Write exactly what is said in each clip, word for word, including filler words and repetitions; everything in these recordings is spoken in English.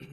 All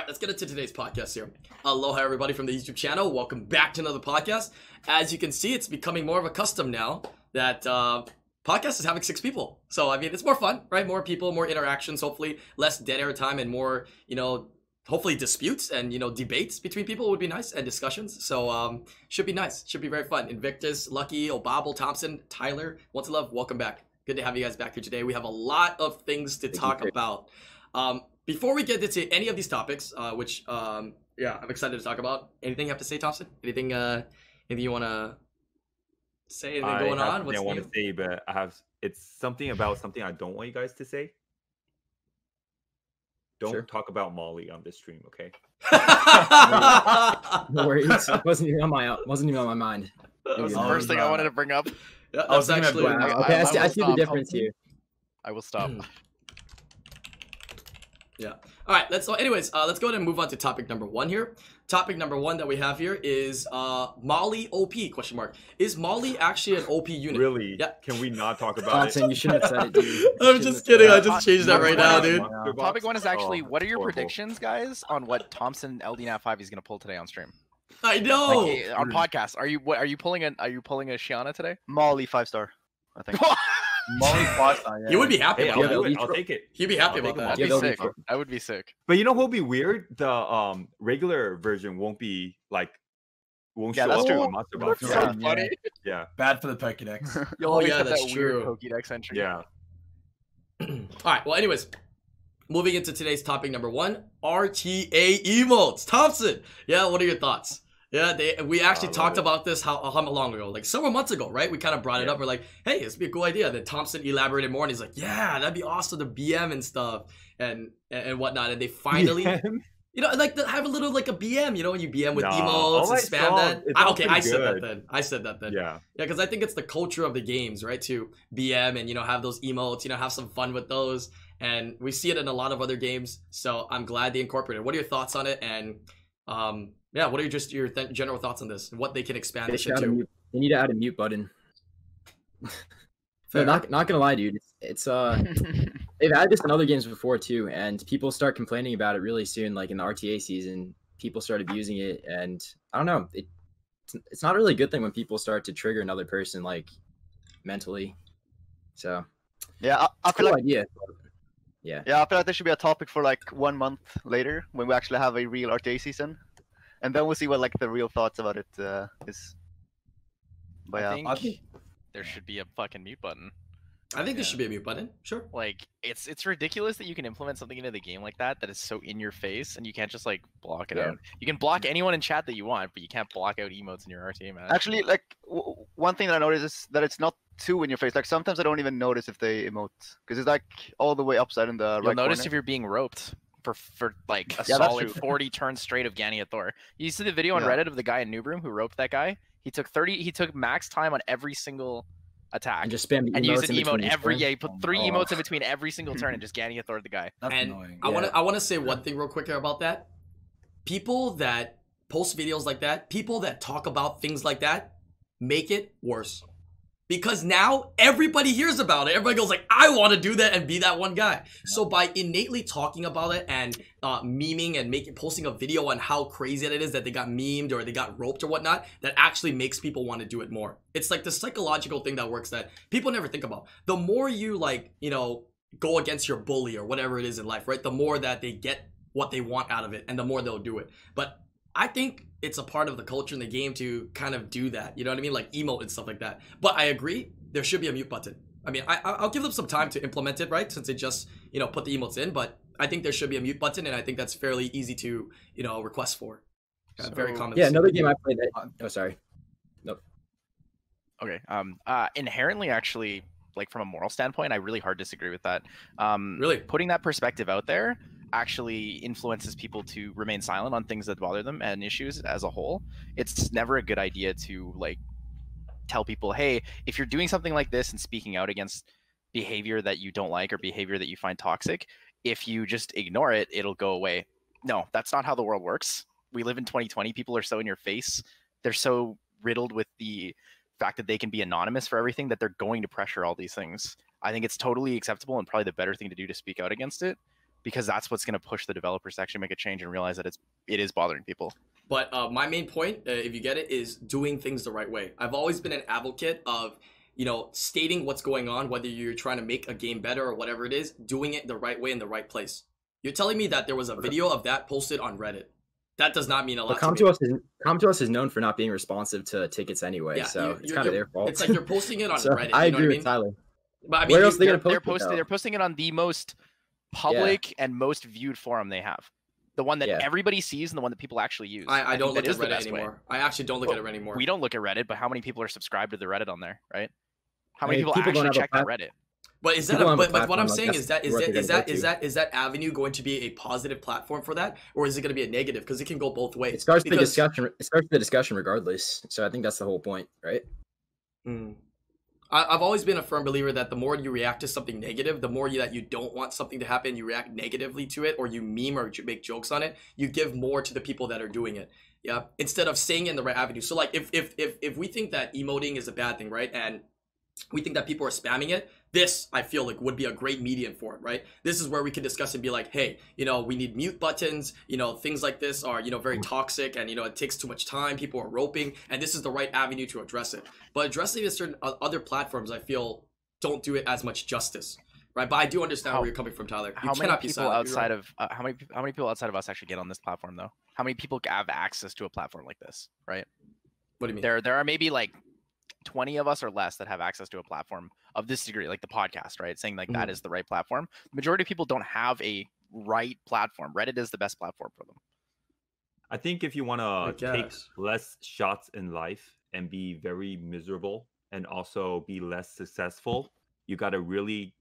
right, let's get into today's podcast here. Aloha, everybody, from the YouTube channel. Welcome back to another podcast. As you can see, it's becoming more of a custom now that uh, podcast is having six people. So, I mean, it's more fun, right? More people, more interactions, hopefully less dead air time and more, you know, hopefully disputes and, you know, debates between people would be nice, and discussions. So, um, should be nice. Should be very fun. Invictus, Lucky, Obabble, Thompson, Tyler, Once Love, welcome back. Good to have you guys back here today. We have a lot of things to talk about. Um, Before we get into any of these topics, uh, which, um, yeah, I'm excited to talk about. Anything you have to say, Thompson? Anything, uh, anything you want to say? Anything I going on? What's I want to say, but I have, it's something about something I don't want you guys to say. Don't sure. talk about Molly on this stream, okay? No worries. It wasn't even on my, wasn't even on my mind. That was the first thing I wanted to bring up. Yeah, that was actually, wow. I, okay, I, I, I see, I see the difference I'll, here. I will stop. Yeah. All right. Let's. So, anyways, uh, let's go ahead and move on to topic number one here. Topic number one that we have here is uh, Molly O P question mark. Is Molly actually an O P unit? Really? Yeah. Can we not talk about Thompson, it? You shouldn't have said it, dude. I'm just kidding. I just changed that right now, dude. Topic one is actually, oh, what are your horrible. predictions, guys, on what Thompson L D N A five is gonna pull today on stream? I know. Like, hey, on podcast, are you what, are you pulling a are you pulling a Shiana today? Molly five star, I think. Molly Pasta, yeah. You would be happy. Hey, I'll, yeah, do it. I'll take it. He'd be happy I'll about that. I'd be sick. I would be sick. But you know what'll be weird? The um regular version won't be like won't yeah, show up on Monster Box. That's so funny. Yeah. Bad for the Pokédex. Oh yeah, that's that true. Weird Pokédex entry. Yeah. All right. Well, anyways, moving into today's topic number one: R T A emotes. Thompson. Yeah. What are your thoughts? Yeah, they, we actually talked it. about this how, how long ago, like several months ago, right? We kind of brought yeah. it up. We're like, hey, this would be a cool idea. Then Thompson elaborated more, and he's like, yeah, that'd be awesome to B M and stuff and and whatnot. And they finally, B M? You know, like have a little like a B M, you know, when you B M with nah, emotes and I spam saw, that. I, okay, I said good. that then. I said that then. Yeah, yeah, because I think it's the culture of the games, right? To B M and, you know, have those emotes, you know, have some fun with those. And we see it in a lot of other games. So I'm glad they incorporated. What are your thoughts on it? And um. Yeah, what are your just your th general thoughts on this? And what they can expand this shit to? They need to add a mute button. No, not not gonna lie, dude. It's, it's uh, they've added this in other games before too, and people start complaining about it really soon. Like in the R T A season, people start abusing it, and I don't know. It it's not really a good thing when people start to trigger another person like mentally. So yeah, I, I feel cool like idea. Yeah, yeah, I feel like this should be a topic for like one month later when we actually have a real R T A season. And then we'll see what like the real thoughts about it uh, is. But I yeah, think there should be a fucking mute button. I think yeah. there should be a mute button. Sure. Like it's it's ridiculous that you can implement something into the game like that that is so in your face, and you can't just like block it yeah. out. You can block anyone in chat that you want, but you can't block out emotes in your R T A match. Actually, like w one thing that I noticed is that it's not too in your face. Like sometimes I don't even notice if they emote because it's like all the way upside in the. You'll right notice corner. if you're being roped. For, for like a yeah, solid forty turns straight of Ganyan Thor. You see the video on yeah. Reddit of the guy in Noobroom who roped that guy? He took thirty. He took max time on every single attack. And just spam and used an emote every. Yeah, he put three oh. emotes in between every single turn and just Ganyan Thor the guy. That's and annoying. I yeah. want to I want to say one thing real quick about that. People that post videos like that, people that talk about things like that, make it worse. Because now everybody hears about it. Everybody goes like, I want to do that and be that one guy. Yeah. So by innately talking about it and uh, memeing and making, posting a video on how crazy it is that they got memed or they got roped or whatnot, that actually makes people want to do it more. It's like the psychological thing that works that people never think about. The more you like, you know, go against your bully or whatever it is in life, right? The more that they get what they want out of it and the more they'll do it. But I think it's a part of the culture in the game to kind of do that. You know what I mean? Like emote and stuff like that. But I agree, there should be a mute button. I mean, I, I'll give them some time to implement it, right? Since they just, you know, put the emotes in. But I think there should be a mute button, and I think that's fairly easy to, you know, request for. So, very common. Yeah, another game I played that. Oh, sorry. Nope. Okay. Um. Uh. Inherently, actually, like from a moral standpoint, I really hard disagree with that. Um. Really, putting that perspective out there actually influences people to remain silent on things that bother them and issues as a whole. It's never a good idea to like tell people, hey, if you're doing something like this and speaking out against behavior that you don't like or behavior that you find toxic, if you just ignore it, it'll go away. No, that's not how the world works. We live in twenty twenty. People are so in your face. They're so riddled with the fact that they can be anonymous for everything that they're going to pressure all these things. I think it's totally acceptable and probably the better thing to do to speak out against it. because that's what's going to push the developers to actually make a change and realize that it's it is bothering people. But uh, my main point, uh, if you get it, is doing things the right way. I've always been an advocate of, you know, stating what's going on, whether you're trying to make a game better or whatever it is, doing it the right way in the right place. You're telling me that there was a video of that posted on Reddit. That does not mean a lot. But Come to, to Us is Come to Us is known for not being responsive to tickets anyway, yeah, so you're, it's kind of their fault. It's like you're posting it on so Reddit. You I know agree what with mean? Tyler. But I mean, where else they're, they post they're, posting, they're posting it on the most public yeah. and most viewed forum they have. The one that yeah. everybody sees and the one that people actually use. I, I, I don't look at Reddit anymore. Way. I actually don't look well, at it anymore. We don't look at Reddit, but how many people are subscribed to the Reddit on there, right? How many I mean, people, people actually check the Reddit? But is that a, but, but what I'm like saying is that is that is that, is that is that is that avenue going to be a positive platform for that, or is it going to be a negative? Because it can go both ways. It starts because... the discussion. It starts the discussion regardless. So I think that's the whole point, right? Mm. I, I've always been a firm believer that the more you react to something negative, the more you, that you don't want something to happen, you react negatively to it, or you meme or make jokes on it. You give more to the people that are doing it. Yeah, instead of staying in the right avenue. So like if if if if we think that emoting is a bad thing, right, and we think that people are spamming it, this, I feel like, would be a great medium for it, right? This is where we can discuss and be like, hey, you know, we need mute buttons, you know, things like this are, you know, very toxic and, you know, it takes too much time, people are roping, and this is the right avenue to address it. But addressing it certain other platforms, I feel, don't do it as much justice, right? But I do understand how, where you're coming from, Tyler. You how cannot many people be outside of, uh, how many how many people outside of us actually get on this platform, though? How many people have access to a platform like this, right? What do you mean? There, there are maybe, like, twenty of us or less that have access to a platform of this degree, like the podcast, right? Saying like mm-hmm. that is the right platform. The majority of people don't have a right platform. Reddit is the best platform for them. I think if you want to take less shots in life and be very miserable and also be less successful, you got to really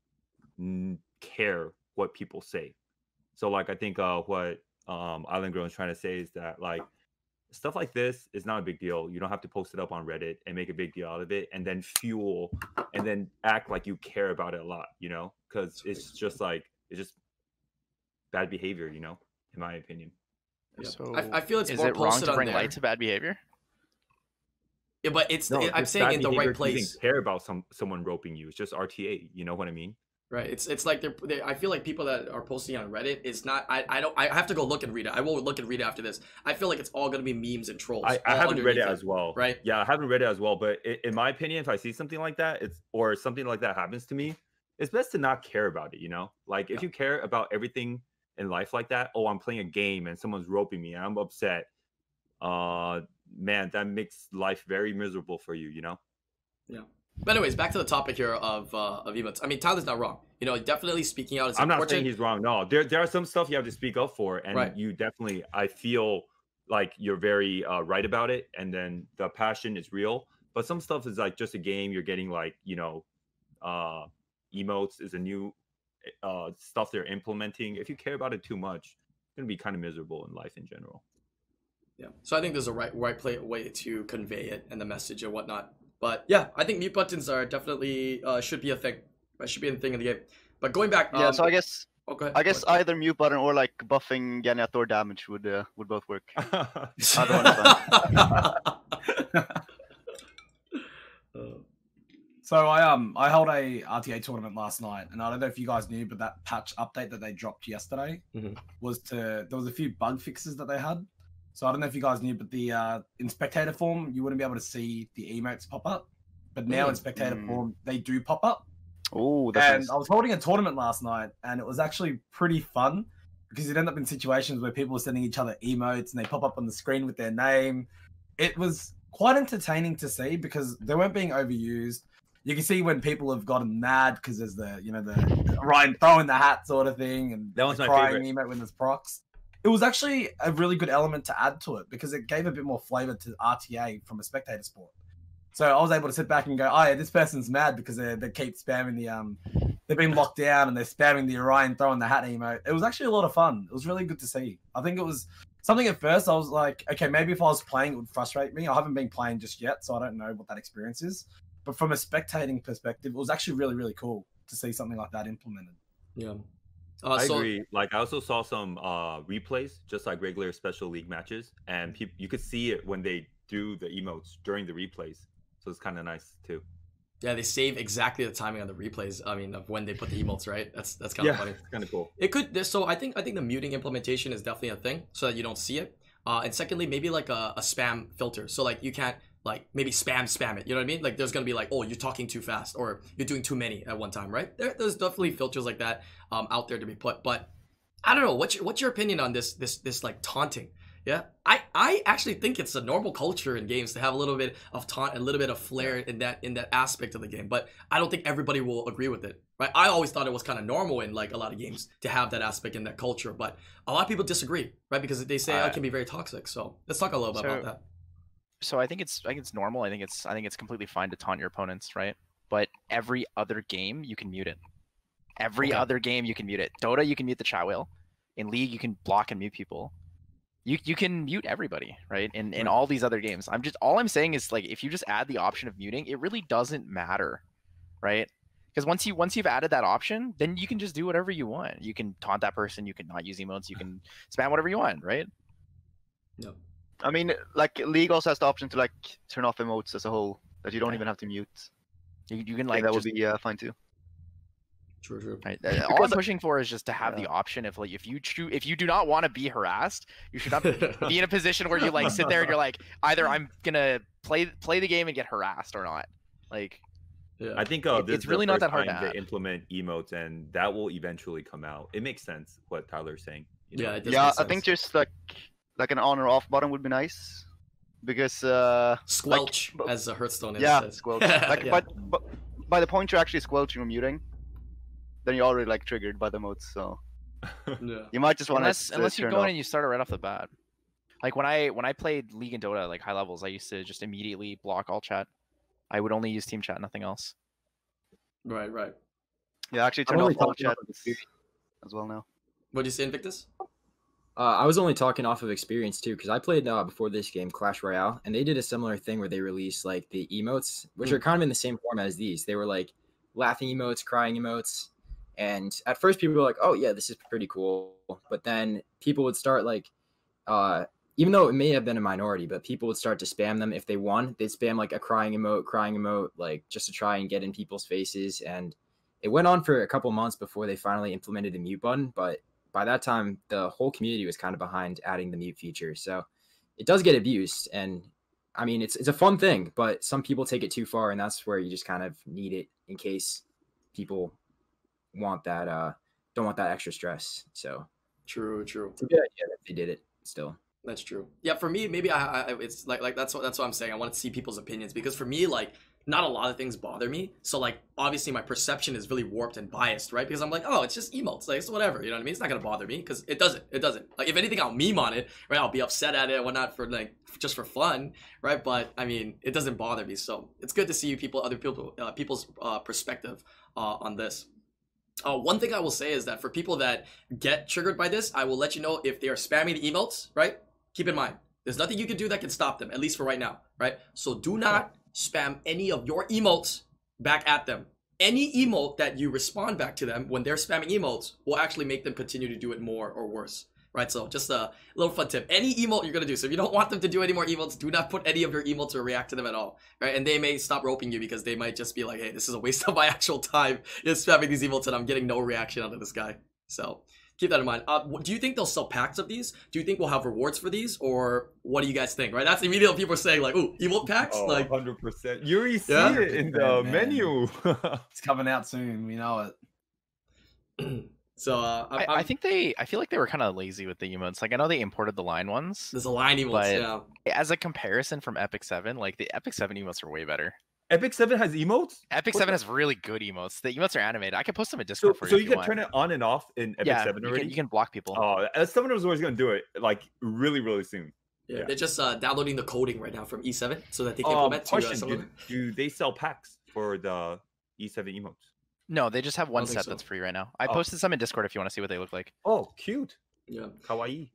care what people say. So like, I think uh, what um, Island Girl is trying to say is that like, stuff like this is not a big deal. You don't have to post it up on Reddit and make a big deal out of it and then fuel and then act like you care about it a lot, you know, because it's just like, it's just bad behavior, you know, in my opinion. Yeah. So I, I feel it's is more it wrong to bring light to bad behavior? Yeah, but it's, no, it, I'm it's saying in the right place. You didn't care about some, someone roping you. It's just R T A, you know what I mean? Right. It's it's like they're, they're. I feel like people that are posting on Reddit is not. I I don't. I have to go look and read it. I will look and read it after this. I feel like it's all gonna be memes and trolls. I, I haven't read it as well. Right. Yeah, I haven't read it as well. But it, in my opinion, if I see something like that, it's or something like that happens to me, it's best to not care about it. You know, like if yeah. you care about everything in life like that. Oh, I'm playing a game and someone's roping me. And I'm upset. Uh, man, that makes life very miserable for you. You know. Yeah. But anyways, back to the topic here of uh, of emotes. I mean, Tyler's not wrong. You know, definitely speaking out is important. I'm not saying he's wrong. No, there there are some stuff you have to speak up for, and right. you definitely, I feel like you're very uh, right about it, and then the passion is real. But some stuff is like just a game. You're getting like, you know, uh, emotes is a new uh, stuff they're implementing. If you care about it too much, it's gonna be kind of miserable in life in general. Yeah. So I think there's a right right play way to convey it and the message and whatnot. But yeah, I think mute buttons are definitely uh, should be a thing. It should be a thing in the game. But going back, yeah. Um, so I guess, oh, go ahead. I guess go ahead. Either mute button or like buffing Ganyator damage would uh, would both work. I don't understand. So I um I held a R T A tournament last night, and I don't know if you guys knew, but that patch update that they dropped yesterday mm-hmm. was to there was a few bug fixes that they had. So I don't know if you guys knew, but the uh, in spectator form, you wouldn't be able to see the emotes pop up. But now mm. in spectator mm. form, they do pop up. Oh, that's And nice. I was holding a tournament last night, and it was actually pretty fun because it ended up in situations where people were sending each other emotes and they pop up on the screen with their name. It was quite entertaining to see because they weren't being overused. You can see when people have gotten mad because there's the, you know, the Ryan throwing the hat sort of thing and that was my crying favorite. Emote when there's procs. It was actually a really good element to add to it because it gave a bit more flavor to R T A from a spectator sport. So I was able to sit back and go, oh yeah, this person's mad because they they keep spamming the, um, they've been locked down and they're spamming the Orion throwing the hat emote. It was actually a lot of fun. It was really good to see. I think it was something at first I was like, okay, maybe if I was playing, it would frustrate me. I haven't been playing just yet, so I don't know what that experience is. But from a spectating perspective, it was actually really, really cool to see something like that implemented. Yeah. Uh, I so, agree. Like I also saw some uh, replays, just like regular special league matches, and people you could see it when they do the emotes during the replays. So it's kind of nice too. Yeah, they save exactly the timing on the replays. I mean, of when they put the emotes, right? That's that's kind of yeah, funny. It's kind of cool. It could. So I think I think the muting implementation is definitely a thing, so that you don't see it. Uh, and secondly, maybe like a, a spam filter. So like you can't like maybe spam spam it. You know what I mean? Like there's gonna be like, oh, you're talking too fast or you're doing too many at one time, right? There, there's definitely filters like that um, out there to be put. But I don't know. What's your, what's your opinion on this this this like taunting? Yeah, I, I actually think it's a normal culture in games to have a little bit of taunt, a little bit of flair in that in that aspect of the game. But I don't think everybody will agree with it, right? I always thought it was kind of normal in like a lot of games to have that aspect in that culture. But a lot of people disagree, right? Because they say uh, oh, it can be very toxic. So let's talk a little bit so, about that. So I think it's I think it's normal. I think it's I think it's completely fine to taunt your opponents, right? But every other game you can mute it. Every okay. other game you can mute it. Dota you can mute the chat whale. In League you can block and mute people. You, you can mute everybody, right? In in right. all these other games. I'm just all I'm saying is like if you just add the option of muting, it really doesn't matter, right? Because once you once you've added that option, then you can just do whatever you want. You can taunt that person, you can not use emotes, you can spam whatever you want, right? No. Yep. I mean, like League also has the option to like turn off emotes as a whole that you don't yeah. even have to mute. You, you can like that just... would be uh, fine too. True, true. Right. All I'm pushing for is just to have yeah. the option of like if you choose if you do not want to be harassed, you should not be in a position where you like sit there and you're like either I'm gonna play play the game and get harassed or not. Like, yeah. I think uh, it, this it's is really the not that hard to, to implement emotes, and that will eventually come out. It makes sense what Tyler's saying. You know? Yeah, it yeah. I think just like like an on or off button would be nice because uh, squelch like, as a Hearthstone. Yeah, says. squelch. Like, yeah. But, but by the point you're actually squelching or muting. Then you're already like triggered by the emotes, so yeah. you might just want unless, to unless you go in and you start it right off the bat. Like when I when I played League and Dota, like high levels, I used to just immediately block all chat. I would only use team chat, nothing else. Right, right. Yeah, actually turned off all chat as well now. What did you say, Invictus? Uh, I was only talking off of experience too, because I played uh, before this game Clash Royale, and they did a similar thing where they released like the emotes, which mm. are kind of in the same format as these. They were like laughing emotes, crying emotes. And at first people were like, oh yeah, this is pretty cool. But then people would start like, uh, even though it may have been a minority, but people would start to spam them. If they won, they'd spam like a crying emote, crying emote, like just to try and get in people's faces. And it went on for a couple months before they finally implemented the mute button. But by that time, the whole community was kind of behind adding the mute feature. So it does get abused. And I mean, it's, it's a fun thing, but some people take it too far. And that's where you just kind of need it in case people... want that uh don't want that extra stress. So true true it's a good idea that they did it still. That's true. Yeah, for me maybe I, I it's like like that's what that's what I'm saying. I want to see people's opinions because for me like not a lot of things bother me, so like obviously my perception is really warped and biased, right? Because I'm like, oh, it's just emotes, like it's whatever, you know what I mean? It's not gonna bother me because it doesn't it doesn't like if anything I'll meme on it, right? I'll be upset at it and whatnot for like just for fun, right? But I mean it doesn't bother me, so it's good to see people other people uh, people's uh, perspective uh, on this. Uh, one thing I will say is that for people that get triggered by this, I will let you know if they are spamming the emotes, right? Keep in mind, there's nothing you can do that can stop them, at least for right now, right? So do not spam any of your emotes back at them. Any emote that you respond back to them when they're spamming emotes will actually make them continue to do it more or worse, right? So just a little fun tip. Any emote you're going to do. So if you don't want them to do any more emotes, do not put any of your emotes or react to them at all, right? And they may stop roping you because they might just be like, hey, this is a waste of my actual time just spamming these emotes and I'm getting no reaction out of this guy. So keep that in mind. Uh, do you think they'll sell packs of these? Do you think we'll have rewards for these? Or what do you guys think, right? That's immediately people are saying like, ooh, emote packs? Oh, like one hundred percent. You already see yeah? it in the man. menu. It's coming out soon. We know it. So uh, I, I think they, I feel like they were kind of lazy with the emotes. Like I know they imported the line ones. There's a line emotes, yeah. As a comparison from Epic seven, like the Epic seven emotes are way better. Epic seven has emotes? Epic seven has really good emotes. The emotes are animated. I can post them in Discord so, for you. So you can want. turn it on and off in Epic yeah, seven already? You can, you can block people. Oh, uh, someone was always going to do it like really, really soon. Yeah, yeah. They're just uh, downloading the coding right now from E seven so that they can uh, implement question, to, uh, someone... do, do they sell packs for the E seven emotes? No, they just have one set so. that's free right now. I oh. posted some in Discord if you want to see what they look like. Oh, cute. Yeah. Kawaii.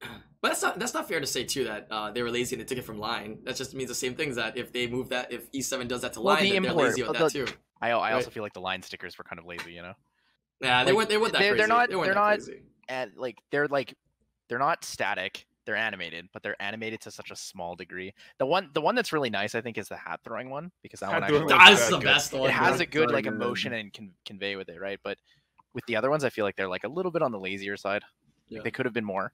But that's not that's not fair to say too that uh, they were lazy and they took it from Line. That just means the same thing that if they move that, if E seven does that to Line, well, the then import, they're lazy on that the, too. I I right? also feel like the Line stickers were kind of lazy, you know. Yeah, like, they weren't they weren't that they're, crazy. They're not. They weren't they're that not. Crazy. At, like they're like, they're not static. they're animated, but they're animated to such a small degree. The one, the one that's really nice, I think, is the hat throwing one, because that hat one actually, that's the good. best one. It has a good like emotion and can convey with it, right? But with the other ones, I feel like they're like a little bit on the lazier side. Yeah. Like, they could have been more.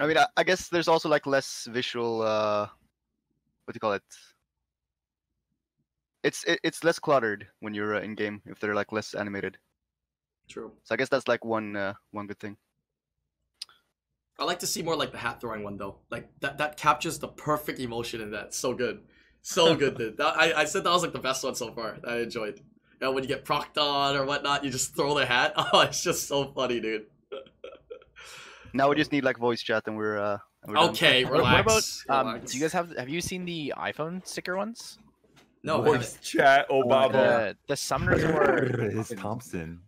I mean, I, I guess there's also like less visual. Uh, what do you call it? It's it, it's less cluttered when you're uh, in game if they're like less animated. True. So I guess that's like one uh, one good thing. I like to see more like the hat throwing one though. Like that that captures the perfect emotion in that. So good, so good. Dude. That, I I said that was like the best one so far. I enjoyed. You know, when you get procked on or whatnot, you just throw the hat. Oh, it's just so funny, dude. Now we just need like voice chat, and we're uh. We're okay, done. relax. What about um? Relax. Do you guys have have you seen the iPhone sticker ones? No voice chat. Oh, Bob. Uh, the Summoners were. It's Thompson.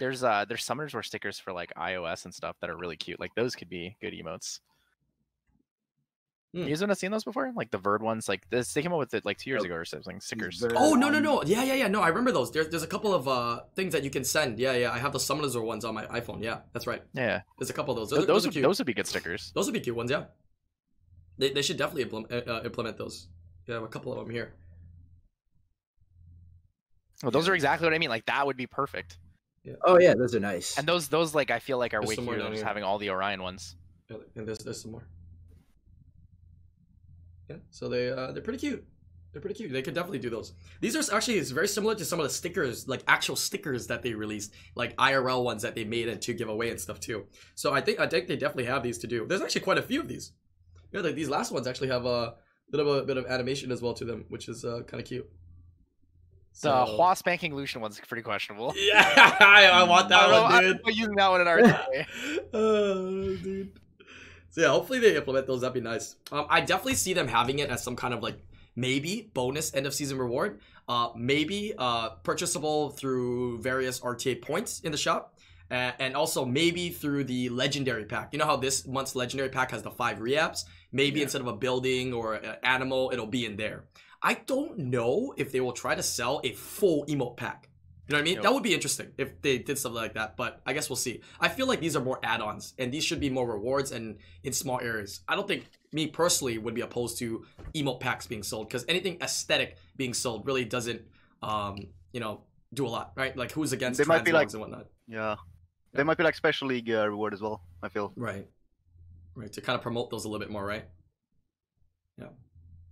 There's uh there's Summoners War stickers for like iOS and stuff that are really cute. Like those could be good emotes. Hmm. You guys haven't seen those before? Like the Verd ones, like this, they came up with it like two years ago or something. Stickers. Oh no no no yeah yeah yeah no I remember those. There's there's a couple of uh things that you can send. Yeah yeah I have the Summoners War ones on my iPhone. Yeah that's right. Yeah. There's a couple of those. Those, those, those, are, would, those would be good stickers. Those would be cute ones. Yeah. They they should definitely implement uh, implement those. Yeah, I have a couple of them here. Well, those yeah. are exactly what I mean. Like that would be perfect. Yeah. Oh yeah, those are nice. And those, those like I feel like are there's way cooler than just here. having all the Orion ones. Yeah, and there's there's some more. Yeah, so they uh, they're pretty cute. They're pretty cute. They could definitely do those. These are actually it's very similar to some of the stickers, like actual stickers that they released, like I R L ones that they made and to give away and stuff too. So I think I think they definitely have these to do. There's actually quite a few of these. Yeah, like these last ones actually have a bit of a bit of animation as well to them, which is uh, kind of cute. So, the Hua spanking Lucian one's pretty questionable. Yeah, I, I want that I one, dude. I'm using that one in our day. Oh, dude. So yeah, hopefully they implement those. That'd be nice. Um, I definitely see them having it as some kind of like maybe bonus end of season reward. Uh, maybe uh purchasable through various R T A points in the shop, uh, and also maybe through the legendary pack. You know how this month's legendary pack has the five reaps. Maybe yeah. instead of a building or an animal, it'll be in there. I don't know if they will try to sell a full emote pack. You know what I mean? Yep. That would be interesting if they did something like that, but I guess we'll see. I feel like these are more add-ons, and these should be more rewards and in small areas. I don't think me personally would be opposed to emote packs being sold, because anything aesthetic being sold really doesn't, um, you know, do a lot, right? Like who's against they might be like, and whatnot. Yeah. They yeah. might be like special league uh, reward as well, I feel. Right. Right, to kind of promote those a little bit more, right? Yeah.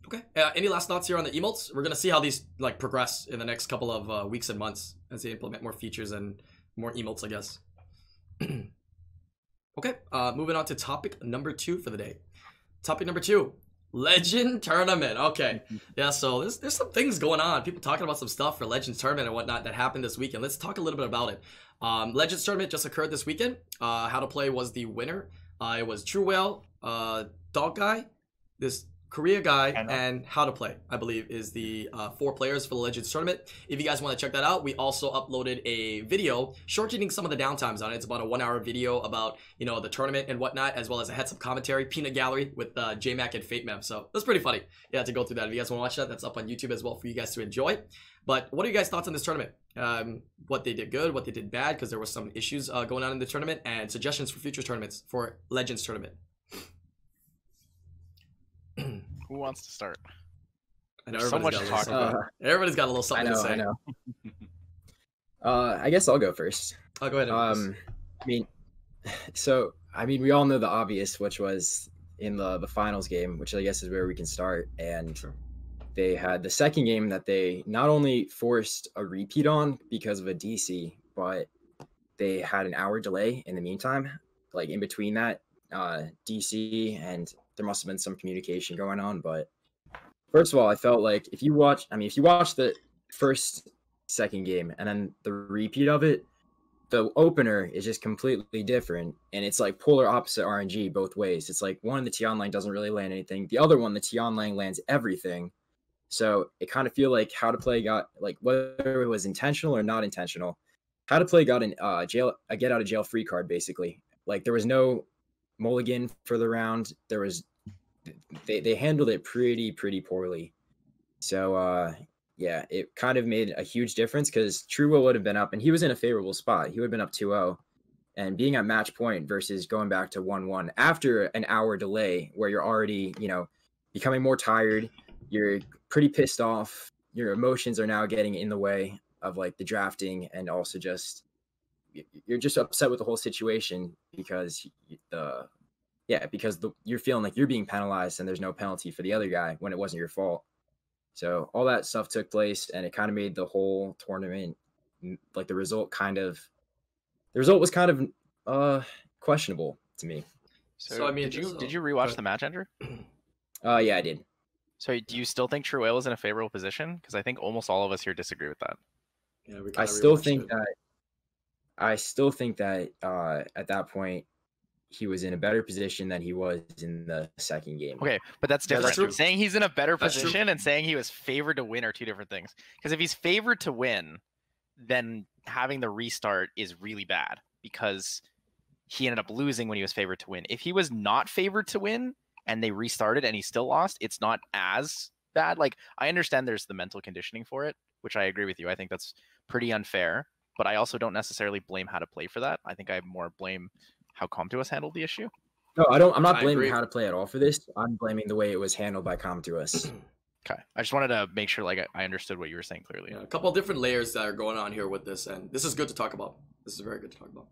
Okay. Uh, any last thoughts here on the emotes? We're gonna see how these like progress in the next couple of uh, weeks and months as they implement more features and more emotes, I guess. Okay. Uh, moving on to topic number two for the day. Topic number two: Legend Tournament. Okay. Yeah. So there's there's some things going on. People talking about some stuff for Legends Tournament and whatnot that happened this weekend. Let's talk a little bit about it. Um, Legends Tournament just occurred this weekend. Uh, How to Play was the winner. Uh, it was True Whale, uh, Dog Guy, this. Korea Guy, and How to Play, I believe, is the uh, four players for the Legends Tournament. If you guys want to check that out, we also uploaded a video shortening some of the downtimes on it. It's about a one-hour video about, you know, the tournament and whatnot, as well as a heads-up commentary, Peanut Gallery with uh, J Mac and Fate Mem. So that's pretty funny. Yeah, to go through that. If you guys want to watch that, that's up on YouTube as well for you guys to enjoy. But what are you guys' thoughts on this tournament? Um, what they did good, what they did bad, because there were some issues uh, going on in the tournament, and suggestions for future tournaments for Legends Tournament. Who wants to start? I know so much to talk about. Uh, everybody's got a little something I know, to say. I know. uh, I guess I'll go first. I'll go ahead. And um, I mean, so I mean, we all know the obvious, which was in the the finals game, which I guess is where we can start. And sure. they had the second game that they not only forced a repeat on because of a D C, but they had an hour delay in the meantime, like in between that uh, D C and. There must have been some communication going on, but first of all, I felt like if you watch, I mean, if you watch the first, second game and then the repeat of it, the opener is just completely different, and it's like polar opposite R N G both ways. It's like one of the T-Online doesn't really land anything, the other one, the T-Online lands everything. So it kind of feel like How to Play got, like whether it was intentional or not intentional, How to Play got an uh, jail, a get out of jail free card basically. Like there was no mulligan for the round. There was they, they handled it pretty pretty poorly, so uh yeah, it kind of made a huge difference because True Will would have been up and he was in a favorable spot. He would have been up two oh and being at match point versus going back to one one after an hour delay where you're already, you know, becoming more tired, you're pretty pissed off, your emotions are now getting in the way of like the drafting, and also just you're just upset with the whole situation because uh, yeah, because the, you're feeling like you're being penalized and there's no penalty for the other guy when it wasn't your fault. So all that stuff took place, and it kind of made the whole tournament, like the result kind of, the result was kind of uh, questionable to me. So, so I mean, did you, did you rewatch but, the match, Andrew? Uh, yeah, I did. So do you still think Truel is in a favorable position? Because I think almost all of us here disagree with that. Yeah, we I still think it. that. I still think that uh, at that point, he was in a better position than he was in the second game. Okay, but that's different. That's saying he's in a better that's position true. and saying he was favored to win are two different things. Because if he's favored to win, then having the restart is really bad because he ended up losing when he was favored to win. If he was not favored to win and they restarted and he still lost, it's not as bad. Like, I understand there's the mental conditioning for it, which I agree with you. I think that's pretty unfair. But I also don't necessarily blame how to play for that. I think I more blame how Comtuos handled the issue. No, I don't. I'm not blaming how to play at all for this. I'm blaming the way it was handled by Comtuos. Okay, I just wanted to make sure like I understood what you were saying clearly. Yeah, a couple of different layers that are going on here with this, and this is good to talk about. This is very good to talk about.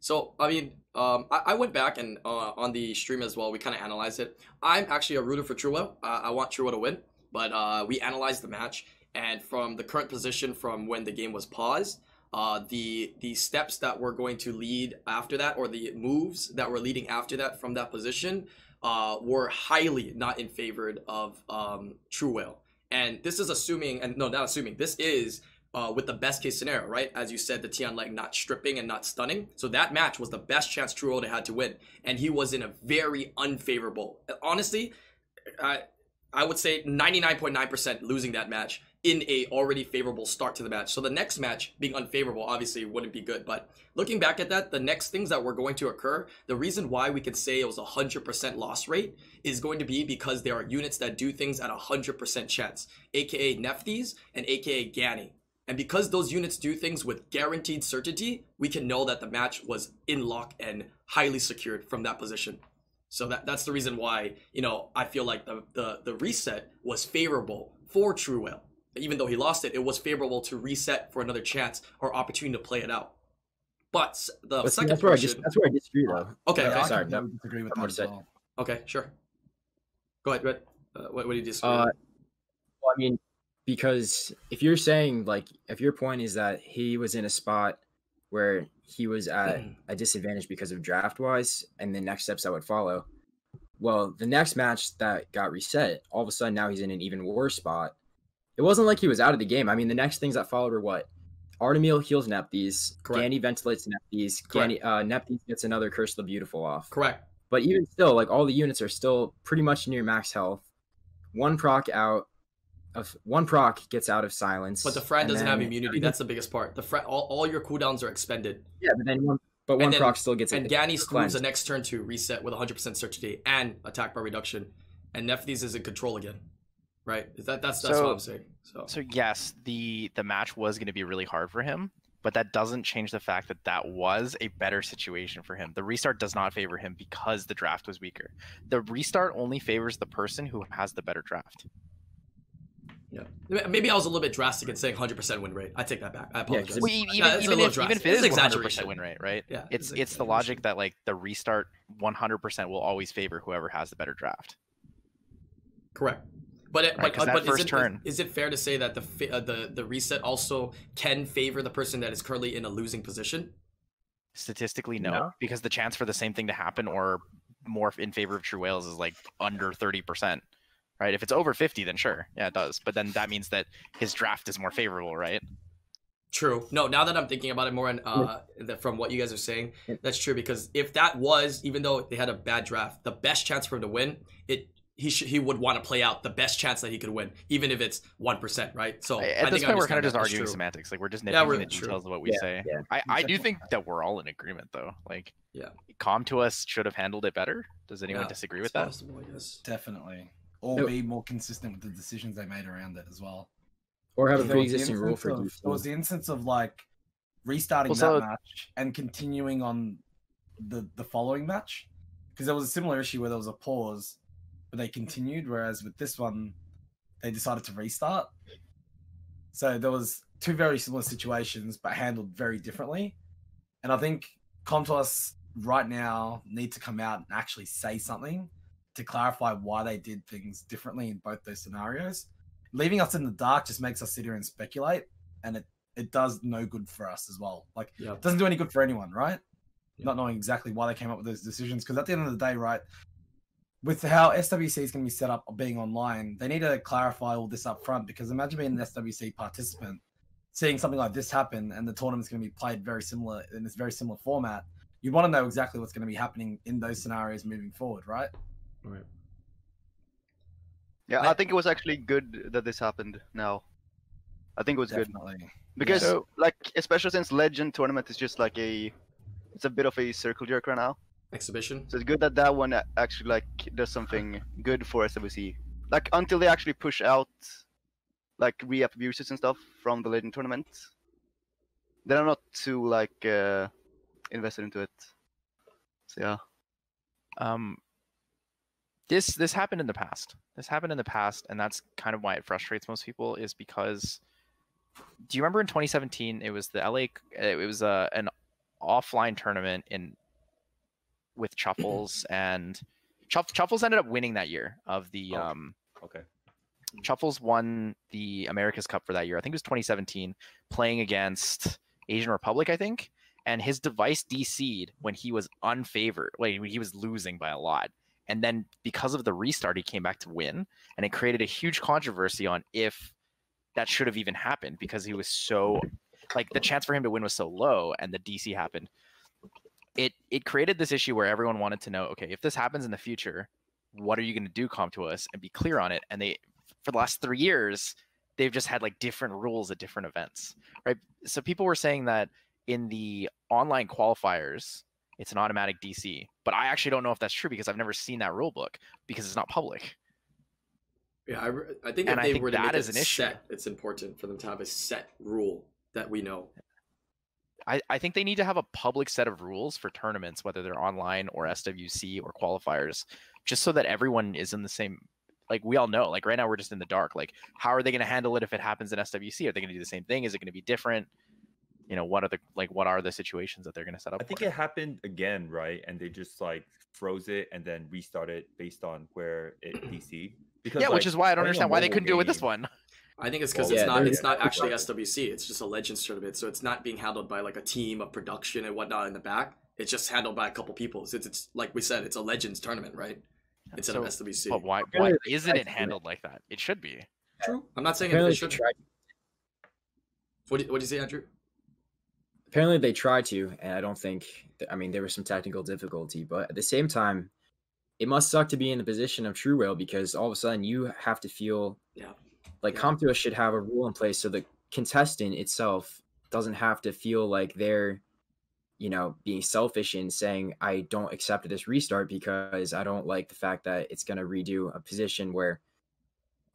So I mean, um, I, I went back and uh, on the stream as well, we kind of analyzed it. I'm actually a rooter for Truel. Uh, I want Truel to win, but uh, we analyzed the match, and from the current position from when the game was paused. Uh, the the steps that were going to lead after that, or the moves that were leading after that from that position, uh, were highly not in favor of um, Truel. And this is assuming, and no, not assuming, this is uh, with the best case scenario, right? As you said, the Tian Leg not stripping and not stunning. So that match was the best chance Truel had to win. And he was in a very unfavorable, honestly, I, I would say ninety-nine point nine percent losing that match. In a already favorable start to the match. So the next match being unfavorable obviously wouldn't be good, but looking back at that, the next things that were going to occur, the reason why we could say it was a one hundred percent loss rate is going to be because there are units that do things at a one hundred percent chance, aka Nephthys and aka Ganny. And because those units do things with guaranteed certainty, we can know that the match was in lock and highly secured from that position. So that, that's the reason why, you know, I feel like the, the, the reset was favorable for Truel. Even though he lost it, it was favorable to reset for another chance or opportunity to play it out. But the but second that's where, question, I just, that's where I disagree, though. Okay, yeah, okay. I sorry. I no, disagree with that at all. Okay, sure. Go ahead, Red. Uh, what, what do you disagree uh, with? Well, I mean, because if you're saying, like, if your point is that he was in a spot where he was at mm. a disadvantage because of draft-wise and the next steps that would follow, well, the next match that got reset, all of a sudden now he's in an even worse spot. It wasn't like he was out of the game. I mean, the next things that followed were what? Artemil heals Nephthys. Ganny ventilates Nephthys. Ganny, uh, Nephthys gets another Curse of the Beautiful off. Correct. But even still, like, all the units are still pretty much near max health. One proc out of one proc gets out of silence. But the Fran doesn't then, have immunity. That's the biggest part. The Fran, all, all your cooldowns are expended. Yeah, but then one, but one then, proc still gets. And Ganny screws the next turn to reset with one hundred percent certainty and attack by reduction, and Nephthys is in control again. Right. That, that's that's so, what I'm saying. So, so yes, the, the match was going to be really hard for him, but that doesn't change the fact that that was a better situation for him. The restart does not favor him because the draft was weaker. The restart only favors the person who has the better draft. Yeah. Maybe I was a little bit drastic in saying one hundred percent win rate. I take that back. I apologize. Yeah, well, even, yeah, even, if, even if it is one hundred percent win rate, right? Yeah, it's, it's, it's the logic that like the restart one hundred percent will always favor whoever has the better draft. Correct. But, it, right, but, but is, it, turn. is it fair to say that the, uh, the the reset also can favor the person that is currently in a losing position? Statistically, no, no. Because the chance for the same thing to happen or more in favor of Truel's is like under thirty percent, right? If it's over fifty, then sure. Yeah, it does. But then that means that his draft is more favorable, right? True. No, now that I'm thinking about it more and uh, that from what you guys are saying, that's true. Because if that was, even though they had a bad draft, the best chance for him to win, it He should, he would want to play out the best chance that he could win, even if it's one percent, right? So at I this think point, we're kind of just arguing true. semantics. Like we're just nitpicking yeah, the details true. of what we yeah, say. Yeah. I, I do think that we're all in agreement, though. Like, yeah, Comtuos should have handled it better. Does anyone yeah, disagree with that? Possible, yes. Definitely, or no. be more consistent with the decisions they made around it as well, or have a pre-existing rule for. It was the instance of like restarting well, so, that match and continuing on the the following match, because there was a similar issue where there was a pause, but they continued. Whereas with this one, they decided to restart. So there was two very similar situations, but handled very differently. And I think Komtos right now need to come out and actually say something to clarify why they did things differently in both those scenarios. Leaving us in the dark just makes us sit here and speculate, and it, it does no good for us as well. Like, yeah. It doesn't do any good for anyone, right? Yeah. Not knowing exactly why they came up with those decisions. Because at the end of the day, right, with how S W C is going to be set up being online, they need to clarify all this up front, because imagine being an S W C participant, seeing something like this happen, and the tournament's going to be played very similar in this very similar format. You'd want to know exactly what's going to be happening in those scenarios moving forward, right? Right. Yeah, like, I think it was actually good that this happened now. I think it was definitely. good. Because, yeah. so, like, especially since Legend Tournament is just like a... It's a bit of a circle jerk right now. Exhibition. So it's good that that one actually, like, does something good for S W C. Like, until they actually push out, like, re-up abuses and stuff from the Legend Tournament, then I'm not too, like, uh, invested into it. So, yeah. Um... This this happened in the past. This happened in the past, and that's kind of why it frustrates most people. Is because, do you remember in twenty seventeen it was the L A? It was a an offline tournament in with Chuffles, and Chuff, Chuffles ended up winning that year of the. Oh, um, okay. Chuffles won the America's Cup for that year. I think it was twenty seventeen, playing against Asian Republic, I think, and his device D C'd when he was unfavored, like when he was losing by a lot. And then because of the restart, he came back to win, and it created a huge controversy on if that should have even happened, because he was so, like, the chance for him to win was so low, and the D C happened. It it created this issue where everyone wanted to know, okay, if this happens in the future, what are you going to do, Comp two us, and be clear on it. And they, for the last three years, they've just had like different rules at different events, right? So people were saying that in the online qualifiers, it's an automatic D C, but I actually don't know if that's true, because I've never seen that rule book, because it's not public. Yeah, I, I think if they were to make it set, it's important for them to have a set rule that we know. I, I think they need to have a public set of rules for tournaments, whether they're online or S W C or qualifiers, just so that everyone is in the same, like we all know, like right now we're just in the dark. Like, how are they going to handle it if it happens in S W C? Are they going to do the same thing? Is it going to be different? You know, what are the like what are the situations that they're going to set up? I think for? It happened again, right? And they just like froze it and then restarted based on where it D C. Because yeah, like, which is why I don't understand why they couldn't game. do it with this one. I think it's because well, it's yeah, not it's yeah. not actually S W C. It's just a Legends tournament, so it's not being handled by like a team of production and whatnot in the back. It's just handled by a couple people. Since it's, it's like we said, it's a Legends tournament, right? Instead so, of S W C. But why why isn't it handled like that? It should be. True. I'm not saying it should. Try. What do, what do you say, Andrew? Apparently they tried to, and I don't think, that, I mean, there was some technical difficulty, but at the same time, it must suck to be in the position of True Whale, because all of a sudden you have to feel yeah. like yeah. Comp two us should have a rule in place so the contestant itself doesn't have to feel like they're, you know, being selfish in saying, I don't accept this restart because I don't like the fact that it's going to redo a position where,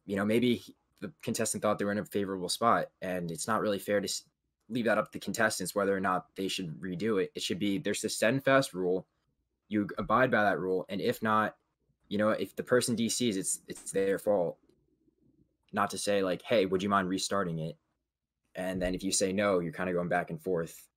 you know, maybe the contestant thought they were in a favorable spot, and it's not really fair to leave that up to the contestants whether or not they should redo it. It should be, there's the set and fast rule. You abide by that rule, and if not, you know, if the person D Cs, it's it's their fault. Not to say like, hey, would you mind restarting it? And then if you say no, you're kind of going back and forth.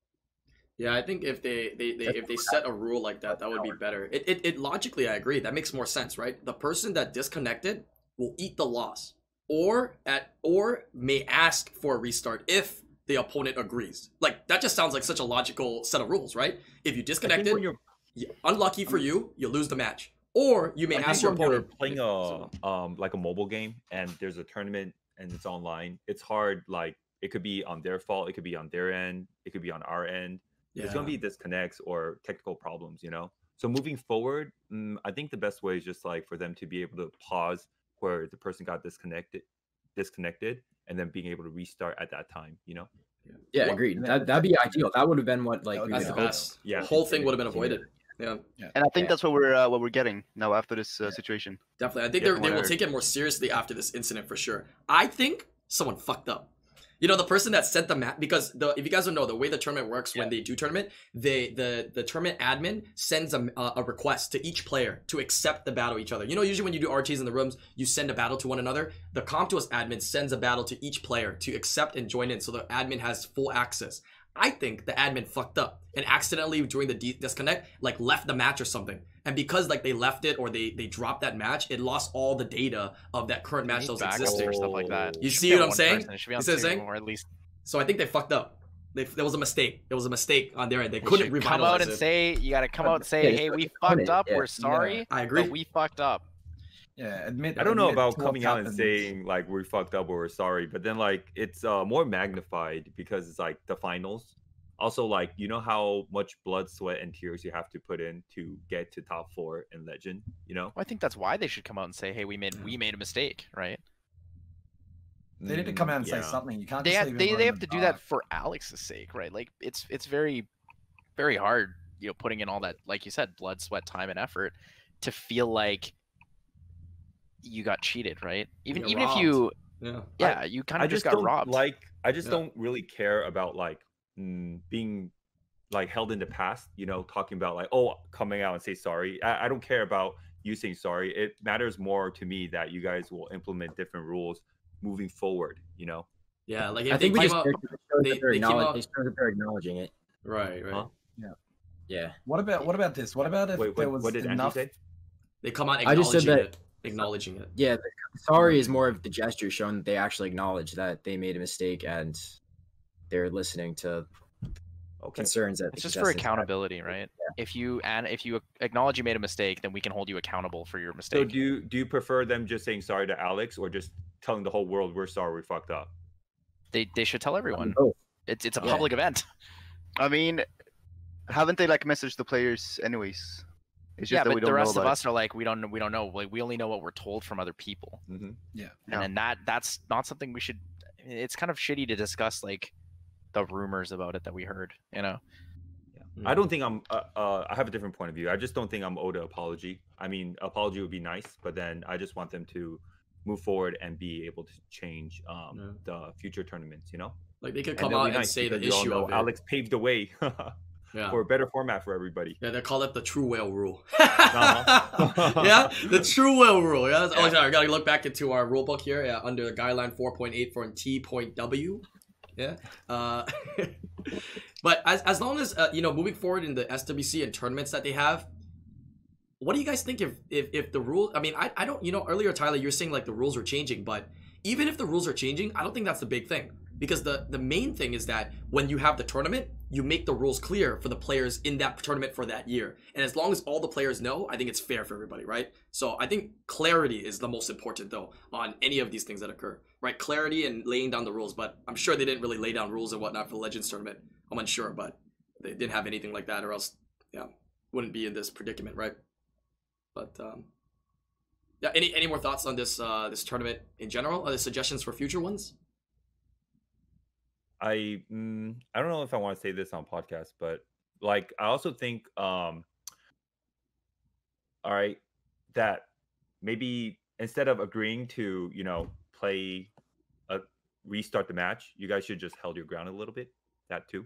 Yeah, I think if they they, they if they set a rule like that, that would be better. It, it it logically, I agree. That makes more sense, right? The person that disconnected will eat the loss, or at or may ask for a restart if the opponent agrees. Like, that just sounds like such a logical set of rules, right? If you disconnected, unlucky for you, you lose the match. Or you may ask your opponent. Playing a um like a mobile game, and there's a tournament and it's online. It's hard. Like, it could be on their fault, it could be on their end, it could be on our end. Yeah. There's gonna be disconnects or technical problems, you know. So moving forward, mm, I think the best way is just like for them to be able to pause where the person got disconnected, disconnected. and then being able to restart at that time, you know? Yeah, yeah, agreed. That, that'd be ideal. That would have been what, like, that's the best. Yeah. The whole thing would have been avoided. Yeah. yeah. And I think yeah. that's what we're uh, what we're getting now after this uh, situation. Definitely. I think yeah, they will take it more seriously after this incident for sure. I think someone fucked up. You know, the person that sent the map, because the if you guys don't know, the way the tournament works, yeah. when they do tournament, they the the tournament admin sends a, a request to each player to accept the battle each other. You know, usually when you do R Ts in the rooms, you send a battle to one another. The CompToast admin sends a battle to each player to accept and join in, so the admin has full access. I think the admin fucked up and accidentally during the disconnect, like left the match or something. And because like they left it or they they dropped that match, it lost all the data of that current match that was existing or stuff like that. You see what I'm saying? You see what I'm saying? Or at least. So I think they fucked up. They, there was a mistake. There was a mistake on their end. They, they couldn't revitalize it. Come out and it. say you got to come out and say, yeah, hey, we fucked up. Yeah. We're sorry. Yeah. I agree. But we fucked up. Yeah, admit. I don't know about coming out and saying like we fucked up or we're sorry, but then like it's uh, more magnified because it's like the finals. Also, like you know how much blood, sweat, and tears you have to put in to get to top four in Legend. You know. Well, I think that's why they should come out and say, "Hey, we made we made a mistake," right? They need to come out and yeah. say something. You can't. They just have, they, they have to do that for Alex's sake, right? Like it's it's very, very hard. You know, putting in all that, like you said, blood, sweat, time, and effort to feel like. You got cheated, right? Even You're even robbed. if you, yeah, yeah I, you kind of just, just got robbed. Like I just yeah. don't really care about like mm, being like held in the past. You know, talking about like oh, coming out and say sorry. I, I don't care about you saying sorry. It matters more to me that you guys will implement different rules moving forward. You know. Yeah, like if I they think came we just they, they, they came out. They're acknowledging it. Right. Right. Huh? Yeah. Yeah. What about what about this? What about if Wait, there what, was what enough? They come out. I just said that. It. Acknowledging it. Yeah, the sorry is more of the gesture showing that they actually acknowledge that they made a mistake and they're listening to okay. concerns. That it's just for accountability, have. right? Yeah. If you and if you acknowledge you made a mistake, then we can hold you accountable for your mistake. So do you, do you prefer them just saying sorry to Alex or just telling the whole world we're sorry we fucked up? They they should tell everyone. Oh. It's it's a yeah. public event. I mean, haven't they like messaged the players anyways? It's just yeah, that but we don't the rest know of us are like we don't we don't know. Like we only know what we're told from other people. Mm-hmm. Yeah, and then that that's not something we should. It's kind of shitty to discuss like the rumors about it that we heard. You know. Yeah. Mm-hmm. I don't think I'm. Uh, uh, I have a different point of view. I just don't think I'm owed an apology. I mean, apology would be nice, but then I just want them to move forward and be able to change um, yeah. the future tournaments. You know, like they could come and out and nice say the issue of it. Alex paved the way. Yeah. For a better format for everybody. Yeah, they call it the true whale rule. uh-huh. Yeah, the true whale rule. Yeah, that's, oh, sorry, I gotta look back into our rule book here. Yeah, under guideline four point eight for T point W. Yeah, uh, but as as long as uh, you know, moving forward in the S W C and tournaments that they have, what do you guys think if if if the rule? I mean, I I don't. You know, earlier Tyler, you're saying like the rules are changing, but even if the rules are changing, I don't think that's the big thing. Because the, the main thing is that when you have the tournament, you make the rules clear for the players in that tournament for that year. And as long as all the players know, I think it's fair for everybody, right? So I think clarity is the most important, though, on any of these things that occur, right? Clarity and laying down the rules. But I'm sure they didn't really lay down rules and whatnot for the Legends tournament. I'm unsure, but they didn't have anything like that or else, yeah, wouldn't be in this predicament, right? But, um, yeah, any, any more thoughts on this, uh, this tournament in general? Are there suggestions for future ones? I mm, I don't know if I want to say this on podcast, but like I also think, um, all right, that maybe instead of agreeing to you know play, a, restart the match, you guys should just held your ground a little bit. That too,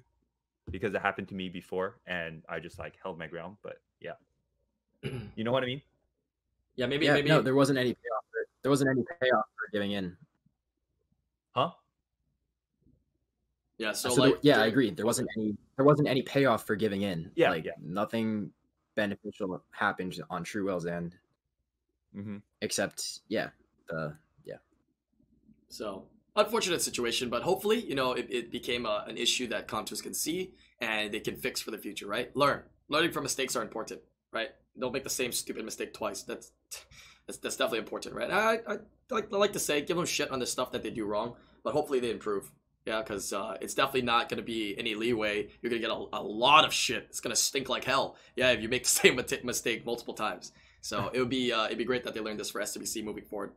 because it happened to me before, and I just like held my ground. But yeah, you know what I mean? Yeah, maybe yeah, maybe no, there wasn't any payoff. For, there wasn't any payoff for giving in. Huh? Yeah, so, so like, there, yeah, dude. I agree. There wasn't any, there wasn't any payoff for giving in. Yeah, like yeah. nothing beneficial happened on True Whale's end, mm-hmm. except yeah, the yeah. So unfortunate situation, but hopefully you know it, it became a, an issue that CompToast can see and they can fix for the future, right? Learn, learning from mistakes are important, right? Don't make the same stupid mistake twice. That's that's, that's definitely important, right? I I, I, like, I like to say give them shit on the stuff that they do wrong, but hopefully they improve. Yeah, because uh, it's definitely not going to be any leeway. You're going to get a, a lot of shit. It's going to stink like hell. Yeah, if you make the same mistake multiple times. So it would be uh, it'd be great that they learned this for S W C moving forward.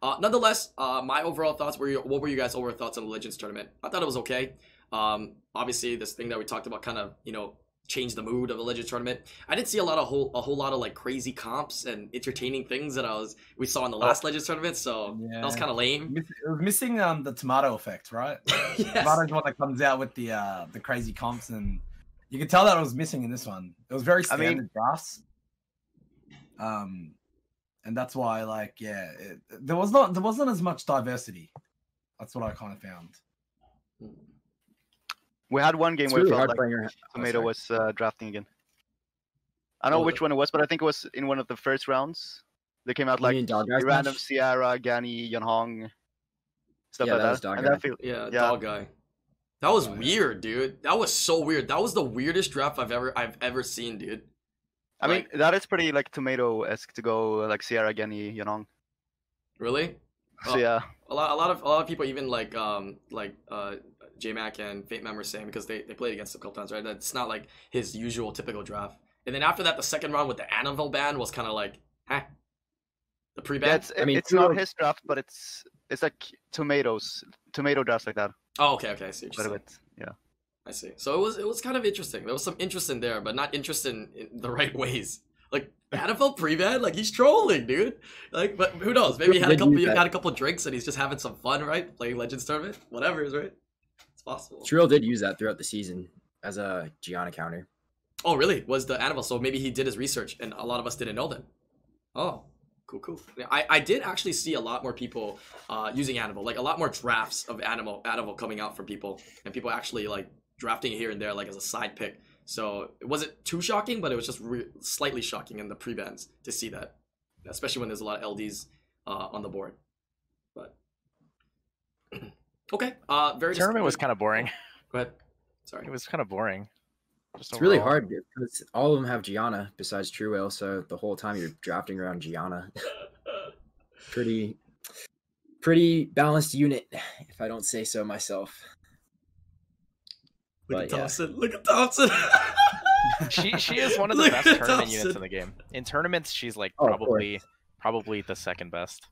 Uh, nonetheless, uh, my overall thoughts were what were you guys' overall thoughts on the Legends tournament? I thought it was okay. Um, obviously, this thing that we talked about kind of you know change the mood of a Legends tournament. I didn't see a lot of whole a whole lot of like crazy comps and entertaining things that I was we saw in the last Legends tournament. So yeah. that was kind of lame. It was missing um the tomato effect, right? Yes. Tomato's one that comes out with the uh the crazy comps, and you could tell that it was missing in this one. It was very standard I mean, drafts. Um, and that's why, like, yeah, it, there was not there wasn't as much diversity. That's what I kind of found. We had one game it's where really it felt like player. Tomato oh, was uh, drafting again. I don't know oh, which one it was, but I think it was in one of the first rounds. They came out like random Sierra, Gani, Yunhong, stuff yeah, like that. that. And that feel, yeah, yeah, dog guy. That was oh, weird, yeah. dude. That was so weird. That was the weirdest draft I've ever I've ever seen, dude. I like, mean, that is pretty like Tomato-esque to go like Sierra, Gani, Yunhong. Really? So, well, yeah. A lot, a lot of a lot of people even like um like uh. J Mac and Fate Mem were saying, because they, they played against him a couple times, right? That's not like his usual typical draft. And then after that, the second round with the Annabelle ban was kind of like, huh? The pre-ban? Yeah, it's, I mean, it's not his draft, but it's it's like tomatoes, tomato drafts like that. Oh, okay, okay, I see. A little bit, yeah. I see. So it was it was kind of interesting. There was some interest in there, but not interest in, in the right ways. Like N F L pre-ban, like he's trolling, dude. Like, but who knows? Maybe he had a couple, he had a couple drinks and he's just having some fun, right? Playing Legends tournament, whatever, right? Possible. Trill did use that throughout the season as a Gianna counter. Oh, really? Was the animal? So maybe he did his research, and a lot of us didn't know then. Oh, cool, cool. I, I did actually see a lot more people uh, using animal, like a lot more drafts of animal animal coming out from people, and people actually like drafting it here and there, like as a side pick. So it wasn't too shocking, but it was just re slightly shocking in the pre-bans to see that, especially when there's a lot of L Ds uh, on the board. But. Okay. Uh, very. The tournament was kind of boring. Go ahead. Sorry. It was kind of boring. Just it's overall. Really hard because all of them have Gianna besides Truewill, so the whole time you're drafting around Gianna. pretty, pretty balanced unit, if I don't say so myself. Look but, at Thompson. Yeah. Look at Thompson. she she is one of the Look best tournament Thompson. units in the game. In tournaments, she's like oh, probably probably the second best.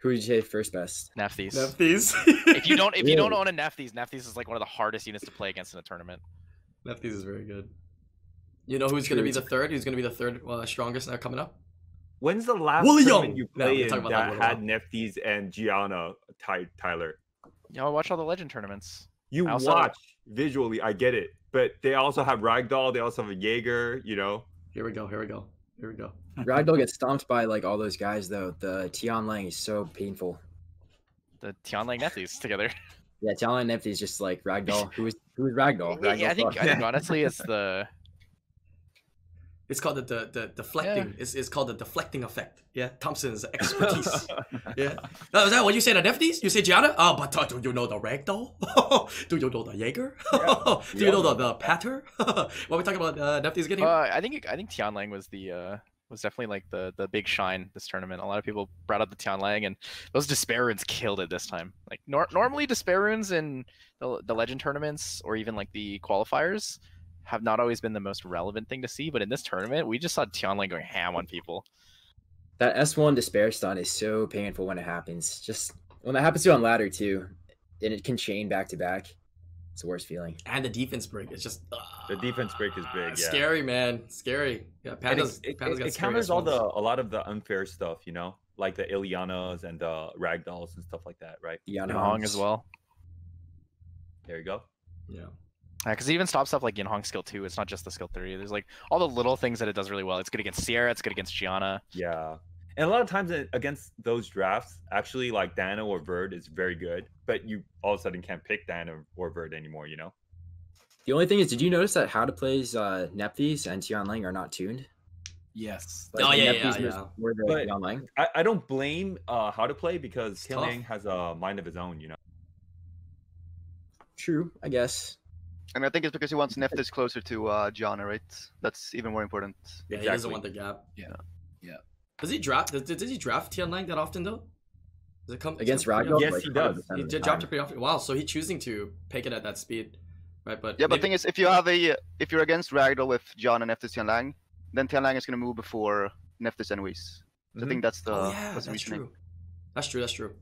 Who did you say first best? Naphthys. Naphthys. if you don't, if really? you don't own a Naphthys, Naphthys is like one of the hardest units to play against in a tournament. Naphthys is very good. You know who's going to be the third? Who's going to be the third uh, strongest now coming up? When's the last William! tournament you played no, that, that had Naphthys and Gianna, Ty Tyler? You know, I watch all the Legend tournaments. You watch visually, I get it, but they also have Ragdoll. They also have a Jaeger. You know. Here we go. Here we go. Here we go. Ragdoll gets stomped by like all those guys though. The Tianlang is so painful. The Tianlang Naphthys together. Yeah, Tianlang Naphthys is just like Ragdoll. Who is who is Ragdoll? Ragdoll yeah, I think, I think honestly it's the. It's called the the, the deflecting. Yeah. It's it's called the deflecting effect. Yeah, Thompson's expertise. yeah. Now, is that what you say? The Naphthys? You say Gianna? Oh, but uh, do you know the Ragdoll? do you know the Jaeger? Yeah. do you know the the Patter? what are we talking about? Uh, Naphthys getting. Uh, I think I think Tianlang was the. Uh... was definitely like the the big shine this tournament. A lot of people brought up the Tianlang, and those Despair runes killed it this time. Like nor normally Despair runes in the, the Legend tournaments or even like the qualifiers have not always been the most relevant thing to see, but in this tournament we just saw Tianlang going ham on people. That S one Despair stun is so painful when it happens. Just when that happens to you on ladder too, and it can chain back to back. It's the worst feeling. And the defense break is just uh, the defense break is big. Yeah. Scary, man. Scary. Yeah, Panda's, it, it, Panda's got it, it counters all ones. the a lot of the unfair stuff, you know, like the Ilyanas and the Ragdolls and stuff like that, right? Yunhong as well. There you go. Yeah. Because yeah, even stop stuff like Yunhong skill two. It's not just the skill three. There's like all the little things that it does really well. It's good against Sierra. It's good against Gianna. Yeah. And a lot of times against those drafts, actually, like Diana or Verd is very good, but you all of a sudden can't pick Diana or Verd anymore, you know? The only thing is, did you notice that how to plays uh, Naphthys and Tianlang are not tuned? Yes. Like, oh, yeah, Naphthys yeah, yeah. Were the but Tianlang. I, I don't blame uh, how to play because Tianlang has a mind of his own, you know? True, I guess. And I think it's because he wants Naphthys closer to uh, Gianna, right? That's even more important. Yeah, exactly. He doesn't want the gap. Yeah, yeah. Does he draft? Does, does he draft Tianlang that often though? Does it come against Ragdoll? Yes, like, he does. He dropped it pretty often. Wow, so he's choosing to pick it at that speed, right? But yeah, maybe... but the thing is, if you have a if you're against Ragdoll with John and Naphthys Tianlang, then Tianlang is going to move before Naphthys anyways. So mm-hmm. I think that's the. Oh, yeah, that's true. That's true. That's true.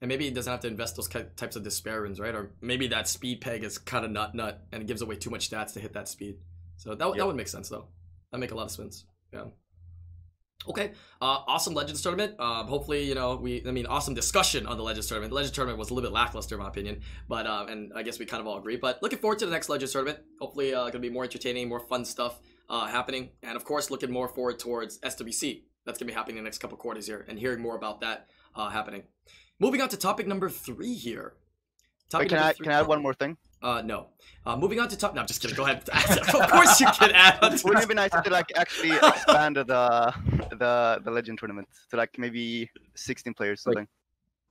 And maybe it doesn't have to invest those types of despair runes, right? Or maybe that speed peg is kind of nut nut and it gives away too much stats to hit that speed. So that, yep. that would make sense, though. That'd make a lot of sense. Yeah. Okay. Uh, awesome Legends Tournament. Um, hopefully, you know, we, I mean, awesome discussion on the Legends Tournament. The Legends Tournament was a little bit lackluster, in my opinion. But, um, and I guess we kind of all agree. But looking forward to the next Legends Tournament. Hopefully, uh, gonna be more entertaining, more fun stuff uh, happening. And of course, looking more forward towards S W C. That's gonna be happening in the next couple quarters here and hearing more about that uh, happening. Moving on to topic number three here. Topic Wait, can, number I, three, can I add one more thing? Uh, no. Uh, moving on to top. No, I'm just kidding. Go ahead. Of course you can add. Wouldn't it be nice to like actually expand the the the Legend tournament to like maybe sixteen players or something?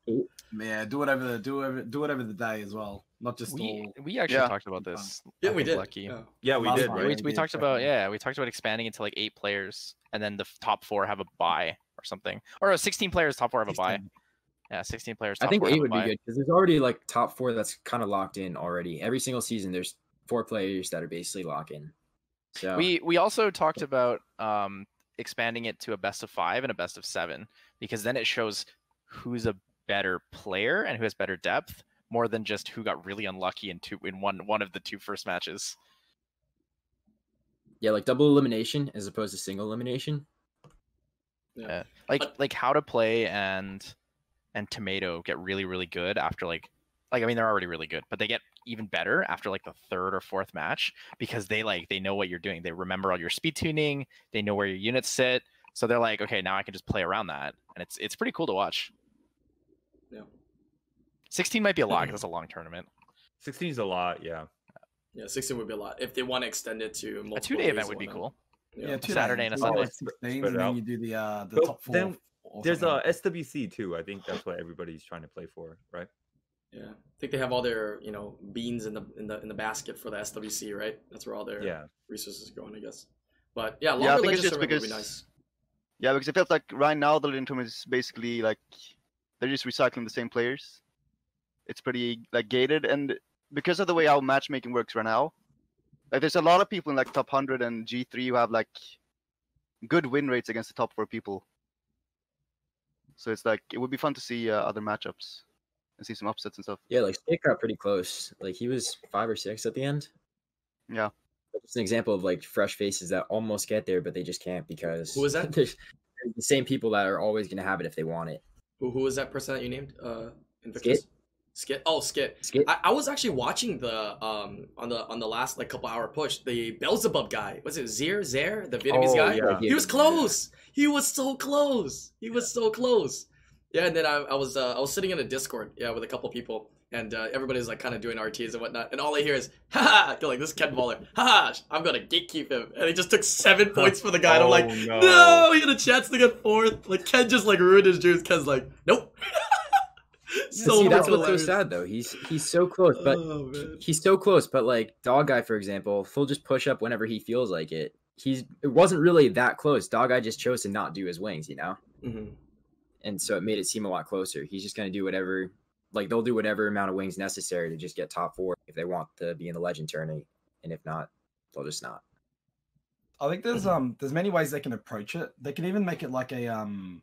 Like, yeah, do whatever do whatever do whatever the day as well. Not just we all... we actually yeah. talked about this. Yeah, we did. Lucky. Yeah, yeah we Last did. Right? We, we did talked about yeah we talked about expanding it to like eight players, and then the top four have a bye or something, or sixteen players top four have a bye. Yeah, sixteen players. Top I think eight would be good because there's already like top four that's kind of locked in already. Every single season, there's four players that are basically locked in. So we we also talked about um, expanding it to a best of five and a best of seven because then it shows who's a better player and who has better depth more than just who got really unlucky in two in one one of the two first matches. Yeah, like double elimination as opposed to single elimination. Yeah, yeah. like like how to play and. and Tomato get really, really good after like, like, I mean, they're already really good, but they get even better after like the third or fourth match because they like, they know what you're doing. They remember all your speed tuning. They know where your units sit. So they're like, okay, now I can just play around that. And it's, it's pretty cool to watch. Yeah. sixteen might be a lot because it's a long tournament. sixteen is a lot. Yeah. Yeah. sixteen would be a lot. If they want to extend it to multiple a two day event would be cool. Yeah. yeah Saturday and a Sunday. sixteen, and then you do the, uh, the top four. Then there's a S W C too. I think that's what everybody's trying to play for, right? Yeah, I think they have all their you know beans in the in the in the basket for the S W C, right? That's where all their yeah. resources are going, I guess. But yeah, longer yeah, Legends Tournament would be nice. Yeah, because it feels like right now the Legends Tournament is basically like they're just recycling the same players. It's pretty like gated, and because of the way our matchmaking works right now, like there's a lot of people in like top one hundred and G three who have like good win rates against the top four people. So it's like, it would be fun to see uh, other matchups and see some upsets and stuff. Yeah, like Snake got pretty close. Like he was five or six at the end. Yeah. It's an example of like fresh faces that almost get there, but they just can't because who was that? There's the same people that are always going to have it if they want it. Who, who was that person that you named? Uh, Invictus? Skit. Oh, Skit. Skit. I, I was actually watching the um on the on the last like couple hour push the Beelzebub guy. Was it Zier Zair, the Vietnamese oh, guy? Yeah. He was close. He was so close. He was so close. Yeah, and then I, I was uh, I was sitting in a Discord, yeah, with a couple people, and uh, everybody's like kind of doing R Ts and whatnot, and all I hear is ha! They're like, this is Ken Baller. Ha! I'm gonna gatekeep him, and he just took seven points for the guy. And I'm like, oh, no. no, he had a chance to get fourth. Like Ken just like ruined his dreams. Ken's like, nope. So see, that's what's so sad though. He's he's so close, but oh, he's so close. But like Dog Guy, for example, he'll just push up whenever he feels like it. He's it wasn't really that close. Dog Guy just chose to not do his wings, you know. Mm-hmm. And so it made it seem a lot closer. He's just gonna do whatever, like they'll do whatever amount of wings necessary to just get top four if they want to be in the Legend tourney, and if not, they'll just not. I think there's mm-hmm. um there's many ways they can approach it. They can even make it like a um.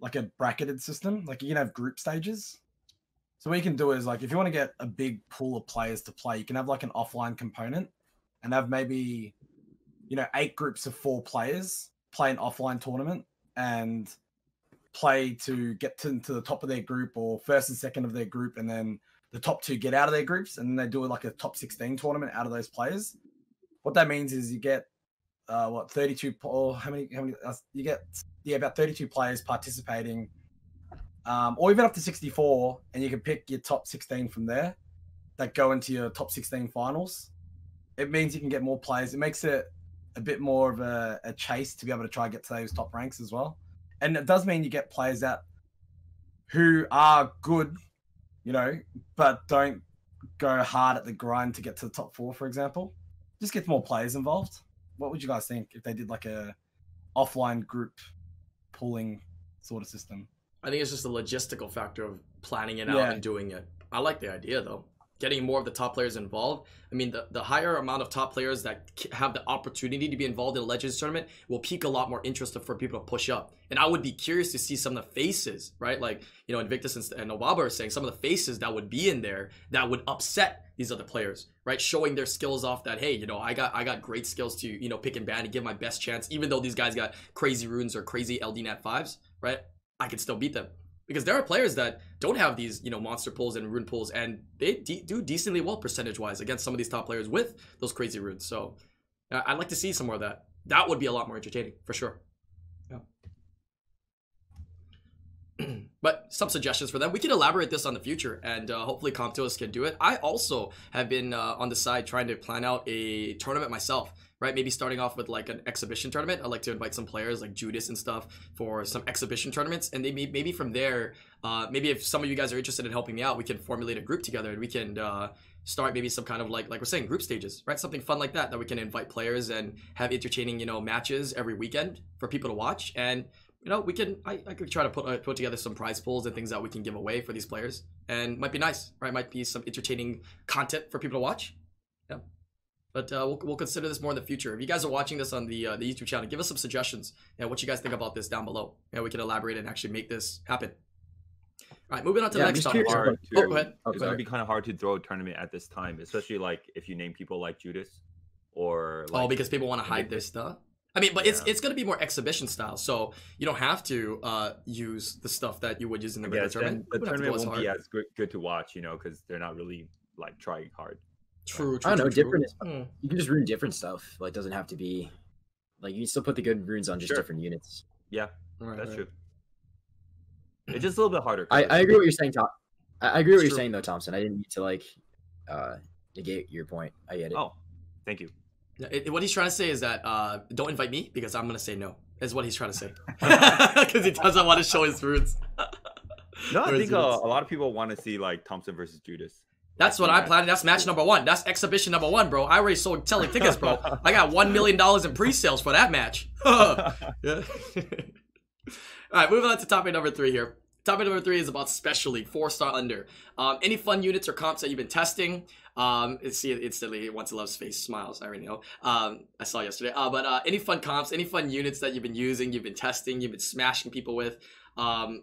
like a bracketed system, like you can have group stages. So what you can do is like, if you want to get a big pool of players to play, you can have like an offline component and have maybe, you know, eight groups of four players play an offline tournament and play to get to, to the top of their group or first and second of their group. And then the top two get out of their groups and then they do like a top sixteen tournament out of those players. What that means is you get, Uh, what thirty-two? Or how many? How many? Uh, you get yeah, about thirty-two players participating, um, or even up to sixty-four, and you can pick your top sixteen from there that go into your top sixteen finals. It means you can get more players. It makes it a bit more of a, a chase to be able to try and get to those top ranks as well. And it does mean you get players that who are good, you know, but don't go hard at the grind to get to the top four, for example. Just gets more players involved. What would you guys think if they did like a offline group pooling sort of system? I think it's just the logistical factor of planning it out yeah. and doing it. I like the idea though. getting more of the top players involved. I mean, the, the higher amount of top players that have the opportunity to be involved in a Legends tournament will pique a lot more interest for people to push up. And I would be curious to see some of the faces, right? Like, you know, Invictus and, and Obaba are saying some of the faces that would be in there that would upset these other players, right? Showing their skills off that, hey, you know, I got I got great skills to, you know, pick and ban and give my best chance, even though these guys got crazy runes or crazy L D Nat fives, right? I could still beat them. Because there are players that don't have these, you know, monster pulls and rune pulls, and they de do decently well percentage-wise against some of these top players with those crazy runes. So uh, I'd like to see some more of that. That would be a lot more entertaining, for sure. Yeah. But some suggestions for them. We can elaborate this on the future, and uh, hopefully Comptos can do it. I also have been uh, on the side trying to plan out a tournament myself. Right, maybe starting off with like an exhibition tournament. I'd like to invite some players like Judas and stuff for some exhibition tournaments, and they may, maybe from there, uh, maybe if some of you guys are interested in helping me out, we can formulate a group together and we can uh, start maybe some kind of like like we're saying group stages, right? Something fun like that that we can invite players and have entertaining, you know, matches every weekend for people to watch, and you know we can I, I could try to put uh, put together some prize pools and things that we can give away for these players, and might be nice, right? Might be some entertaining content for people to watch. Yeah. But uh, we'll, we'll consider this more in the future. If you guys are watching this on the, uh, the YouTube channel, give us some suggestions and you know, what you guys think about this down below. And you know, we can elaborate and actually make this happen. All right, moving on to yeah, the next topic. Oh, go ahead. Oh, it's going to be kind of hard to throw a tournament at this time, especially like if you name people like Judas or like, oh, because people want to hide their stuff. I mean, but yeah. it's it's going to be more exhibition style, so you don't have to uh, use the stuff that you would use in the regular yeah, tournament. The tournament won't hard. be as good, good to watch, you know, because they're not really like trying hard. True, true, I don't know. True, different. True. Is, you can just rune different stuff. Like, it doesn't have to be, like, you can still put the good runes on just sure. different units. Yeah, right, that's right. true. It's just a little bit harder. I, I agree what you're saying, Tom. I agree it's what you're true. saying, though, Thompson. I didn't need to like uh, negate your point. I get it. Oh, thank you. Yeah, it, what he's trying to say is that uh, don't invite me because I'm gonna say no. Is what he's trying to say because he doesn't want to show his runes. No, I think uh, a lot of people want to see like Thompson versus Judas. That's what yeah. I'm planning. That's match number one. That's exhibition number one, bro. I already sold selling tickets, bro. I got one million dollars in pre-sales for that match. Yeah. All right, moving on to topic number three here. Topic number three is about Special League, four-star under. Um, any fun units or comps that you've been testing? Um, see, it instantly wants to love space smiles. I already know. Um, I saw yesterday. Uh, but uh, any fun comps, any fun units that you've been using, you've been testing, you've been smashing people with, um,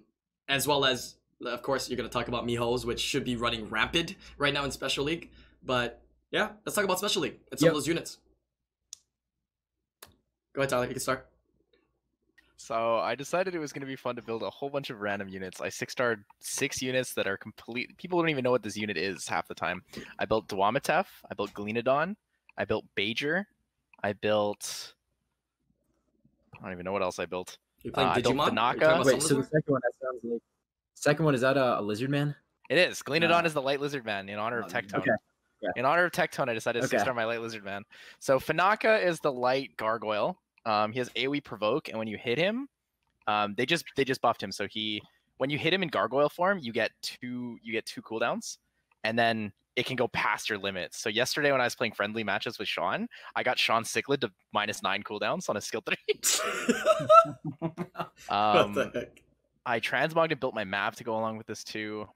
as well as... Of course, you're going to talk about Mihos, which should be running rampant right now in Special League. But yeah, let's talk about Special League and some yep. of those units. Go ahead, Tyler. You can start. So I decided it was going to be fun to build a whole bunch of random units. I six-starred six units that are complete. People don't even know what this unit is half the time. I built Dwamatef. I built Galenodon. I built Bajor. I built... I don't even know what else I built. You're playing uh, Digimon? I built Banaka. Wait, so the second one, that sounds like... Second one, is that a, a lizard man? It is. Galenodon no. is the light lizard man in honor of Tectone. Okay. Yeah. In honor of Tectone, I decided to okay. six-star my light lizard man. So Fanaka is the light gargoyle. Um, he has AoE provoke, and when you hit him, um, they just they just buffed him. So he, when you hit him in gargoyle form, you get two you get two cooldowns, and then it can go past your limits. So yesterday when I was playing friendly matches with Sean, I got Sean Cichlid to minus nine cooldowns on a skill three. um, what the heck? I transmogged and built my map to go along with this too,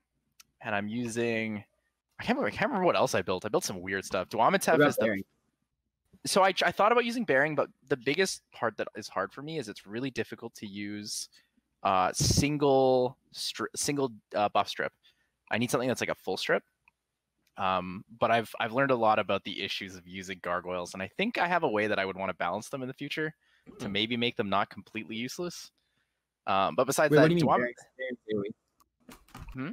and I'm using. I can't remember. I can't remember what else I built. I built some weird stuff. Dwamatef is the. So I I thought about using Bearing, but the biggest part that is hard for me is it's really difficult to use, uh, single stri single uh, buff strip. I need something that's like a full strip. Um, but I've I've learned a lot about the issues of using gargoyles, and I think I have a way that I would want to balance them in the future to maybe make them not completely useless. Um, but besides Wait, that, what do you mean bearings, bearings AoE? Hmm?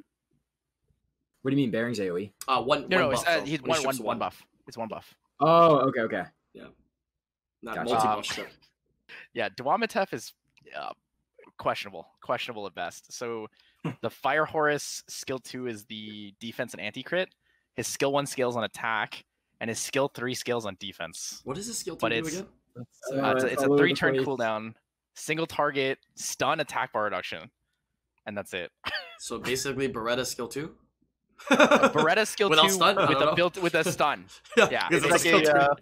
What do you mean bearings AoE? Uh, one, no, one no, buff, it's, uh, he's one, one, one buff. It's one buff. Oh, okay, okay. Yeah. Not gotcha. multi-buff strip. Um, yeah, Dwamatef is uh, questionable. Questionable at best. So the Fire Horus skill two is the defense and anti-crit. His skill one scales on attack, and his skill three scales on defense. What is his skill two but do it's, again? Uh, uh, it's, it's a three-turn cooldown. Single target, stun, attack bar reduction, and that's it. So basically, Beretta skill two. uh, Beretta skill Without two stun? with a built with a stun. Yeah, yeah. It's, it's like a uh,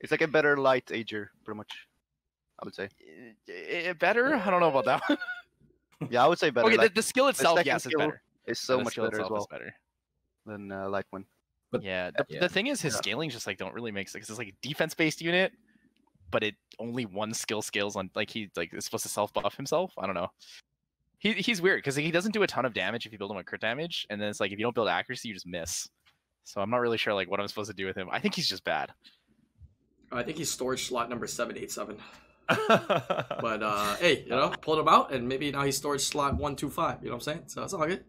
it's like a better light Aegir, pretty much. I would say it, it, better. I don't know about that one. Yeah, I would say better. Okay, like, the, the skill itself, yes, skill is better. It's so much better as well. Better. than uh, Lykewin. But yeah, the, yeah. the thing is, his yeah. scaling just like don't really make sense. It's like a defense-based unit, but it only one skill scales on like he like is supposed to self-buff himself. I don't know. He he's weird because like, he doesn't do a ton of damage if you build him with crit damage, and then it's like if you don't build accuracy, you just miss. So I'm not really sure like what I'm supposed to do with him. I think he's just bad. I think he's storage slot number seven eighty-seven. But uh, hey, you know, pulled him out, and maybe now he's storage slot one twenty-five. You know what I'm saying? So it's all good.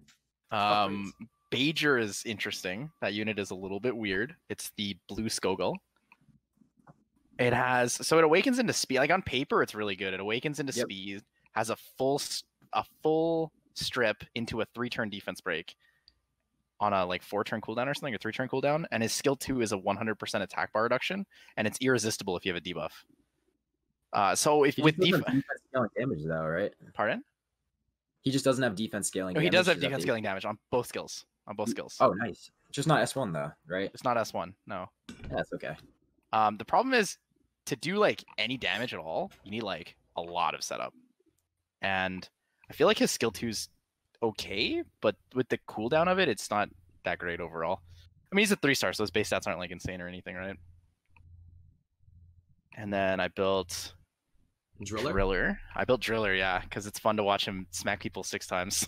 Um, Bajor is interesting. That unit is a little bit weird. It's the blue Skogul. It has so it awakens into speed. Like on paper, it's really good. It awakens into yep. speed. Has a full a full strip into a three turn defense break on a like four turn cooldown or something, or three turn cooldown. And his skill two is a one hundred percent attack bar reduction, and it's irresistible if you have a debuff. Uh, so if you with def- defense scaling damage though, right? Pardon? He just doesn't have defense scaling. No, he does have defense scaling damage on both skills. On both skills. Oh, nice. Just not S one though, right? It's not S one. No. That's okay. Um, the problem is to do like any damage at all, you need like a lot of setup. And I feel like his skill two's okay, but with the cooldown of it, it's not that great overall. I mean, he's a three star, so his base stats aren't like insane or anything, right? And then I built. Driller? Driller. I built Driller, yeah, because it's fun to watch him smack people six times.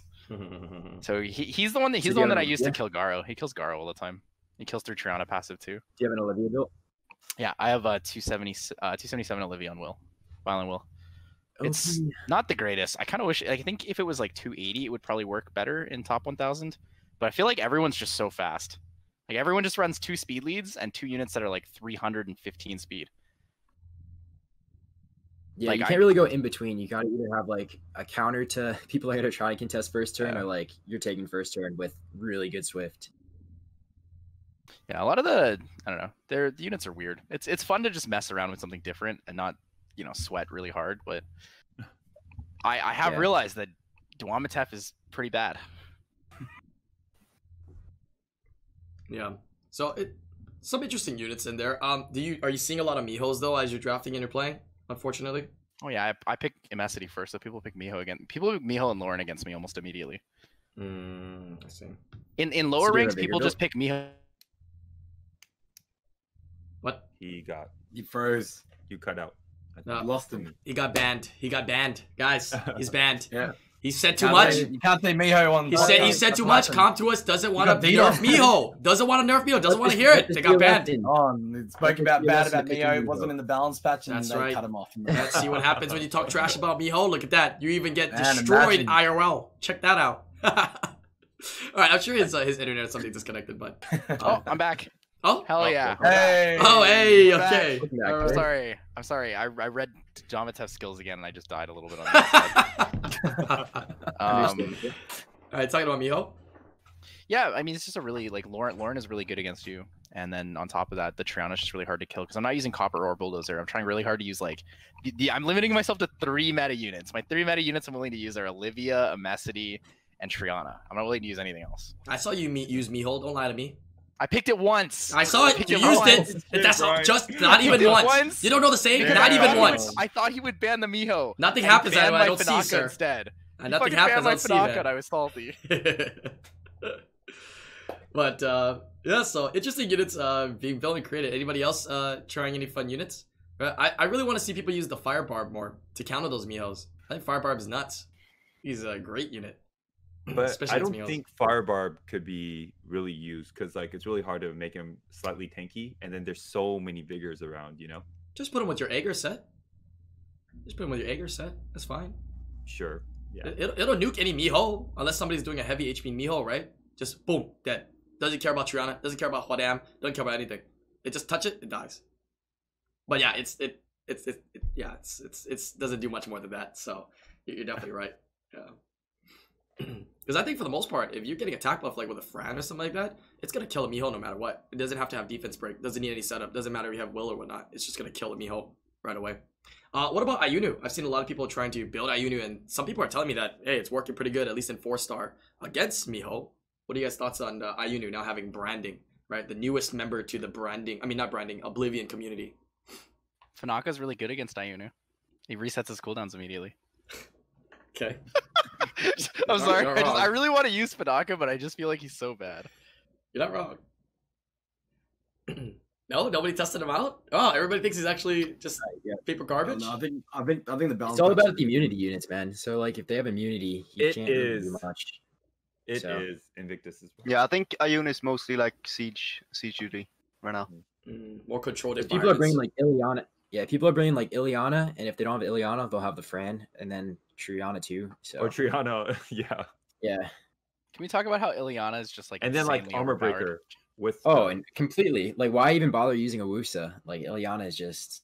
So he, he's the one that he's so the one that I used yeah. to kill Garo. He kills Garo all the time. He kills through Triana passive too. Do you have an Olivia built? Yeah, I have a two seventy-seven Olivia on Will, Violent Will. Okay. It's not the greatest. I kind of wish. Like, I think if it was like two eighty, it would probably work better in top one thousand. But I feel like everyone's just so fast. Like everyone just runs two speed leads and two units that are like three hundred fifteen speed. Yeah, like, you can't I, really go in between. You gotta either have like a counter to people that are trying to contest first turn, yeah. or like you're taking first turn with really good Swift. Yeah, a lot of the I don't know, their the units are weird. It's it's fun to just mess around with something different and not, you know, sweat really hard. But I I have yeah. realized that Duamutef is pretty bad. Yeah. So it some interesting units in there. Um, do you are you seeing a lot of Mihos though as you're drafting and you're playing? Unfortunately. Oh yeah, I, I picked Emacity first, so people pick Miho again. People pick Miho and Lauren against me almost immediately. Mm, I see. In in lower ranks, people just pick Miho. What? He got. He froze. You cut out. No, I lost him. He got banned. He got banned, guys. He's banned. Yeah. He said too much. Say, you can't say Miho on. He said guys. he said That's too much. Comp to us doesn't want to nerf Miho. Doesn't want to nerf Miho. Doesn't want to hear it. They got banned. On spoke about bad about Miho. It wasn't in the balance patch, and That's they right. cut him off. Let's see what happens when you talk trash about Miho. Look at that. You even get Man, destroyed imagine. I R L. Check that out. All right, I'm sure his uh, his internet is something disconnected, but uh, oh, I'm back. Oh hell yeah! Oh hey! Oh, hey okay. Back, I'm sorry. I'm sorry. I I read Duamutef's skills again, and I just died a little bit on that. um, All right, talking about Miho. Yeah, I mean it's just a really like Lauren. Lauren is really good against you, and then on top of that, the Triana is just really hard to kill because I'm not using Copper or Bulldozer. I'm trying really hard to use like the, the, I'm limiting myself to three meta units. My three meta units I'm willing to use are Olivia, Emacity, and Triana. I'm not willing to use anything else. I saw you me- use Miho. Don't lie to me. I picked it once. I saw it. I you it used once. it. Dude, That's not just not even once. once. You don't know the same. Dude, not I even once. Would, I thought he would ban the Miho. Nothing and happens. I don't see, sir. Instead, uh, nothing happens. I see that. I was salty. But uh, yeah, so interesting units uh, being built and created. Anybody else uh, trying any fun units? I I really want to see people use the Fire Barb more to counter those Mihos. I think Fire Barb is nuts. He's a great unit. But Especially I don't think Firebarb could be really used because like it's really hard to make him slightly tanky, and then there's so many vigors around, you know. Just put him with your Aegir set. Just put him with your Aegir set. That's fine. Sure. Yeah. It, it'll, it'll nuke any Miho unless somebody's doing a heavy H P Miho, right? Just boom, dead. Doesn't care about Triana. Doesn't care about Hwadam. Doesn't care about anything. It just touch it, it dies. But yeah, it's it it's it, it yeah it's it's it's doesn't do much more than that. So you're definitely right. Yeah. Because I think for the most part, if you're getting attack buff like with a Fran or something like that, it's going to kill a Miho no matter what. It doesn't have to have defense break. Doesn't need any setup. Doesn't matter if you have Will or whatnot. It's just going to kill a Miho right away. Uh, what about Ayunu? I've seen a lot of people trying to build Ayunu, and some people are telling me that, hey, it's working pretty good, at least in four star against Miho. What are you guys' thoughts on uh, Ayunu now having branding, right? The newest member to the branding, I mean, not branding, Oblivion community. Tanaka's really good against Ayunu. He resets his cooldowns immediately. Okay. I'm sorry. I, just, I really want to use Fedaka, but I just feel like he's so bad. You're not wrong. No, nobody tested him out. Oh, everybody thinks he's actually just right, yeah. paper garbage. No, I think I think I think the balance. It's all about the immunity units, man. So like, if they have immunity, he it can't is. do much. It so. is Invictus. Well. Yeah, I think Ioun is mostly like siege, siege duty right now. Mm, more controlled. If people are bringing like Ileana. Yeah, people are bringing like Ileana, and if they don't have Ileana, they'll have the Fran, and then Triana too. So. Or Triana, yeah. Yeah. Can we talk about how Ileana is just like? And then like Armor Breaker. With oh, and completely like, why even bother using a Wusa? Like, Ileana is just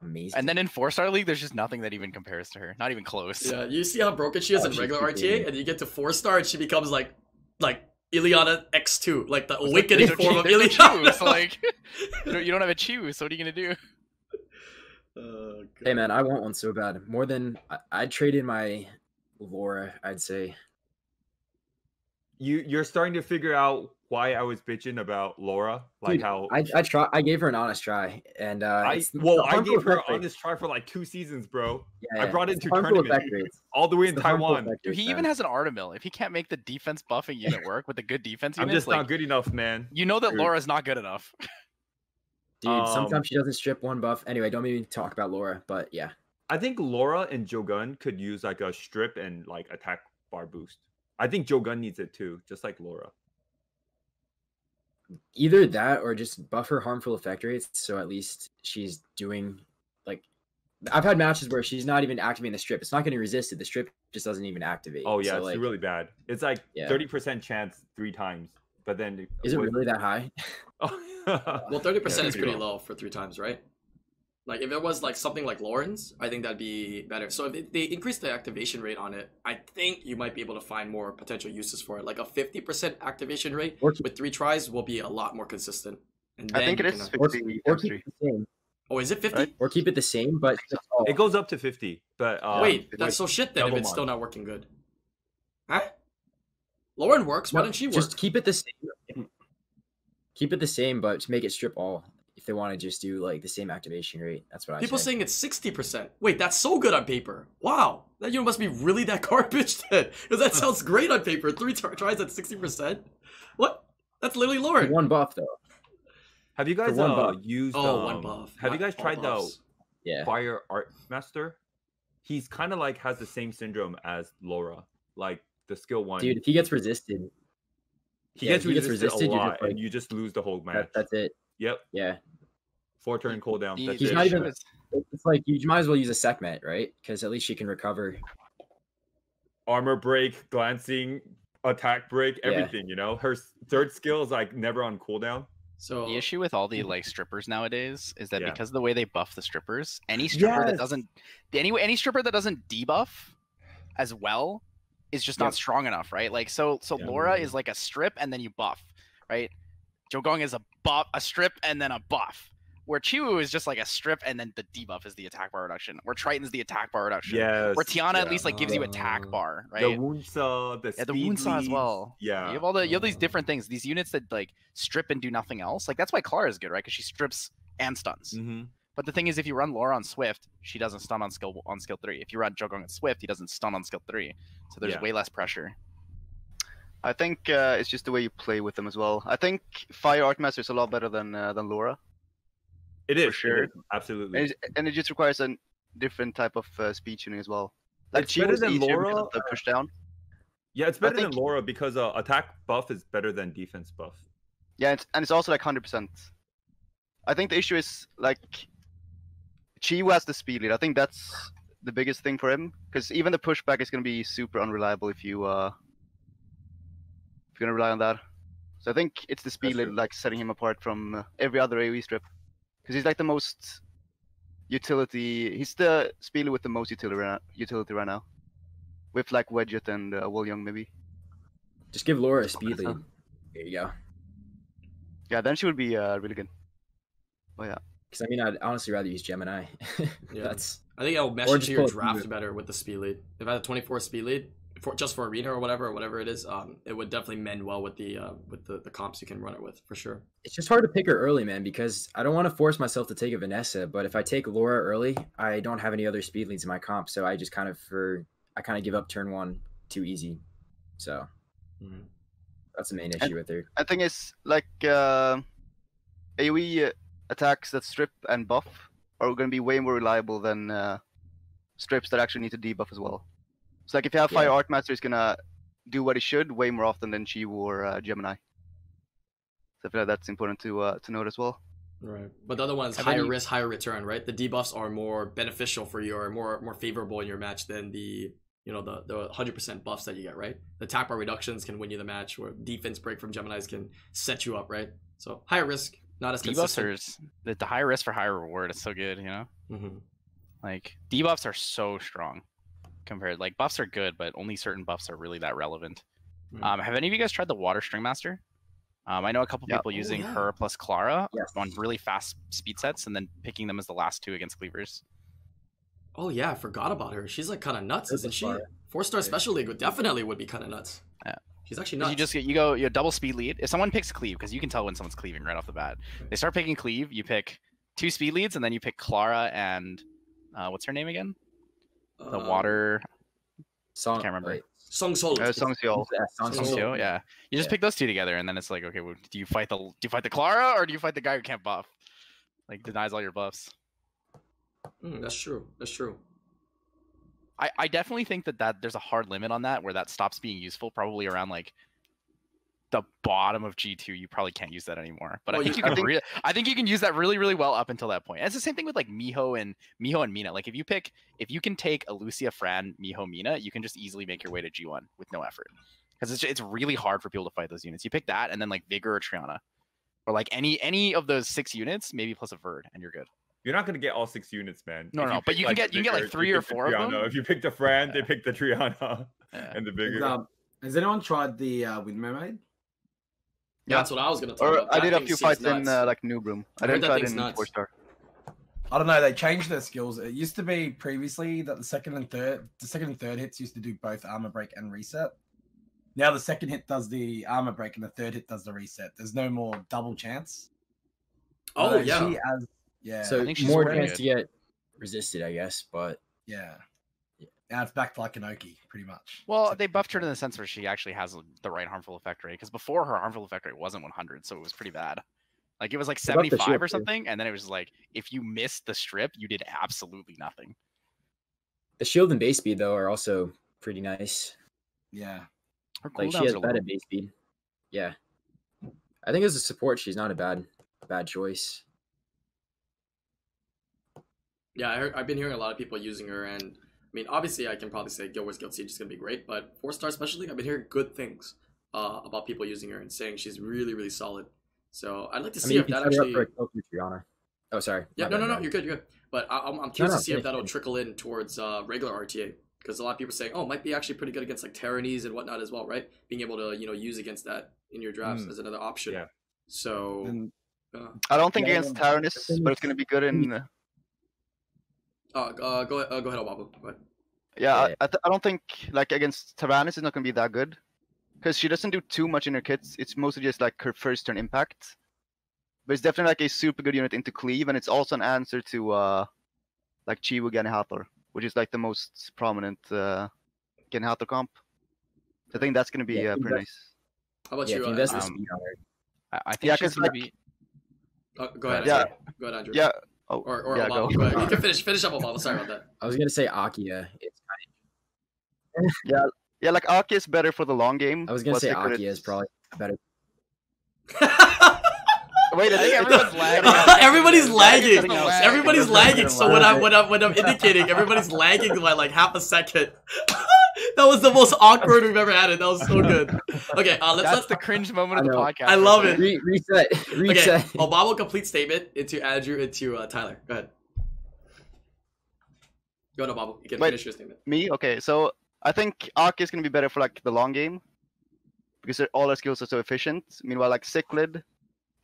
amazing. And then in four star league, there's just nothing that even compares to her, not even close. Yeah, you see how broken she is oh, in regular R T A, and you get to four star, and she becomes like, like Ileana X two, like the awakening like, form of Ileana. No. So like, you don't, you don't have a Chew, so what are you gonna do? Oh, hey man, I want one so bad. More than I, I traded my Laura, I'd say. You you're starting to figure out why I was bitching about Laura, like Dude, how I I try I gave her an honest try, and uh, I well I gave her an honest try for like two seasons, bro. Yeah, yeah. I brought it into tournament all the way in Taiwan. Dude, he even has an Artemill. If he can't make the defense buffing unit work with a good defense unit, I'm just like, not good enough, man. You know that Dude. Laura's not good enough. Dude, um, sometimes she doesn't strip one buff. Anyway, don't even talk about Laura, but yeah, I think Laura and Jogun could use like a strip and like attack bar boost. I think Jogun needs it too, just like Laura. Either that or just buff her harmful effect rates, so at least she's doing like. I've had matches where she's not even activating the strip. It's not going to resist it. The strip just doesn't even activate. Oh yeah, so, it's like, really bad. It's like thirty yeah. percent chance three times, but then is it what... really that high? Oh. Well, thirty yeah, percent is pretty low. low for three times, right? Like if it was like something like Lauren's, I think that'd be better. So if they increase the activation rate on it, I think you might be able to find more potential uses for it. Like a fifty percent activation rate with three tries will be a lot more consistent. And I think it is fifty. Or keep it the same. Oh, is it fifty? Right. Or keep it the same, but it goes up to fifty. But um, wait, that's so shit then if it's still not working good. Huh? Lauren works. Why no, doesn't she work? Just keep it the same. Keep it the same, but to make it strip all. If they want to just do like the same activation rate, that's what I people saying it's sixty percent. Wait, that's so good on paper. Wow, that unit must be really that garbage then, because that sounds great on paper. Three tries at sixty percent. What? That's literally Lauren. One buff though. Have you guys one uh, buff. used? Oh, um, one buff. Have Not you guys tried buffs. the yeah. Fire Art Master? He's kind of like has the same syndrome as Laura, like the skill one. Dude, if he gets resisted, he, yeah, gets, he resisted gets resisted a lot, just like, and you just lose the whole match. That, that's it. Yep. Yeah. Four turn cooldown. He's it. not even. It's like you might as well use a Sekhmet, right? Because at least she can recover. Armor break, glancing, attack break, everything. Yeah. You know, her third skill is like never on cooldown. So the issue with all the like strippers nowadays is that yeah. because of the way they buff the strippers, any stripper yes. that doesn't, any any stripper that doesn't debuff, as well, is just not yep. strong enough, right? Like so, so yeah, Laura man. is like a strip and then you buff, right? Jogong is a buff, a strip, and then a buff. Where Chiwu is just like a strip, and then the debuff is the attack bar reduction. Where Triton's the attack bar reduction. Yes, where Tiana yeah. at least like gives you attack bar, right? The Wunsa, the yeah, the Wunsa as well. Yeah, you have all the you have these different things. These units that like strip and do nothing else. Like that's why Clara's good, right? Because she strips and stuns. Mm-hmm. But the thing is, if you run Laura on Swift, she doesn't stun on skill on skill three. If you run Jogong on Swift, he doesn't stun on skill three. So there's yeah. way less pressure. I think uh, it's just the way you play with them as well. I think Fire Art Master is a lot better than uh, than Laura. It is, for sure, it is, absolutely, and, and it just requires a different type of uh, speed tuning as well. Like it's better than Laura. The push down. Yeah, it's better think, than Laura because uh, attack buff is better than defense buff. Yeah, it's, and it's also like one hundred percent. I think the issue is like Chiwu has the speed lead. I think that's the biggest thing for him because even the pushback is going to be super unreliable if you. Uh, Gonna rely on that, so I think it's the speed that, like setting him apart from uh, every other A O E strip, because he's like the most utility. He's the speed with the most utility right, utility right now, with like Wedget and uh, Wolyung maybe. Just give Laura a speed lead. There you go. Yeah, then she would be uh, really good. Oh yeah. Because I mean, I'd honestly rather use Gemini. yeah. That's. I think I'll mesh into your draft better with the speed lead. If I had a twenty-four speed lead. For, just for arena or whatever or whatever it is, um, it would definitely mend well with the uh, with the, the comps you can run it with for sure. It's just hard to pick her early, man, because I don't want to force myself to take a Vanessa, but if I take Laura early, I don't have any other speed leads in my comp, so I just kind of for I kind of give up turn one too easy. So mm-hmm. That's the main issue and, with her. I think it's like uh, AoE attacks that strip and buff are going to be way more reliable than uh, strips that actually need to debuff as well. So like if you have Fire yeah. Artmaster, it's going to do what it should way more often than Chiwu or uh, Gemini. So I feel like that's important to uh, to note as well. Right, but the other one's higher you... risk, higher return, right? The debuffs are more beneficial for you, or more more favorable in your match than the you know the the one hundred percent buffs that you get, right? The attack bar reductions can win you the match, or defense break from Geminis can set you up, right? So higher risk, not as debuffs are the higher risk for higher reward. It's so good, you know. Mm-hmm. Like debuffs are so strong compared. Like buffs are good, but only certain buffs are really that relevant. Mm-hmm. Um, have any of you guys tried the Water Stringmaster? Um, I know a couple yep. people using oh, yeah. her plus Clara yes. on really fast speed sets and then picking them as the last two against Cleavers. Oh yeah, I forgot about her. She's like kind of nuts, isn't she? Four-star Special League would definitely would be kind of nuts. Yeah. She's actually nuts. You just you go you double speed lead. If someone picks Cleave, because you can tell when someone's cleaving right off the bat. They start picking Cleave, you pick two speed leads, and then you pick Clara and uh, what's her name again? The uh, water... Song, I can't remember. Right. Song Sol. Uh, Song Sol. Yeah, Song Sol. Song Sol. Yeah. You just yeah. pick those two together, and then it's like, okay, well, do you fight the do you fight the Clara, or do you fight the guy who can't buff, like denies all your buffs? Mm, that's true. That's true. I I definitely think that that there's a hard limit on that where that stops being useful. Probably around like the bottom of G two, you probably can't use that anymore. But well, I think you, you can. I think... Re I think you can use that really, really well up until that point. And it's the same thing with like Miho and Miho and Mina. Like if you pick, if you can take Elucia, Fran, Miho, Mina, you can just easily make your way to G one with no effort, because it's it's really hard for people to fight those units. You pick that, and then like Vigor or Triana, or like any any of those six units, maybe plus a Verd, and you're good. You're not gonna get all six units, man. No, no, no, but you can like, get you can get like three or four Triana. Of them. If you picked a Fran, yeah. they picked the Triana yeah. and the Vigor. Has, um, has anyone tried the uh, Wind Mermaid? Yeah, that's what I was gonna talk or about. I that did a few fights nuts. in uh, like Nubrum. I, I didn't try it in nuts. four star. I don't know. They changed their skills. It used to be previously that the second and third, the second and third hits used to do both armor break and reset. Now the second hit does the armor break and the third hit does the reset. There's no more double chance. Oh uh, yeah, she has, yeah. So I think she's more chance to get resisted, I guess. But yeah. Now it's back to like Inoki, pretty much. Well, they buffed her in the sense where she actually has the right harmful effect rate, because before her harmful effect rate wasn't one hundred, so it was pretty bad. Like it was like seventy-five or something, and then it was like if you missed the strip, you did absolutely nothing. The shield and base speed though are also pretty nice. Yeah, her like she has bad at base speed. Yeah, I think as a support, she's not a bad bad choice. Yeah, I heard, I've been hearing a lot of people using her and. I mean, obviously, I can probably say Guild Wars Guild Siege is going to be great, but four-star Special League, I've been hearing good things uh, about people using her and saying she's really, really solid. So I'd like to see I mean, if that actually... For a oh, sorry. Yeah, no, no, no, no, you're good, you're good. But I I'm, I'm curious no, no, to see no, if that'll no. trickle in towards uh, regular R T A, because a lot of people are saying, oh, it might be actually pretty good against like Terranese and whatnot as well, right? Being able to, you know, use against that in your drafts mm. as another option. Yeah. So... And, uh, I don't think yeah, against Terranese, but it's going to be good in... Uh, Oh, uh, go, uh, go ahead, Obabu. Go ahead. Yeah, yeah. I, th I don't think, like, against Tyrannus it's not going to be that good. Because she doesn't do too much in her kits. It's mostly just, like, her first turn impact. But it's definitely, like, a super good unit into Cleave, and it's also an answer to, uh, like, Chiwu Genhator, which is, like, the most prominent uh, Genhator comp. So I think that's going to be yeah, uh, pretty nice. How about yeah, you, uh, um, I, I think yeah, she's going to be... Oh, go ahead, yeah. Go ahead, Andrew. Yeah. Oh, or, or yeah, Obama. Go. Go you can finish finish up Obama. Sorry about that. I was gonna say Akia. It's kind of... yeah, yeah, like Akia is better for the long game. I was gonna Plus say Akia is probably better. Wait, I think everyone's lagging. everybody's lagging. Everybody's, everybody's lagging. So when I when I when I'm indicating, everybody's lagging by like half a second. That was the most awkward we've ever had. It. That was so good. Okay, uh, let's. That's let's, the cringe moment of the podcast. I love it. Re reset. Reset. Okay, Obama complete statement into Andrew into uh, Tyler. Go ahead. Go on, Obama. You can Wait, finish your statement. Me? Okay. So I think Akia is gonna be better for like the long game because all her skills are so efficient. Meanwhile, like Cichlid,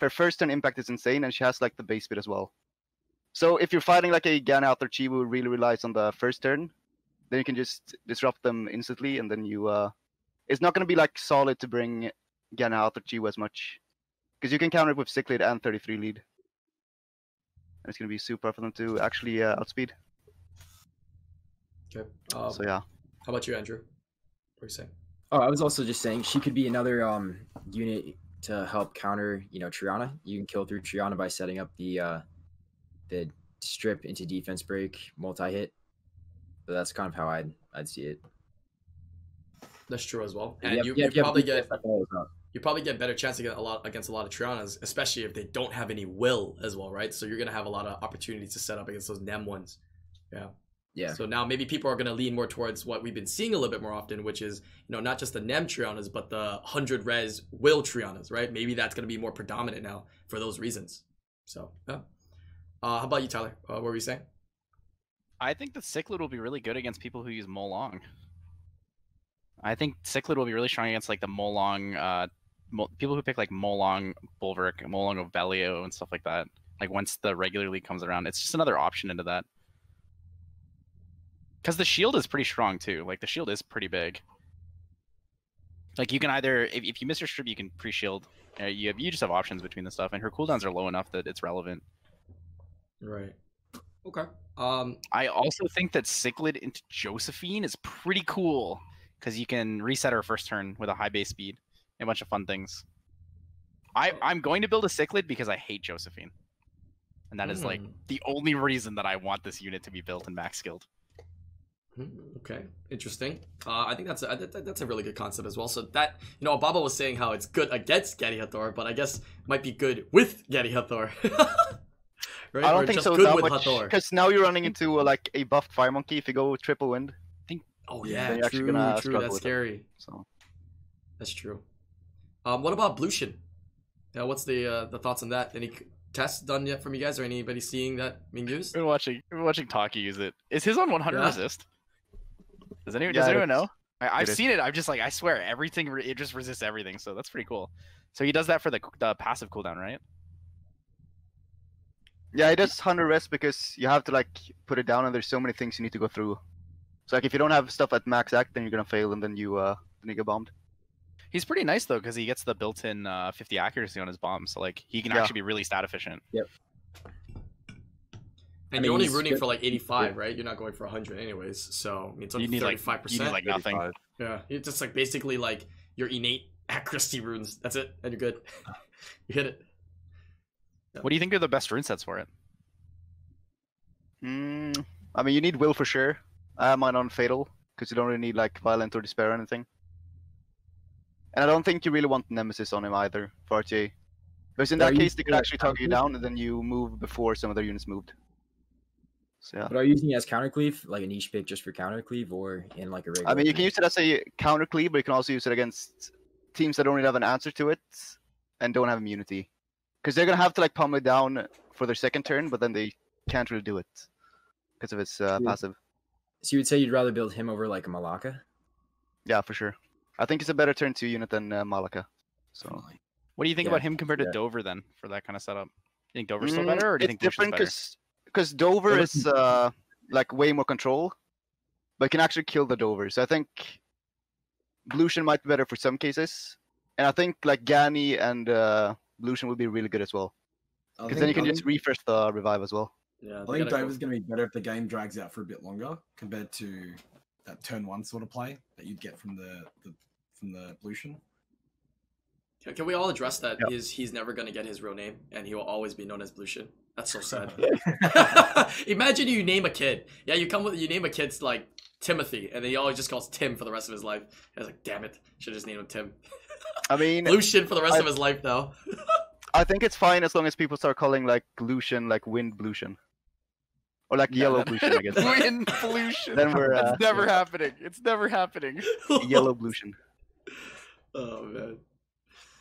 her first turn impact is insane, and she has like the base speed as well. So if you're fighting like a Ganath or Chiwu, really relies on the first turn. Then you can just disrupt them instantly, and then you... Uh, it's not going to be, like, solid to bring Gana out or Chiwu as much. Because you can counter it with Cichlid and thirty-three lead. And it's going to be super for them to actually uh, outspeed. Okay. Um, so, yeah. How about you, Andrew? What are you saying? Oh, I was also just saying she could be another um unit to help counter, you know, Triana. You can kill through Triana by setting up the uh the strip into defense break multi hit. But that's kind of how I'd I'd see it. That's true as well. And yep, you, yep, you yep, probably yep. get you probably get better chance to get a lot against a lot of Trianas, especially if they don't have any will as well, right? So you're gonna have a lot of opportunities to set up against those N E M ones. Yeah. Yeah. So now maybe people are going to lean more towards what we've been seeing a little bit more often, which is, you know, not just the N E M Trianas, but the one hundred res will Trianas, right? Maybe that's going to be more predominant now for those reasons. So, yeah. Uh, how about you, Tyler? Uh, what were you saying? I think the Cichlid will be really good against people who use Molong. I think Cichlid will be really strong against, like, the Molong, uh, Mol people who pick, like, Molong Bulwark, Molong Ovelio, and stuff like that. Like, once the regular league comes around, it's just another option into that. Because the shield is pretty strong too. Like the shield is pretty big. Like you can either, if, if you miss your strip, you can pre-shield. Uh, you have you just have options between the stuff, and her cooldowns are low enough that it's relevant. Right. Okay. Um. I also think that Cichlid into Josephine is pretty cool because you can reset her first turn with a high base speed and a bunch of fun things. I I'm going to build a Cichlid because I hate Josephine, and that mm. is like the only reason that I want this unit to be built and max skilled. Okay, interesting. Uh, I think that's a, that, that's a really good concept as well. So that, you know, Ababa was saying how it's good against Gedi Hathor, but I guess it might be good with Gedi Hathor. Right? I don't or think so that much, because now you're running into uh, like a buffed Fire Monkey if you go triple wind. I think. Oh yeah, yeah true, gonna true. That's scary. It, so. That's true. Um, what about Blution? Yeah, what's the uh, the thoughts on that? Any tests done yet from you guys, or anybody seeing that being used? We're watching. We're watching Taki use it. Is his on one hundred yeah. resist? Does anyone, yeah, does anyone know? I, I've it seen it. I'm just like, I swear, everything, re it just resists everything. So that's pretty cool. So he does that for the, the passive cooldown, right? Yeah, he does one hundred rest because you have to like put it down and there's so many things you need to go through. So like if you don't have stuff at max act, then you're going to fail and then you, uh, then you get bombed. He's pretty nice though because he gets the built-in uh, fifty accuracy on his bomb. So like he can yeah. actually be really stat efficient. Yep. And I mean, you're only rooting good. for like eighty-five, yeah. right? You're not going for one hundred anyways, so I mean, it's only thirty-five percent. You need like nothing. eighty-five. Yeah, it's just like basically like your innate accuracy runes. That's it, and you're good. You hit it. Yeah. What do you think are the best rune sets for it? Mm, I mean, you need Will for sure. I have mine on Fatal, because you don't really need like Violent or Despair or anything. And I don't think you really want Nemesis on him either, for R T A. Because in that yeah, case, they could actually target you down, and then you move before some of their units moved. So, yeah. But are you using it as counter cleave, like a niche pick just for counter cleave, or in like a regular? I mean, you can use it as a counter cleave, but you can also use it against teams that don't really have an answer to it and don't have immunity, because they're gonna have to like pummel it down for their second turn, but then they can't really do it because of its uh, so passive. So you would say you'd rather build him over like a Malaka? Yeah, for sure. I think it's a better turn two unit than uh, Malaka. So, what do you think yeah. about him compared to yeah. Dover then for that kind of setup? You think Dover's mm, still better, or do you think Bush is better? Because Dover is uh, like way more control, but can actually kill the Dover. So I think Blution might be better for some cases, and I think like Gani and uh, Blution will be really good as well. Because then you can I just think... refresh the revive as well. Yeah, I think Dover's go. going to be better if the game drags out for a bit longer compared to that turn one sort of play that you'd get from the, the from the Blution. Can we all address that? Yep. Is he's never going to get his real name, and he will always be known as Blution. That's so sad. Imagine you name a kid. Yeah, you come with you name a kid's like Timothy, and then he always just calls Tim for the rest of his life. I was like, damn it, should just name him Tim. I mean, Blution for the rest I, of his life now. I think it's fine as long as people start calling like Lucian like Wind Blution, or like yeah, Yellow Blution. I guess Wind Blution. Then we're uh, it's never yeah. happening. It's never happening. Yellow Blution. Oh man.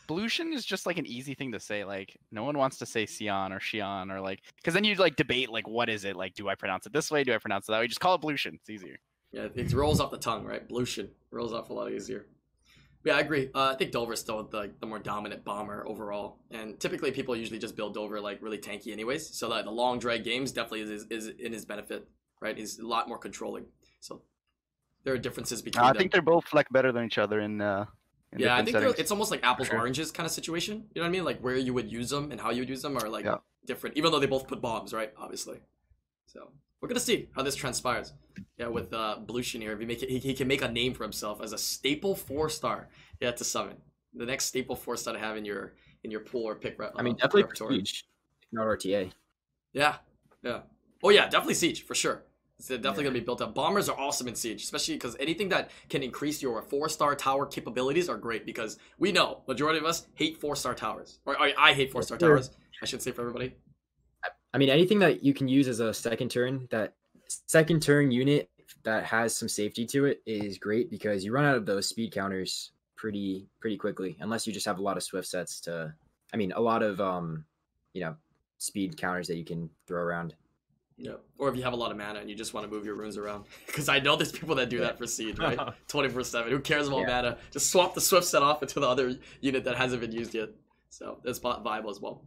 Blution is just like an easy thing to say. Like no one wants to say Sion or Shion or like, because then you like debate like what is it? Like do I pronounce it this way? Do I pronounce it that way? Just call it Blution. It's easier. Yeah, it rolls off the tongue, right? Blution rolls off a lot easier. Yeah, I agree. Uh, I think Dover's still the the more dominant bomber overall, and typically people usually just build Dover like really tanky anyways. So like, the long drag games definitely is, is is in his benefit, right? He's a lot more controlling. So there are differences between. Uh, I them. think they're both like better than each other in. Uh... Yeah, I think it's almost like apples sure. oranges kind of situation. You know what I mean? Like where you would use them and how you would use them are like yeah. different, even though they both put bombs, right? Obviously. So We're gonna see how this transpires. Yeah, with uh, Blue Chenier, if he make it, he, he can make a name for himself as a staple four star. Yeah, to summon the next staple four star to have in your in your pool or pick. Uh, I mean, definitely Siege, if not R T A. Yeah, yeah. Oh yeah, definitely Siege for sure. It's definitely yeah. gonna be built up. Bombers are awesome in Siege, especially because anything that can increase your four star tower capabilities are great. Because we know majority of us hate four star towers, or, or I hate four star sure. towers. I should say for everybody. I mean, anything that you can use as a second turn, that second turn unit that has some safety to it is great because you run out of those speed counters pretty pretty quickly, unless you just have a lot of swift sets to, I mean, a lot of, um, you know, speed counters that you can throw around. Yeah, or if you have a lot of mana and you just want to move your runes around. Because I know there's people that do yeah. that for Siege, right? twenty-four seven, who cares about yeah. mana? Just swap the swift set off into the other unit that hasn't been used yet. So that's viable as well.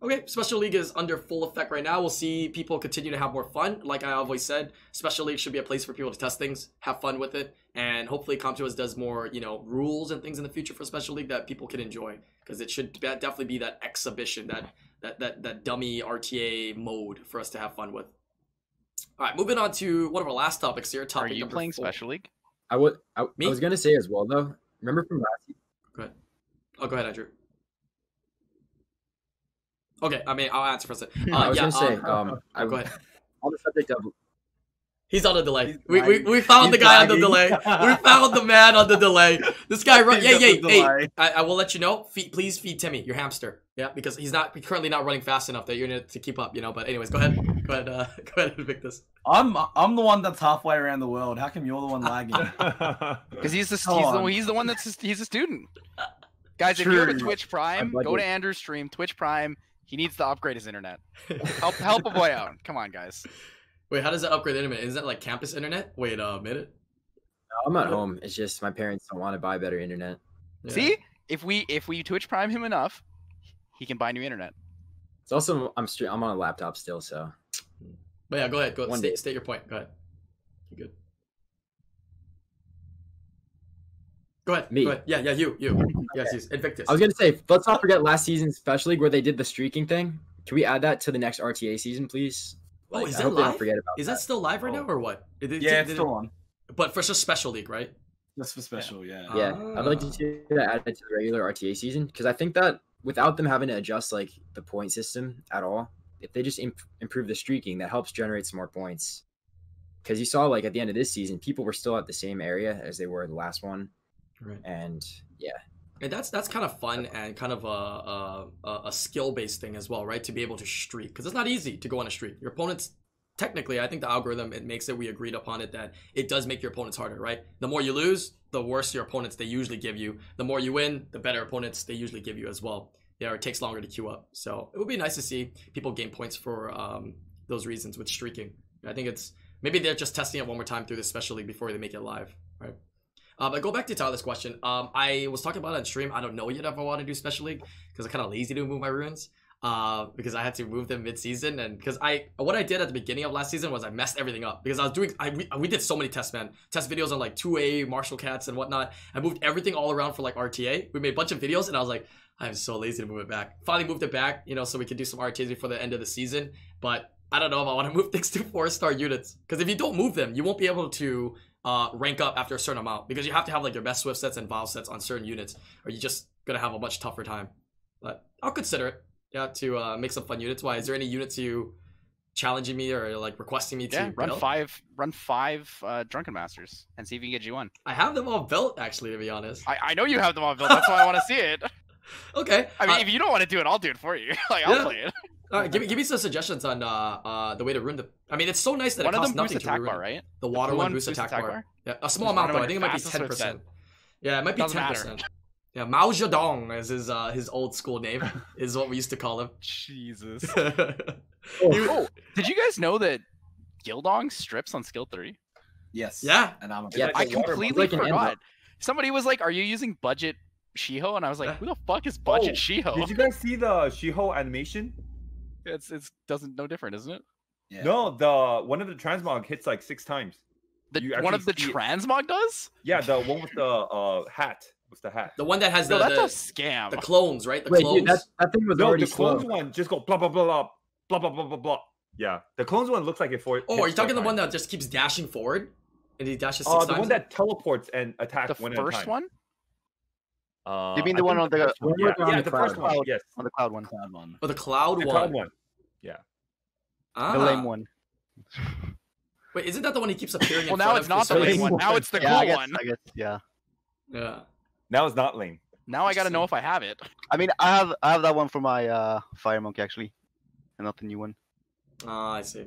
Okay, Special League is under full effect right now. We'll see people continue to have more fun. Like I always said, Special League should be a place for people to test things, have fun with it, and hopefully ComTours does more, you know, rules and things in the future for Special League that people can enjoy, because it should definitely be that exhibition, that, that, that, that dummy R T A mode for us to have fun with. All right, moving on to one of our last topics here. Topic Are you playing four. Special League? I, would, I, I was going to say as well, though, remember from last year? Go ahead. Oh, go ahead, Andrew. Okay, I mean, I'll answer for a second. Uh, I was yeah, gonna um, say, um, oh, I, go ahead. On the subject of, he's on a delay. We, we we found he's the guy lagging. on the delay. We found the man on the delay. This guy, right? Yeah, yeah, hey, I, I will let you know. Feed, please feed Timmy, your hamster. Yeah, because he's not he's currently not running fast enough that you're gonna to keep up, you know. But anyways, go ahead, go ahead, uh, go ahead and pick this. I'm I'm the one that's halfway around the world. How come you're the one lagging? Because he's the he's the, he's the one that's just, he's a student. Guys, True. if you have a Twitch Prime, go to Andrew's stream, Twitch Prime. He needs to upgrade his internet. Help, help a boy out. Come on, guys. Wait, how does that upgrade the internet? Is that like campus internet? Wait a minute. No, I'm at home. It's just my parents don't want to buy better internet. Yeah. See, if we if we Twitch Prime him enough, he can buy new internet. It's also I'm I'm on a laptop still, so. But yeah, go ahead. Go state, state your point. Go ahead. You're good. Go ahead. Me. Go ahead. Yeah, yeah, you, you. Yes, okay. Invictus. I was gonna say, let's not forget last season's Special League where they did the streaking thing. Can we add that to the next R T A season, please? Oh, like, is I that hope live? They don't forget about is that, that still live right oh. now or what? It, it, yeah, it, it's it, still on. But for just Special League, right? Just for Special, yeah. Yeah, ah. I'd like to see that added to the regular R T A season because I think that without them having to adjust like the point system at all, if they just imp improve the streaking, that helps generate some more points. Because you saw like at the end of this season, people were still at the same area as they were the last one. Right. And yeah, and that's that's kind of fun and kind of a a, a skill based thing as well, right? To be able to streak, because it's not easy to go on a streak. Your opponents, technically, I think the algorithm it makes it. We agreed upon it that it does make your opponents harder, right? The more you lose, the worse your opponents they usually give you. The more you win, the better opponents they usually give you as well. Yeah, or it takes longer to queue up. So it would be nice to see people gain points for um, those reasons with streaking. I think it's maybe they're just testing it one more time through this Special League before they make it live, right? Uh, but go back to Tyler's question. Um, I was talking about it on stream. I don't know yet if I want to do Special League because I'm kind of lazy to move my runes uh, because I had to move them mid-season. And because I, what I did at the beginning of last season was I messed everything up because I was doing, I, we, we did so many tests, man. Test videos on like two A, Marshall Cats and whatnot. I moved everything all around for like R T A. We made a bunch of videos and I was like, I'm so lazy to move it back. Finally moved it back, you know, so we could do some R T As before the end of the season. But I don't know if I want to move things to four-star units because if you don't move them, you won't be able to... Uh, rank up after a certain amount because you have to have like your best swift sets and valve sets on certain units or you're just gonna have a much tougher time. But I'll consider it, yeah, to uh, make some fun units. Why is there any units you challenging me or like requesting me yeah, to run build? five run five uh, Drunken Masters and see if you can get G one? I have them all built actually, to be honest. I, I know you have them all built, that's why I want to see it. Okay, I mean uh, if you don't want to do it, I'll do it for you. Like I'll yeah. play it. All right, give me give me some suggestions on uh, uh, the way to ruin the. I mean, it's so nice that one it costs nothing to ruin. Bar, right? The water the one boosts attack, attack bar. bar. Yeah, a small amount though. I think it might be ten percent. Yeah, it might be ten percent. Yeah, Mao Zedong is his uh, his old school name. Is what we used to call him. Jesus. oh. oh, did you guys know that Gildong strips on skill three? Yes. Yeah. And I'm. A yeah, I completely like forgot. Somebody was like, "Are you using budget Shiho?" And I was like, "Who the fuck is budget oh, Shiho?" Did you guys see the Shiho animation? It's it's doesn't no different, isn't it? Yeah. No, the one of the transmog hits like six times. The one of the transmog it. does? Yeah, the one with the uh hat. What's the hat? The one that has no, the that's the, a scam. The clones, right? The Wait, clones. Dude, that, that thing was no, already the clones slow. one just go blah blah blah blah blah blah blah blah. Yeah, the clones one looks like it for. Oh, are you talking the one that just keeps dashing forward, and he dashes six uh, times? Oh, the one that teleports and attacks. The one first one. Uh, you mean the I one on the, the one yeah, on yeah, the, the first one? Cloud, yes, on the cloud one. Cloud one. Oh, the cloud the one. Cloud one. Yeah. Ah. The lame one. Wait, isn't that the one he keeps appearing? Well, in now it's not the lame one. one. Now it's the yeah, cool I guess, one. I guess. Yeah. Yeah. Now it's not lame. Now I gotta know if I have it. I mean, I have I have that one for my uh, Fire Monk actually, and not the new one. Ah, uh, I see.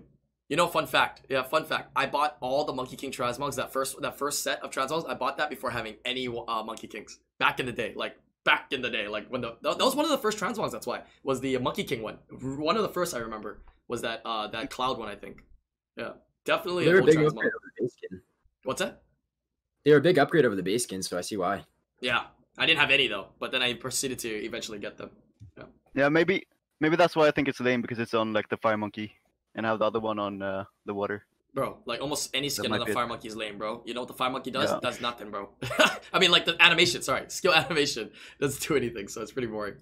You know, fun fact. Yeah, fun fact. I bought all the Monkey King Transmogs. That first that first set of Transmogs, I bought that before having any uh, Monkey Kings. Back in the day, like back in the day, like when the that was one of the first Transmogs. That's why was the Monkey King one. One of the first I remember was that uh, that Cloud one. I think. Yeah, definitely. They're a, a big transmog. Upgrade over the base skin. What's that? They're a big upgrade over the base skin, so I see why. Yeah. I didn't have any though, but then I proceeded to eventually get them. Yeah, yeah maybe maybe that's why I think it's lame, because it's on like the Fire Monkey and I have the other one on uh, the water. Bro, like almost any skin on the Fire Monkey is lame, bro. You know what the Fire Monkey does? Yeah. It does nothing, bro. I mean, like the animation, sorry, skill animation doesn't do anything, so it's pretty boring.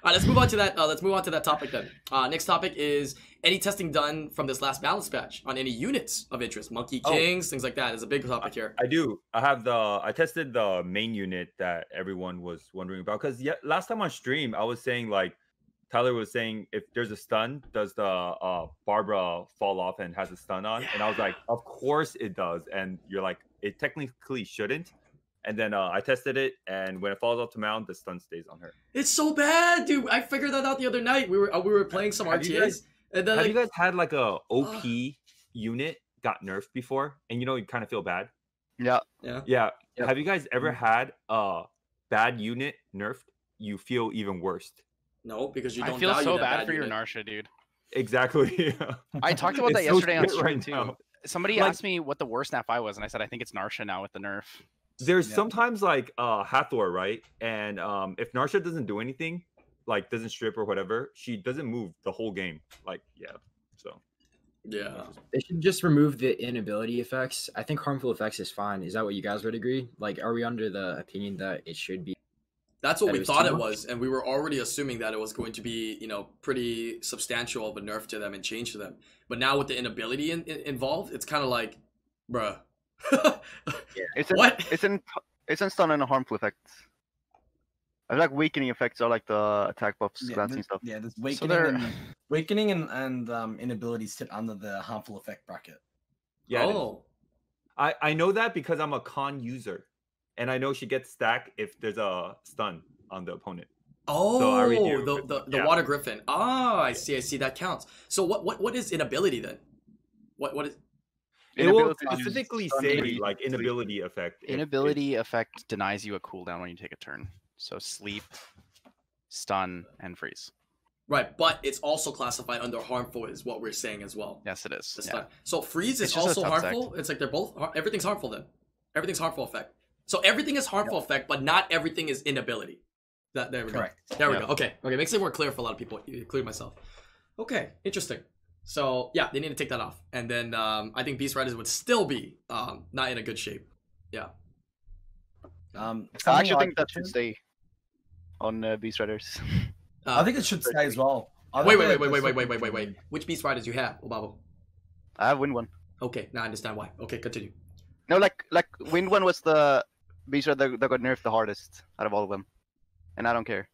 All right, let's move on to that. Uh, let's move on to that topic then. Uh, next topic is any testing done from this last balance patch on any units of interest, Monkey Kings, oh, things like that. Is a big topic I, here. I do. I have the. I tested the main unit that everyone was wondering about, because yeah, last time on stream I was saying, like Tyler was saying, if there's a stun, does the uh, Barbara fall off and has a stun on? Yeah. And I was like, of course it does. And you're like, it technically shouldn't. And then uh, I tested it, and when it falls off the mound, the stun stays on her. It's so bad, dude. I figured that out the other night. We were uh, we were playing some have R T As. You guys, and then, have like, you guys had like a O P uh, unit got nerfed before, and you know you kind of feel bad? Yeah. Yeah. Yeah. Yep. Have you guys ever had a bad unit nerfed? You feel even worse. No, because you don't I feel value so that bad, bad for unit. Your Narsha, dude. Exactly. Yeah. I talked about that yesterday so on stream right too. Now. Somebody like, asked me what the worst N A F I was, and I said I think it's Narsha now with the nerf. There's yeah. sometimes like uh Hathor, right? And um if Narsha doesn't do anything, like doesn't strip or whatever, she doesn't move the whole game. Like, yeah. So yeah. They should just remove the inability effects. I think harmful effects is fine. Is that what you guys would agree? Like, are we under the opinion that it should be? That's what that we thought it was, and we were already assuming that it was going to be, you know, pretty substantial of a nerf to them and change to them. But now with the inability in, in, involved, it's kind of like, bruh. yeah. It's in, what? It's in it's in stun and harmful effects. I feel like weakening effects are like the attack buffs, yeah, glancing this, stuff. Yeah, there's weakening, so and, weakening and and um, inabilities sit under the harmful effect bracket. Yeah. Oh. I I know that because I'm a con user, and I know she gets stacked if there's a stun on the opponent. Oh, so the the, the yeah. water griffin. Ah, oh, I see. I see. That counts. So what what what is inability then? What what is? It will specifically say like inability effect. Inability if, if... effect denies you a cooldown when you take a turn. So sleep, stun, and freeze. Right, but it's also classified under harmful, is what we're saying as well. Yes, it is. Yeah. So freeze is also harmful. It's like they're both. Everything's harmful then. Everything's harmful effect. So everything is harmful yeah. effect, but not everything is inability. That there we Correct. go. There yeah. we go. Okay. Okay. Makes it more clear for a lot of people, including myself. Okay. Interesting. So yeah, they need to take that off, and then um, I think Beast Riders would still be um, not in a good shape. Yeah. Um, I actually I think that should stay on uh, Beast Riders. Uh, I think it should stay as well. Wait, wait, wait, wait, wait, wait, wait, wait, wait, wait. Which Beast Riders you have, Obabo? I have Wind One. Okay, now I understand why. Okay, continue. No, like like Wind One was the Beast Rider that got nerfed the hardest out of all of them, and I don't care.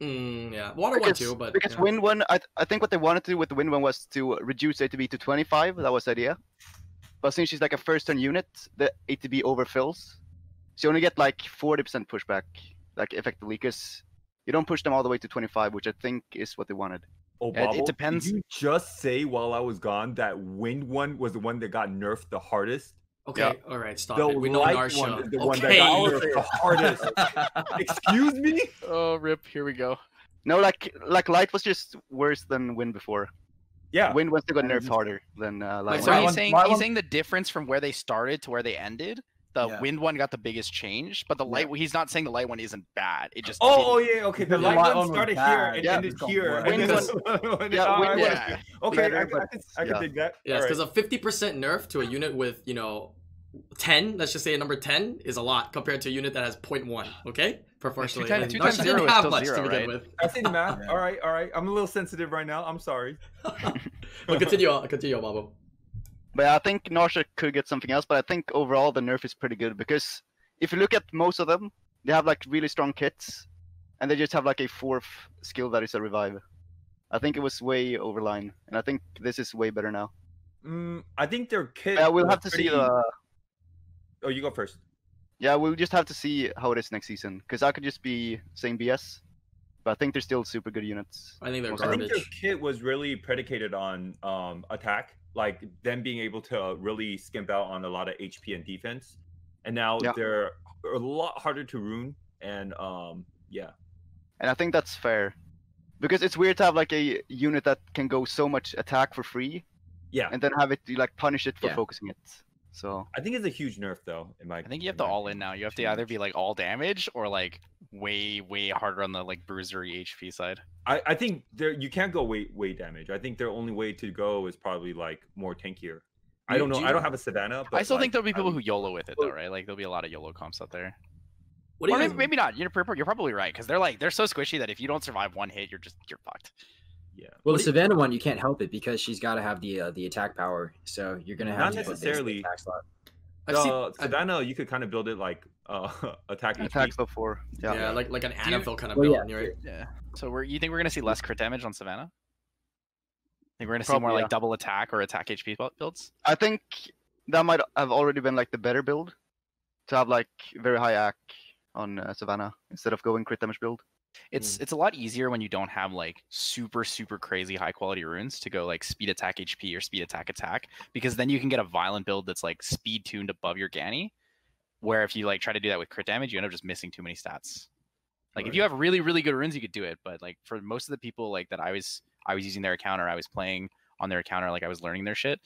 Mm, yeah, water because, one too, but because yeah. Wind One, I th I think what they wanted to do with the Wind One was to reduce A T B to twenty-five. That was the idea, but since she's like a first turn unit, the A T B overfills. So you only get like forty percent pushback, like effectively, because you don't push them all the way to twenty-five, which I think is what they wanted. Oh, Bobble, it, it depends. Did you just say while I was gone that Wind One was the one that got nerfed the hardest? Okay, yeah. all right, stop the it. We know Narsha. One is the okay. one that got nerfed the hardest. Excuse me? Oh, rip, here we go. No, like like Light was just worse than Wind before. Yeah. Wind was still got nerfed harder than uh, Light. Wait, so he's saying, he's saying the difference from where they started to where they ended? The yeah. Wind One got the biggest change, but the Light yeah. he's not saying the Light One isn't bad. It just Oh, oh yeah, okay. The, the light, light One started here and yeah, ended here. Wind and one, yeah, wind, yeah. Okay, I, I, can, I can dig that. Yes, because right. a fifty percent nerf to a unit with, you know, ten, let's just say a number ten is a lot compared to a unit that has point one, okay? Proportionally. Two times, two times zero is still zero, right? I think math. All right, all right. I'm a little sensitive right now. I'm sorry. But continue on, continue on, Mabo. But I think Narset could get something else, but I think overall the nerf is pretty good, because if you look at most of them, they have like really strong kits, and they just have like a fourth skill that is a revive. I think it was way overline, and I think this is way better now. Mm, I think their kit... Yeah, we'll have to pretty... see the... Oh, you go first. Yeah, we'll just have to see how it is next season, because I could just be saying B S, but I think they're still super good units. I think they're garbage. I think their kit was really predicated on um, attack, like them being able to really skimp out on a lot of H P and defense. And now yeah. they're a lot harder to ruin, and um, yeah. And I think that's fair, because it's weird to have like a unit that can go so much attack for free, yeah, and then have it like punish it for yeah. focusing it. So I think it's a huge nerf, though. In my, I think you have to all in now. You have to either be like all damage or like way, way harder on the like bruisery H P side. I, I think there you can't go way, way damage. I think their only way to go is probably like more tankier. I don't know. Do I don't have a Savannah. But I still like, think there'll be people would... who YOLO with it, though, right? Like there'll be a lot of YOLO comps out there. What do you or mean? Maybe not. You're you're probably right, because they're like they're so squishy that if you don't survive one hit, you're just you're fucked. Yeah. Well, what the Savannah you... one you can't help it because she's got to have the uh, the attack power, so you're gonna have not to necessarily. Put this in the attack slot. Uh, seen... Savannah, I've... you could kind of build it like uh, attack attacks before. Yeah. yeah, like like an Annabelle kind of well, build, yeah. right? Yeah. So we're you think we're gonna see less crit damage on Savannah? I think we're gonna Probably, see more yeah. like double attack or attack H P builds. I think that might have already been like the better build to have like very high A C on uh, Savannah instead of going crit damage build. It's mm. it's a lot easier when you don't have like super super crazy high quality runes to go like speed attack H P or speed attack attack, because then you can get a violent build that's like speed tuned above your Ganny, where if you like try to do that with crit damage, you end up just missing too many stats. Like right. if you have really really good runes, you could do it, but like for most of the people like that I was. I was using their account, or I was playing on their account, or like I was learning their shit.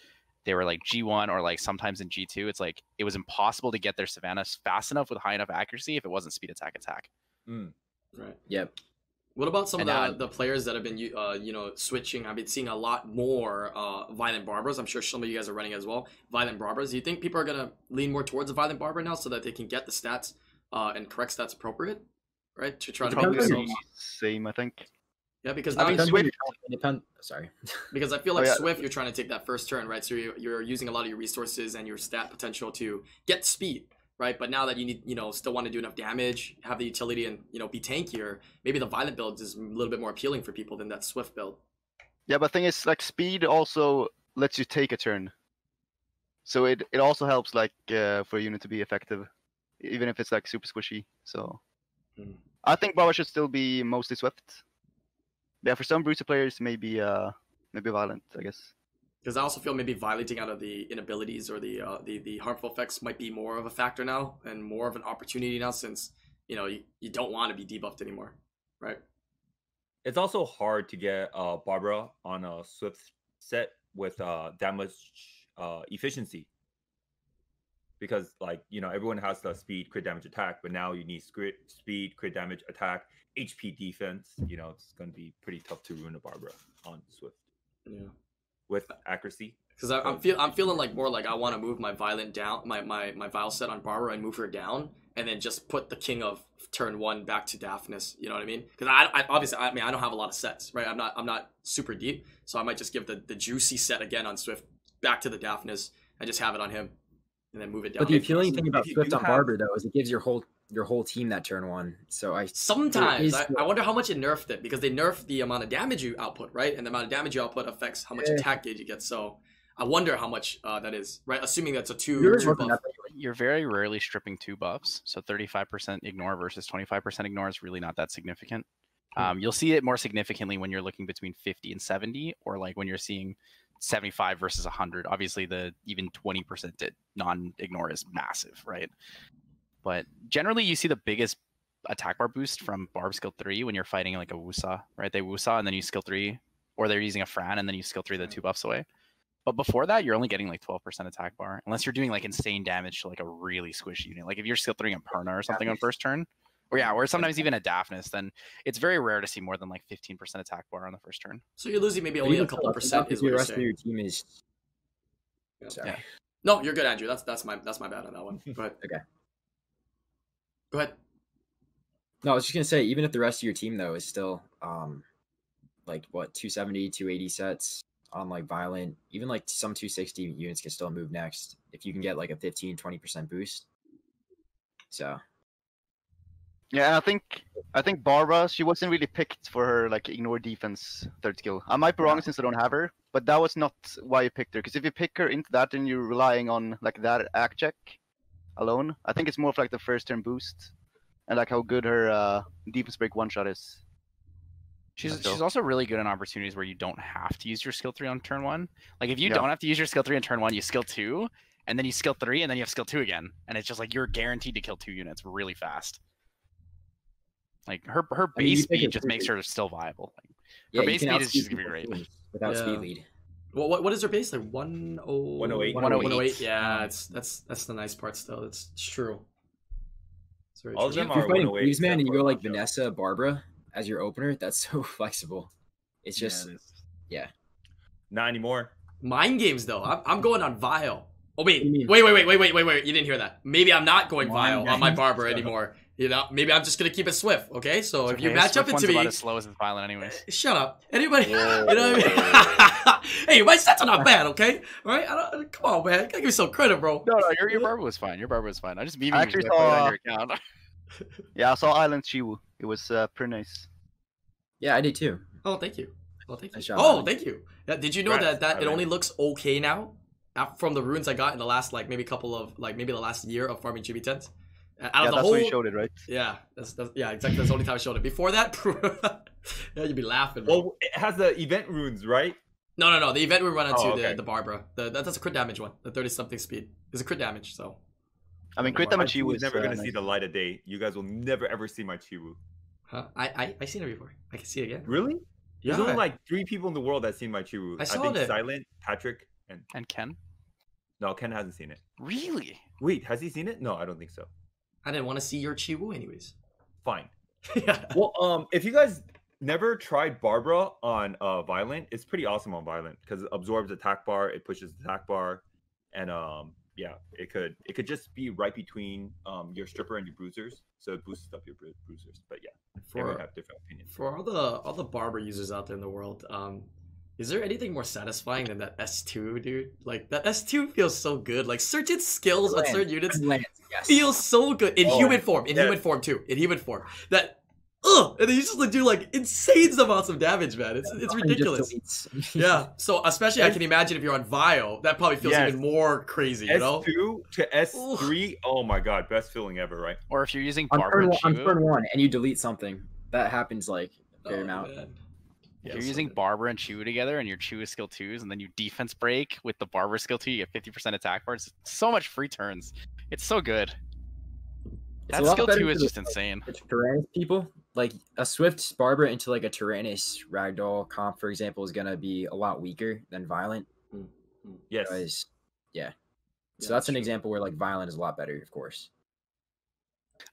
They were like G one or like sometimes in G two. It's like it was impossible to get their Savannahs fast enough with high enough accuracy if it wasn't speed attack attack. Mm. Right. Yep. What about some and of the, the players that have been uh, you know switching? I've been seeing a lot more uh, Violent Barbers. I'm sure some of you guys are running as well. Violent Barbers. Do you think people are gonna lean more towards a Violent Barber now so that they can get the stats uh, and correct stats appropriate, right? To try it's to probably the same, I think. Yeah, because now Swift. Depend- Sorry, because I feel like oh, yeah. Swift, you're trying to take that first turn, right? So you're, you're using a lot of your resources and your stat potential to get speed, right? But now that you need, you know, still want to do enough damage, have the utility, and you know, be tankier. Maybe the violent build is a little bit more appealing for people than that Swift build. Yeah, but the thing is, like, speed also lets you take a turn, so it it also helps, like, uh, for a unit to be effective, even if it's like super squishy. So mm. I think Baba should still be mostly Swift. Yeah, for some Bruiser players, maybe uh, maybe violent, I guess. Because I also feel maybe violating out of the inabilities or the, uh, the the harmful effects might be more of a factor now and more of an opportunity now, since you know you, you don't want to be debuffed anymore, right? It's also hard to get uh, Barbara on a Swift set with uh, damage uh, efficiency, because like you know everyone has the speed, crit, damage, attack, but now you need speed, crit, damage, attack. H P defense, you know, it's going to be pretty tough to ruin a Barbara on Swift. Yeah, with accuracy. Because I'm feel I'm feeling like more like I want to move my violent down, my my my vile set on Barbara and move her down, and then just put the king of turn one back to Daphnis. You know what I mean? Because I, I obviously I mean I don't have a lot of sets, right? I'm not I'm not super deep, so I might just give the the juicy set again on Swift back to the Daphnis and just have it on him, and then move it down. But the appealing thing about Swift on Barbara though is it gives your whole your whole team that turn one. So I sometimes is, I, I wonder how much it nerfed it, because they nerfed the amount of damage you output, right? And the amount of damage you output affects how much yeah. attack gauge you get. So I wonder how much uh, that is, right? Assuming that's a two. You're, two buff. You're very rarely stripping two buffs. So thirty-five percent ignore versus twenty-five percent ignore is really not that significant. Hmm. Um, you'll see it more significantly when you're looking between fifty and seventy, or like when you're seeing seventy-five versus one hundred. Obviously, the even twenty percent non-ignore is massive, right? But generally, you see the biggest attack bar boost from Barb skill three when you're fighting like a Wusa, right? They Wusa and then you skill three, or they're using a Fran and then you skill three the two buffs away. But before that, you're only getting like twelve percent attack bar, unless you're doing like insane damage to like a really squishy unit. Like if you're skill three on Perna or something on first turn, or yeah, or sometimes even a Daphnis, then it's very rare to see more than like fifteen percent attack bar on the first turn. So you're losing maybe only a couple percent. Is what you're saying. Your team is. Yeah. No, you're good, Andrew. That's that's my that's my bad on that one. But okay. Go ahead. No, I was just going to say, even if the rest of your team, though, is still, um, like, what, two seventy, two eighty sets, on like Violent, even like some two sixty units can still move next if you can get like a fifteen, twenty percent boost. So yeah, and I think I think Barbara, she wasn't really picked for her like ignore defense third skill. I might be wrong, yeah, since I don't have her, but that was not why you picked her. Because if you pick her into that, then you're relying on like that act check alone. I think it's more of like the first turn boost and like how good her uh, defense break one shot is. She's so. she's also really good in opportunities where you don't have to use your skill three on turn one. Like if you yeah. don't have to use your skill three on turn one, you skill two, and then you skill three, and then you have skill two again, and it's just like you're guaranteed to kill two units really fast. Like her her base I mean, speed just makes her still viable. Like, yeah, her base speed is just gonna be great without yeah. speed lead. Well, what what is her base like? one oh eight. Yeah, it's that's that's the nice part still. It's, it's true. It's very All true. Of them if you're fighting man, and you go like Vanessa, Barbara as your opener, that's so flexible. It's just, yeah. It yeah. Not anymore. Mind games, though. I'm, I'm going on Vile. Oh, wait. Wait, wait, wait, wait, wait, wait, wait. You didn't hear that. Maybe I'm not going Vile on my Barbara anymore. You know, maybe I'm just going to keep it Swift, okay? So okay, if you match up into me... About as slow as it's Violent anyways. Shut up. Anybody... Whoa. You know what I mean? Hey, my sets are not bad, okay? All right? I don't, come on, man. You gotta give me some credit, bro. No, no, your, your Barbara was fine. Your Barbara was fine. I just memeing actually you saw... on your account. Yeah, I saw Island Chiwu. It was uh, pretty nice. Yeah, I did too. Oh, thank you. Well, thank you. Nice oh, thank you. Yeah, did you know right. that, that right. it only looks okay now from the runes I got in the last like maybe couple of like maybe the last year of farming chibi tents? Out yeah, of the that's whole... when you showed it, right? Yeah, that's, that's yeah exactly. That's the only time I showed it. Before that, yeah, you'd be laughing. Bro. Well, it has the event runes, right? No, no, no. The event we run into oh, okay. the the Barbara. The, that's a crit damage one. The thirty something speed is a crit damage. So. I mean, crit damage. Chiwu is never uh, gonna nice. see the light of day. You guys will never ever see my Chiwu. Huh? I I I seen it before. I can see it again. Really? Yeah. There's only like three people in the world that seen my Chiwu. I saw I think it. Silent, Patrick, and and Ken. No, Ken hasn't seen it. Really? Wait, has he seen it? No, I don't think so. I didn't want to see your Chiwu anyways. Fine. Yeah. Well, um, if you guys never tried Barbara on uh Violent, it's pretty awesome on Violent because it absorbs attack bar, it pushes attack bar, and um. Yeah, it could it could just be right between um your stripper and your bruisers, so it boosts up your bru bruisers. But yeah, for, everyone have different opinions. For all the all the Barber users out there in the world, um, is there anything more satisfying than that S two, dude? Like that S two feels so good. Like certain skills on certain units Lance, yes. feel so good in oh, human form, in yes. human form too, in human form. That ugh, and they used to do like insane amounts of damage, man. It's it's ridiculous. Yeah. So especially, I can imagine if you're on Vio, that probably feels yes. even more crazy. You know, S two to S three. Ugh. Oh my god, best feeling ever, right? Or if you're using Barbara on turn one and you delete something, that happens like a fair oh, amount. Man. If you're using Barbara and Chiwu together, and your Chiwu is skill twos, and then you defense break with the Barbara skill two, you get fifty percent attack bar. It's so much free turns. It's so good. That skill two is just insane. Tyrannus people, like a Swift Barbara into like a Tyrannus Ragdoll comp, for example, is gonna be a lot weaker than Violent. Mm-hmm. Yes. Because, yeah. So yeah, that's an true. example where like Violent is a lot better, of course.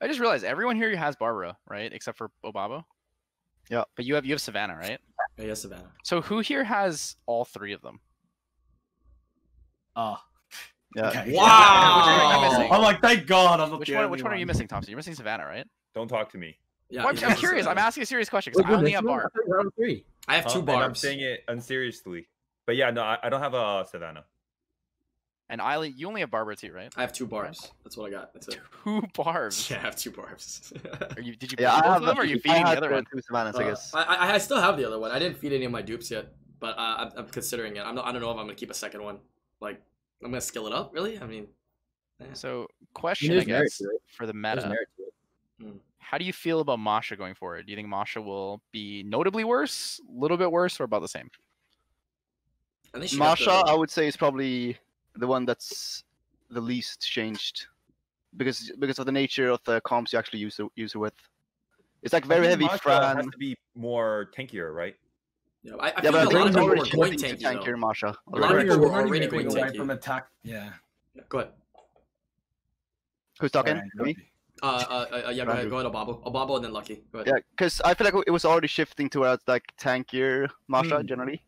I just realized everyone here has Barbara, right? Except for Obabo. Yeah. But you have you have Savannah, right? Yeah, Savannah. So who here has all three of them? Ah. Uh. Yeah. Okay. Wow! Yeah. I'm like, thank God. I'm which one? Which one are you missing, Thompson? You're missing Savannah, right? Don't talk to me. Yeah, well, I'm, I'm curious. Savannah. I'm asking a serious question because I only have Barb. I have two um, Barbs. I'm saying it unseriously, but yeah, no, I, I don't have a uh, Savannah. And Isla, you only have Barbara too, right? I have two Barbs. Right. That's what I got. That's it. Two Barbs. Yeah, I have two Barbs. Are you? Did you? Yeah, I have them. Or are you feeding the other one? Two Savannahs, uh, I guess. I, I I still have the other one. I didn't feed any of my dupes yet, but uh, I'm, I'm considering it. I'm not. I don't know if I'm gonna keep a second one. Like. I'm gonna skill it up, really. I mean, yeah. So question, I guess, for the meta. Mm. How do you feel about Masha going forward? Do you think Masha will be notably worse, a little bit worse, or about the same? I think Masha, the... I would say, is probably the one that's the least changed, because because of the nature of the comps you actually use her, use her with. It's like very heavy. Masha Fran has to be more tankier, right? Yeah, I, I yeah, feel but a lot of people are going tanky, tank here, Masha. A lot of people were already going tanky. From attack. Yeah. Go ahead. Who's talking? Me? Uh, uh, uh, yeah, go ahead, go ahead, Obabo. Obabo and then Lucky. Go ahead. Yeah, because I feel like it was already shifting towards like tankier Masha mm. generally.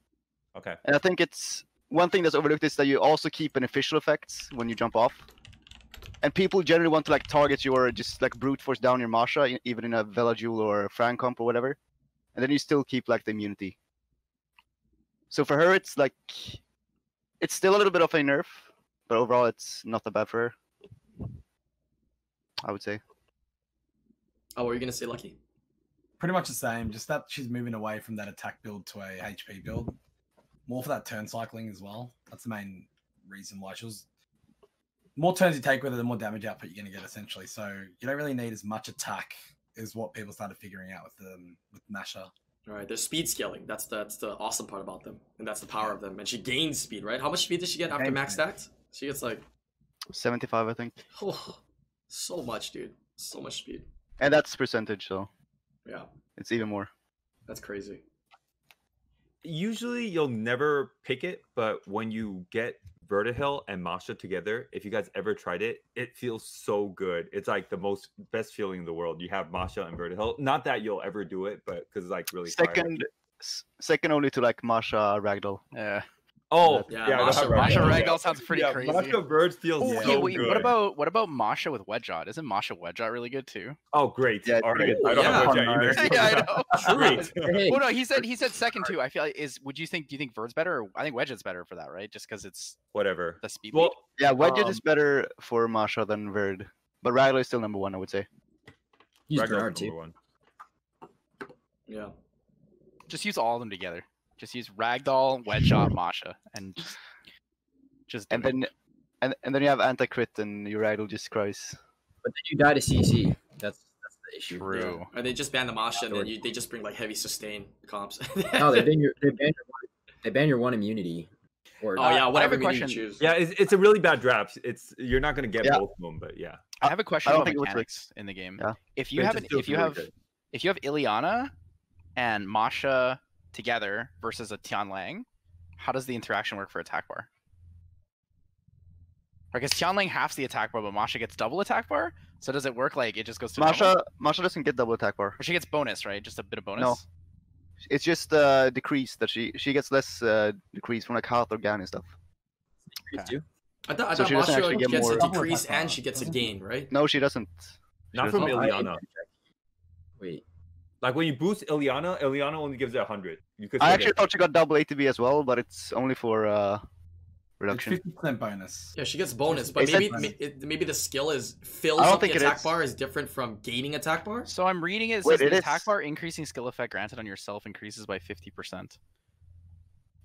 Okay. And I think it's one thing that's overlooked is that you also keep beneficial effects when you jump off. And people generally want to like target your, just like brute force down your Masha, even in a Velajool or Fran comp or whatever. And then you still keep like the immunity. So for her, it's like, it's still a little bit of a nerf, but overall, it's not that bad for her, I would say. Oh, what were you going to say, Lucky? Pretty much the same, just that she's moving away from that attack build to a H P build. More for that turn cycling as well. That's the main reason why she was... More turns you take with her, the more damage output you're going to get, essentially. So you don't really need as much attack is what people started figuring out with them, with Masha. All right, they're speed scaling. That's the, that's the awesome part about them. And that's the power yeah. of them. And she gains speed, right? How much speed did she get after max stacked? She gets like... seventy-five, I think. Oh, so much, dude. So much speed. And that's percentage, so... Yeah. It's even more. That's crazy. Usually you'll never pick it, but when you get Vertihill and Masha together, if you guys ever tried it, it feels so good. It's like the most best feeling in the world. You have Masha and Vertihill. Not that you'll ever do it, but because it's like really second, second only to like Masha Ragdoll. Yeah. Oh yeah, yeah, Masha, Masha Ragdoll yeah. sounds pretty yeah, crazy. Masha Bird feels oh, so yeah, wait, good. What about what about Masha with Wedgeot? Isn't Masha Wedgeot really good too? Oh great! Yeah, all right. Ooh, I don't yeah. have Wedgeot either. Yeah, I know. Great. Hey. Well, no, he said he said second too. I feel like is would you think do you think Bird's better? Or, I think Wedgeot's better for that, right? Just because it's whatever the speed. Well, lead. yeah, Wedgeot um, is better for Masha than Bird, but Ragdoll is still number one, I would say. Ragdoll's number one. Yeah. Just use all of them together. Just use Ragdoll, Wedgeot, Masha, and just, just and then, and and then you have anti crit, and your Ragdoll just cries. But then you die to C C. That's that's the issue. True. Yeah. Or they just ban the Masha, and then you, they just bring like heavy sustain comps. No, they ban your they ban your one, they ban your one immunity. Or oh not. yeah, whatever question. You choose. Yeah, it's, it's a really bad draft. It's you're not gonna get yeah. both of them, but yeah. I have a question about mechanics in the game. Yeah. If you but have an, if you really have good. if you have Ileana and Masha together versus a Tianlang, how does the interaction work for attack bar? I guess Tianlang halves the attack bar, but Masha gets double attack bar. So does it work like it just goes to Masha? Double? Masha doesn't get double attack bar. Or she gets bonus, right? Just a bit of bonus. No, it's just uh, decrease that she she gets less uh, decrease from like health or gain and stuff. Okay. Decrease too. I thought, I thought so Masha get gets more... a decrease and she gets a gain, right? No, she doesn't. She Not doesn't. from Ileana. Wait. Like when you boost Ileana, Ileana only gives it one hundred. You could I actually thought she got double A T B as well, but it's only for uh, reduction. It's fifty percent bonus. Yeah, she gets bonus, but maybe it, maybe the skill is fills up the attack bar is different from gaining attack bar. So I'm reading it, it Wait, says it the attack is... bar increasing skill effect granted on yourself increases by fifty percent.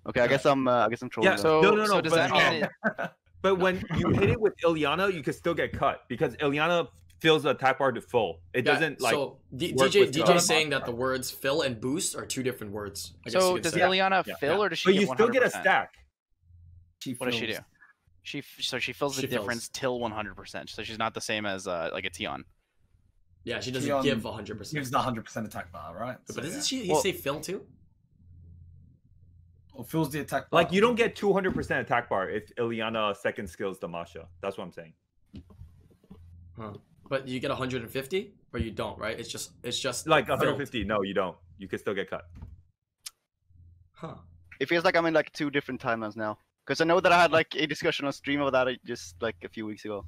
Okay, I guess I'm uh, I guess I'm trolling. Yeah, so no, no, no, so does but, that mean um, it... but when you hit it with Ileana, you can still get cut because Ileana fills the attack bar to full. It yeah, doesn't like. So D J D J saying that the words "fill" and "boost" are two different words. I guess so does Ileana yeah, fill yeah. or does she? But get you still one hundred percent? Get a stack. She what fills. does she do? She so she fills she the fills. difference till one hundred percent. So she's not the same as uh, like a Tion. Yeah, she doesn't Tion give one hundred percent. Gives the one hundred percent attack bar, right? But, so, but isn't yeah. she? You well, say fill too. Or fills the attack bar. Like you don't get two hundred percent attack bar if Ileana second skills the Masha. That's what I'm saying. Huh. But you get one hundred fifty or you don't, right? It's just it's just like one hundred fifty. Filled. No, you don't. You can still get cut. Huh. It feels like I'm in like two different timelines now. Because I know that I had like a discussion on stream about that just like a few weeks ago.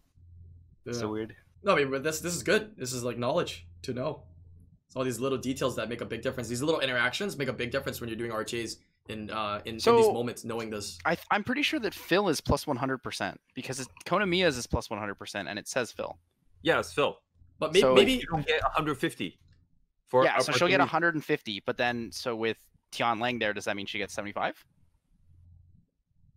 Yeah. So weird. No, I mean, but this this is good. This is like knowledge to know. It's all these little details that make a big difference. These little interactions make a big difference when you're doing R T As in uh in, so, in these moments, knowing this. I I'm pretty sure that Phil is plus one hundred percent because it's, Kona Mia's is plus one hundred percent and it says Phil. Yeah, it's Phil. But maybe, so maybe you don't get one hundred fifty. For yeah, so she'll get one hundred fifty, but then, so with Tianlang there, does that mean she gets seventy-five?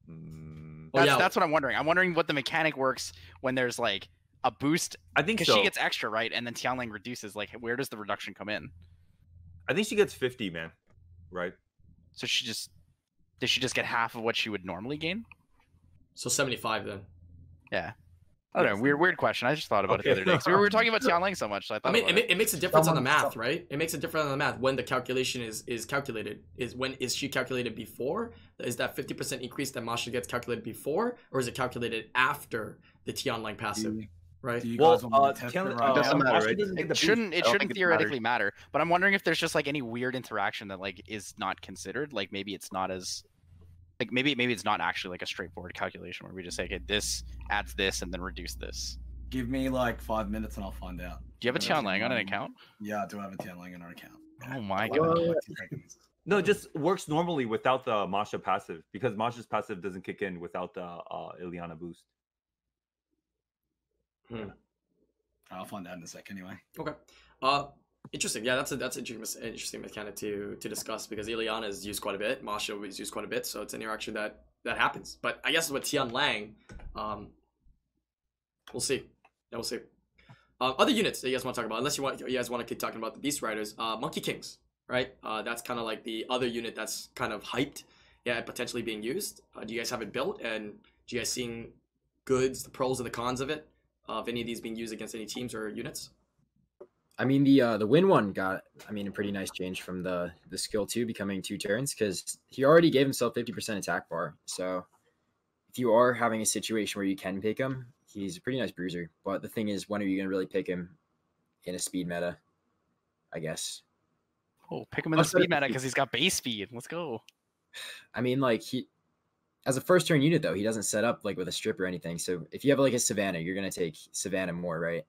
Mm. That's, oh, yeah. that's what I'm wondering. I'm wondering what the mechanic works when there's like a boost. I think Because so. she gets extra, right? And then Tianlang reduces. Like, where does the reduction come in? I think she gets fifty, man. Right? So she just, does she just get half of what she would normally gain? So seventy-five then. Yeah. I don't know, weird, weird question. I just thought about okay. it the other day. So we were talking about Tianlang so much. So I, thought I mean, it, it. it makes a difference Someone on the math, stop. right? It makes a difference on the math when the calculation is is calculated. Is when is she calculated before? Is that fifty percent increase that Masha gets calculated before, or is it calculated after the Tianlang passive? Do you, right. Do you well, uh, Tianlang right? doesn't matter. Right? It shouldn't. It shouldn't theoretically it matter. But I'm wondering if there's just like any weird interaction that like is not considered. Like maybe it's not as Like maybe maybe it's not actually like a straightforward calculation where we just say, okay, this adds this and then reduce this. Give me like five minutes and I'll find out. Do you have a Tianlang on an account? Yeah, I do have a Tianlang on our account. Oh my god. No, it just works normally without the Masha passive, because Masha's passive doesn't kick in without the uh, Ileana boost. Hmm. Yeah. I'll find out in a sec anyway. Okay. Uh, interesting. Yeah, that's a, that's an interesting, interesting mechanic to to discuss, because Ileana is used quite a bit. Masha is used quite a bit, so it's an interaction that, that happens. But I guess with Tian Lang, um, we'll see. Yeah, we'll see. Uh, other units that you guys want to talk about, unless you want you guys want to keep talking about the Beast Riders, uh, Monkey Kings, right? Uh, that's kind of like the other unit that's kind of hyped, yeah, potentially being used. Uh, do you guys have it built, and do you guys seeing goods, the pros and the cons of it, uh, of any of these being used against any teams or units? I mean, the uh, the win one got, I mean, a pretty nice change from the the skill two becoming two turns, because he already gave himself fifty percent attack bar. So if you are having a situation where you can pick him, he's a pretty nice bruiser. But the thing is, when are you going to really pick him in a speed meta, I guess? Oh, pick him in the speed meta because he's got base speed. Let's go. I mean, like, he, as a first turn unit, though, he doesn't set up like with a strip or anything. So if you have like a Savannah, you're going to take Savannah more, right?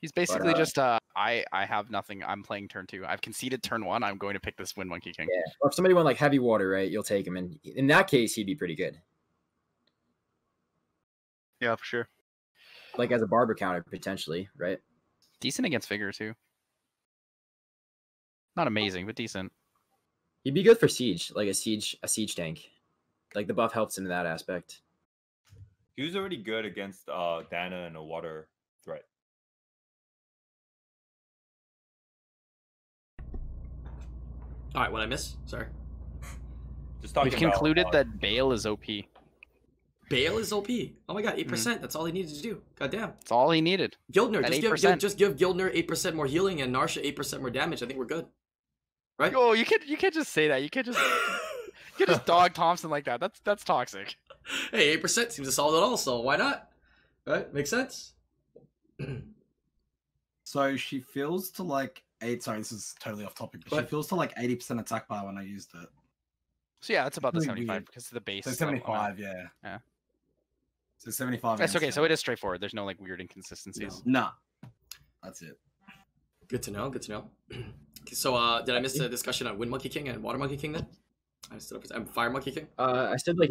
He's basically but, uh, just, uh, I, I have nothing. I'm playing turn two. I've conceded turn one. I'm going to pick this win Monkey King. Yeah. Or if somebody went like heavy water, right, you'll take him. And in that case, he'd be pretty good. Yeah, for sure. Like as a barber counter, potentially, right? Decent against Vigor, too. Not amazing, but decent. He'd be good for siege, like a siege, a siege tank. Like the buff helps him in that aspect. He was already good against uh, Dana and a water threat. All right, what I miss? Sorry. Just We've about, concluded uh, that Bale is O P. Bale is O P. Oh my god, eight percent. Mm. That's all he needed to do. God damn. That's all he needed. Guildner, just give, give just give Guildner eight percent more healing and Narsha eight percent more damage. I think we're good. Right? Oh, you can't you can't just say that. You can't just you can't just dog Thompson like that. That's that's toxic. Hey, eight percent seems to solve it all, so why not? Right? Makes sense. So she feels to like eight sorry, this is totally off topic, but, but she feels to like eighty percent attack bar when I used it. So yeah, it's about the seventy-five weird. Because of the base. So seventy-five, yeah. Yeah. So seventy-five. That's okay. So it is straightforward. There's no like weird inconsistencies. No. Nah. That's it. Good to know. Good to know. Okay, so uh, did I miss the discussion on Wind Monkey King and Water Monkey King then? I still I'm Fire Monkey King. Uh, I said like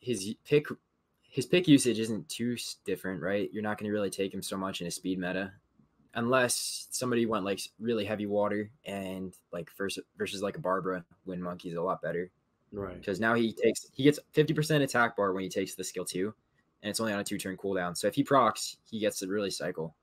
his, his pick, his pick usage isn't too different, right? You're not going to really take him so much in a speed meta, unless somebody went like really heavy water and like first versus like a Barbara. Wind Monkey is a lot better, right? Because now he takes he gets fifty percent attack bar when he takes the skill two. And it's only on a two-turn cooldown. So if he procs, he gets to really cycle.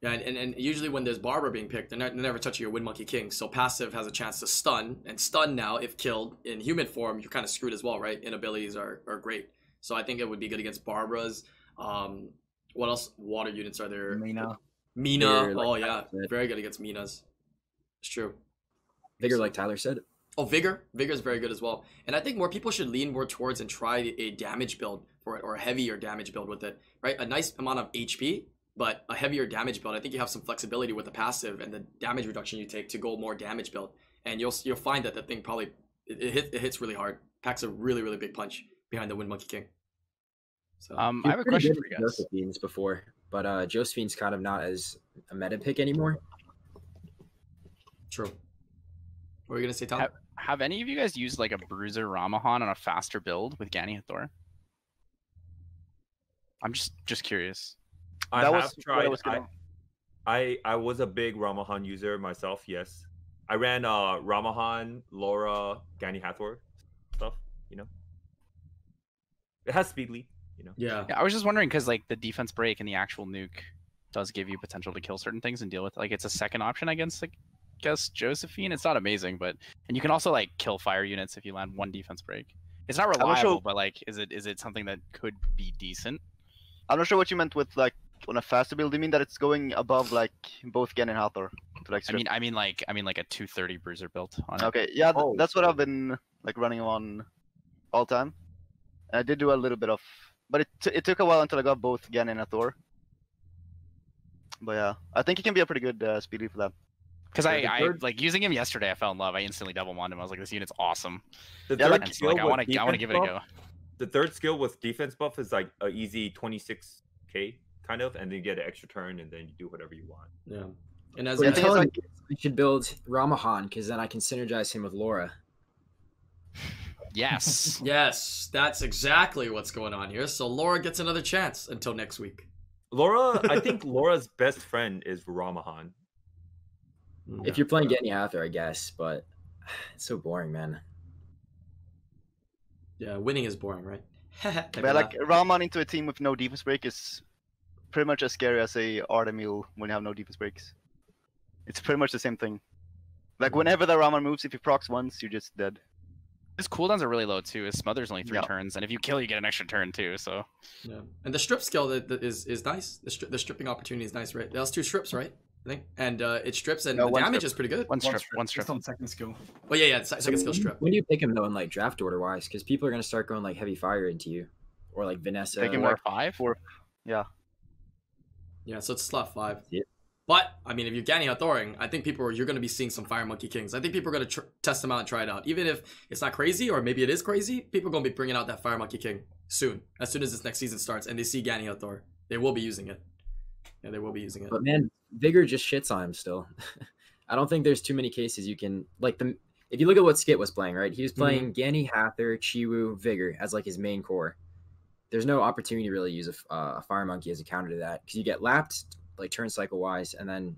Yeah, and, and, and usually when there's Barber being picked, they're, not, they're never touching your Wind Monkey King. So passive has a chance to stun. And stun now, if killed in human form, you're kind of screwed as well, right? Inabilities are, are great. So I think it would be good against Barbaras. Um, what else? Water units are there? Mina. Mina. Vigor, oh, like yeah. Very good against Minas. It's true. Vigor, so, like Tyler said. Oh, Vigor. Vigor is very good as well. And I think more people should lean more towards and try a damage build. Or, or a heavier damage build with it, right? A nice amount of H P, but a heavier damage build. I think you have some flexibility with the passive and the damage reduction you take to go more damage build, and you'll you'll find that that thing probably it, it, hit, it hits really hard, packs a really really big punch behind the Wind Monkey King. So um, I have a question for you guys. Josephine's before, but uh, Josephine's kind of not as a meta pick anymore. True. What are you gonna say, Tom? Have, have any of you guys used like a Bruiser Ramahan on a faster build with Gani Hathor? I'm just just curious. I that have was tried. I was, I, I I was a big Ramahan user myself. Yes, I ran uh Ramahan, Laura, Gani Hathor stuff. You know, it has speed lead. You know. Yeah. Yeah, I was just wondering because like the defense break and the actual nuke does give you potential to kill certain things and deal with like it's a second option against like I guess Josephine. It's not amazing, but and you can also like kill fire units if you land one defense break. It's not reliable, but like is it is it something that could be decent? I'm not sure what you meant with like on a faster build. Do you mean that it's going above like both Gani and Hathor? To, like, I mean, I mean like I mean like a two thirty bruiser build. On okay, it. Yeah, th oh, that's what I've been like running on all time. And I did do a little bit of, but it t it took a while until I got both Gani and Hathor. But yeah, I think it can be a pretty good uh, speedy for that. Because I, I like using him yesterday, I fell in love. I instantly double monned him. I was like, this unit's awesome. The yeah, like, so, like I want to I want to give it a go. The third skill with defense buff is like an easy twenty-six K kind of, and then you get an extra turn, and then you do whatever you want. Yeah. And as well, I'm telling like, you, I should build Ramahan because then I can synergize him with Laura. Yes. Yes, that's exactly what's going on here. So Laura gets another chance until next week. Laura, I think Laura's best friend is Ramahan. If you're playing Getting Out There, I guess, but it's so boring, man. Yeah, winning is boring, right? But like Ramahan into a team with no defense break is pretty much as scary as a Artemil when you have no defense breaks. It's pretty much the same thing. Like whenever the Ramahan moves, if you procs once, you're just dead. His cooldowns are really low too. His smother's only three yeah. turns, and if you kill, you get an extra turn too. So, yeah. And the strip skill that is is nice. The, stri the stripping opportunity is nice, right? That's two strips, right? I think. And uh, it strips, and no, the damage strip. is pretty good. One strip, one strip. Just on second skill. Oh yeah, yeah. Second so skill when, strip. When do you pick him though in like draft order wise? Because people are gonna start going like heavy fire into you, or like Vanessa. Pick him like five or yeah. Yeah, so it's slot five. Yeah. But, I mean, if you're Gany Outdooring, I think people are, you're going to be seeing some Fire Monkey Kings. I think people are going to test them out and try it out. Even if it's not crazy, or maybe it is crazy, people are going to be bringing out that Fire Monkey King soon. As soon as this next season starts and they see Gany Outdoor, they will be using it. Yeah, they will be using it. But, man, Vigor just shits on him still. I don't think there's too many cases you can, like, the if you look at what Skit was playing, right? He was playing mm-hmm. Gany, Hather, Chiwu, Vigor as, like, his main core. There's no opportunity to really use a, uh, a Fire Monkey as a counter to that because you get lapped, like turn cycle wise, and then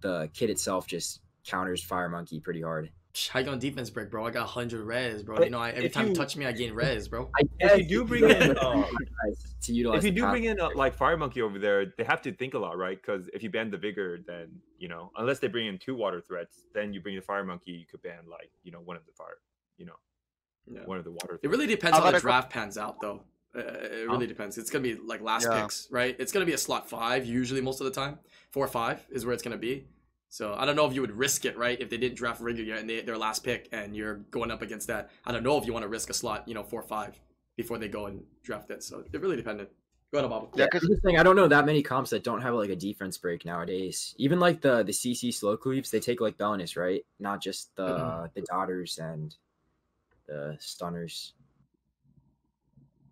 the kit itself just counters Fire Monkey pretty hard. I go on defense break, bro. I got one hundred res, bro. You know, I, every if time you touch me, I gain res, bro. I guess if you do bring in, uh, to utilize if you do bring in uh, like Fire Monkey over there, they have to think a lot, right? Because if you ban the Vigor, then you know, unless they bring in two water threats, then you bring the Fire Monkey, you could ban like you know one of the fire, you know, yeah. one of the water. It threats. Really depends how the draft pans out, though. Uh, it really oh. depends. It's gonna be like last yeah. picks, right? It's gonna be a slot five usually most of the time. Four or five is where it's gonna be. So I don't know if you would risk it, right? If they didn't draft Rigger yet and they their last pick, and you're going up against that, I don't know if you want to risk a slot, you know, four or five before they go and draft it. So it really depended. Go ahead, Bob. Yeah, because I don't know that many comps that don't have like a defense break nowadays. Even like the the C C slow cleaves, they take like Belinus, right? Not just the mm -hmm. the dotters and the stunners.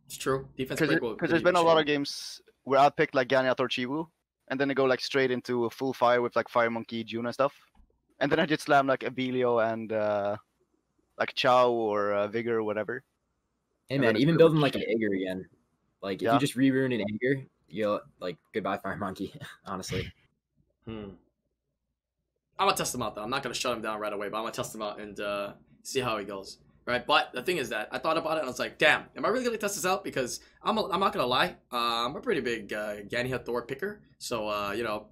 It's true. Defense break will because there's been a lot of games where I picked like Gany Outdoor Chiwu, and then they go like straight into a full fire with like Fire Monkey, Juna and stuff, and then I just slam like Abelio and uh, like Chao or uh, Vigor or whatever. Hey man, even building like an Aegir again, like if yeah. you just re-ruin an Aegir, you'll like goodbye Fire Monkey. Honestly. Hmm. I'm gonna test him out though. I'm not gonna shut him down right away, but I'm gonna test him out and uh, see how he goes. Right, but the thing is that I thought about it and I was like, damn, am I really going to test this out? Because I'm, a, I'm not going to lie, uh, I'm a pretty big uh, Gany Hathor picker. So, uh, you know,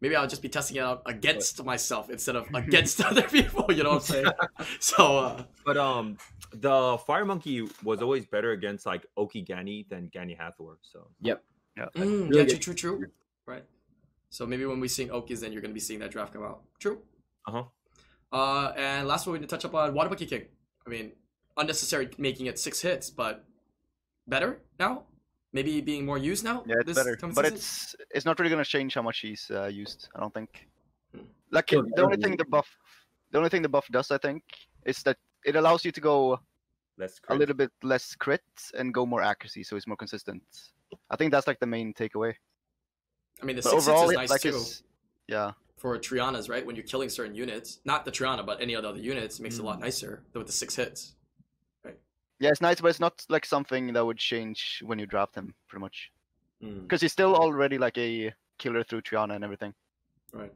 maybe I'll just be testing it out against but, myself instead of against other people, you know what I'm saying? So, uh, But um, the Fire Monkey was always better against, like, Oki Gany than Gany Hathor. So. Yep. Yeah, like, mm, really yeah true, true, true. Right. So maybe when we sing Okis, then you're going to be seeing that draft come out. True. Uh-huh. Uh, and last one we need to touch up on, Water Monkey King. I mean, unnecessary making it six hits, but better now? Maybe being more used now? Yeah, it's better. But it's it's not really going to change how much he's uh, used, I don't think. Like, the only thing the buff the only thing the buff does, I think, is that it allows you to go less crit. a little bit less crit and go more accuracy, so it's more consistent. I think that's, like, the main takeaway. I mean, the but six overall, hits is nice, like too. His, yeah. For Triana's, right? When you're killing certain units, not the Triana, but any other, other units, it makes mm. it a lot nicer with the six hits. Right? Yeah, it's nice, but it's not like something that would change when you draft him, pretty much. Because mm. he's still already like a killer through Triana and everything. Right.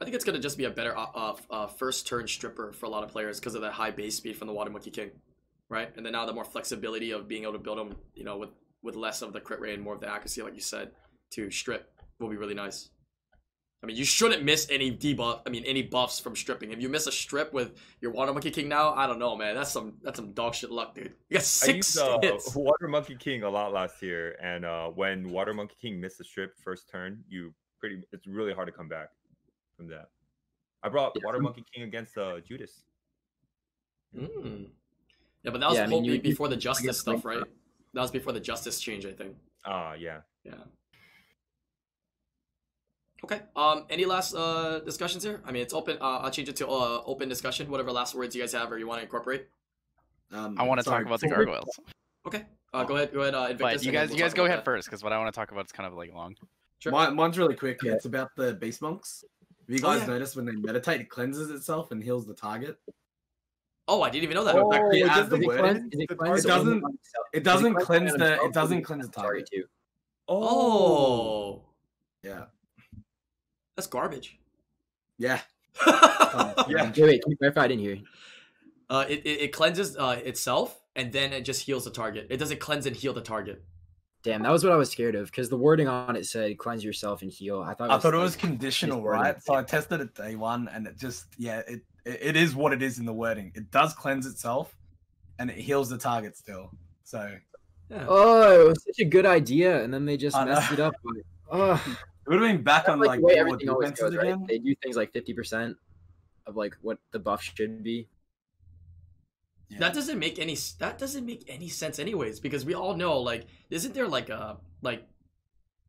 I think it's going to just be a better uh, uh, first turn stripper for a lot of players because of that high base speed from the Water Monkey King, right? And then now the more flexibility of being able to build him, you know, with, with less of the crit rate and more of the accuracy, like you said, to strip will be really nice. I mean, you shouldn't miss any debuff. I mean, any buffs from stripping. If you miss a strip with your Water Monkey King now, I don't know, man. That's some that's some dog shit luck, dude. You got six I used, uh, hits. Water Monkey King a lot last year, and uh, when Water Monkey King missed a strip first turn, you pretty it's really hard to come back from that. I brought yeah. Water Monkey King against uh, Judas. Mm. Yeah, but that was yeah, I mean, you, before you, the Justice stuff, right? That was before the Justice change, I think. Ah, uh, yeah, yeah. Okay. Um. Any last uh discussions here? I mean, it's open. Uh, I'll change it to uh open discussion. Whatever last words you guys have or you want to incorporate. Um, I want to talk about the gargoyles. Okay. Uh, go ahead. Go ahead. Uh, Invictus, but you guys, we'll you guys go ahead that. first because what I want to talk about is kind of like long. Sure. Mine's really quick. Yeah. It's about the beast monks. Have you guys oh, yeah. noticed when they meditate, it cleanses itself and heals the target? Oh, I didn't even know that. Oh, it doesn't. It doesn't. It doesn't cleanse the. It doesn't cleanse the target. Too. Oh. Yeah. That's garbage. Yeah. um, yeah. Wait, wait, can you verify? I didn't hear. Uh, it, it it cleanses uh itself and then it just heals the target. It doesn't cleanse and heal the target. Damn, that was what I was scared of because the wording on it said "cleanse yourself and heal." I thought it was, I thought it was like, conditional, right? So I tested it day one, and it just yeah, it it is what it is in the wording. It does cleanse itself, and it heals the target still. So, yeah. Oh, it was such a good idea, and then they just I messed know. it up. Oh. It would have been back That's on like, like the way everything always goes, right? They do things like fifty percent of like what the buff should be. Yeah. That doesn't make any that doesn't make any sense anyways, because we all know like isn't there like a like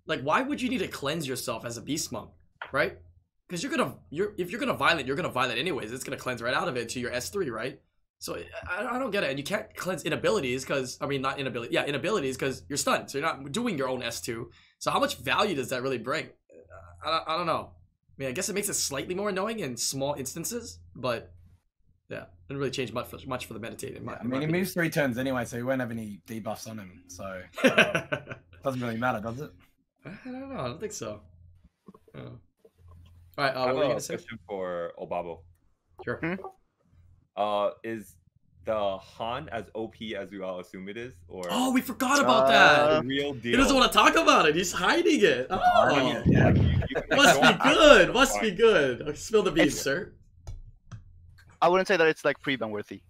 like why would you need to cleanse yourself as a beast monk, right? Because you're gonna you're if you're gonna violate you're gonna violate anyways. It's gonna cleanse right out of it to your S three, right? So I, I don't get it. And you can't cleanse inabilities because I mean not inability yeah inabilities because you're stunned, so you're not doing your own S two. So how much value does that really bring? I I don't know. I mean I guess it makes it slightly more annoying in small instances, but. Yeah, didn't really change much for, much for the meditating. Yeah, I mean, he moves three turns anyway, so he won't have any debuffs on him. So uh, doesn't really matter, does it? I don't know. I don't think so. Uh, all right, uh, what were you gonna say? I have a question for Obabo. Sure. Hmm? Uh, is the Han as O P as we all assume it is, or? Oh, we forgot about uh, that. Real deal. He doesn't want to talk about it. He's hiding it. Oh, oh yeah. Like, you, you must be good. Must be good. Spill the beans, sir. I wouldn't say that it's like pre-ban worthy.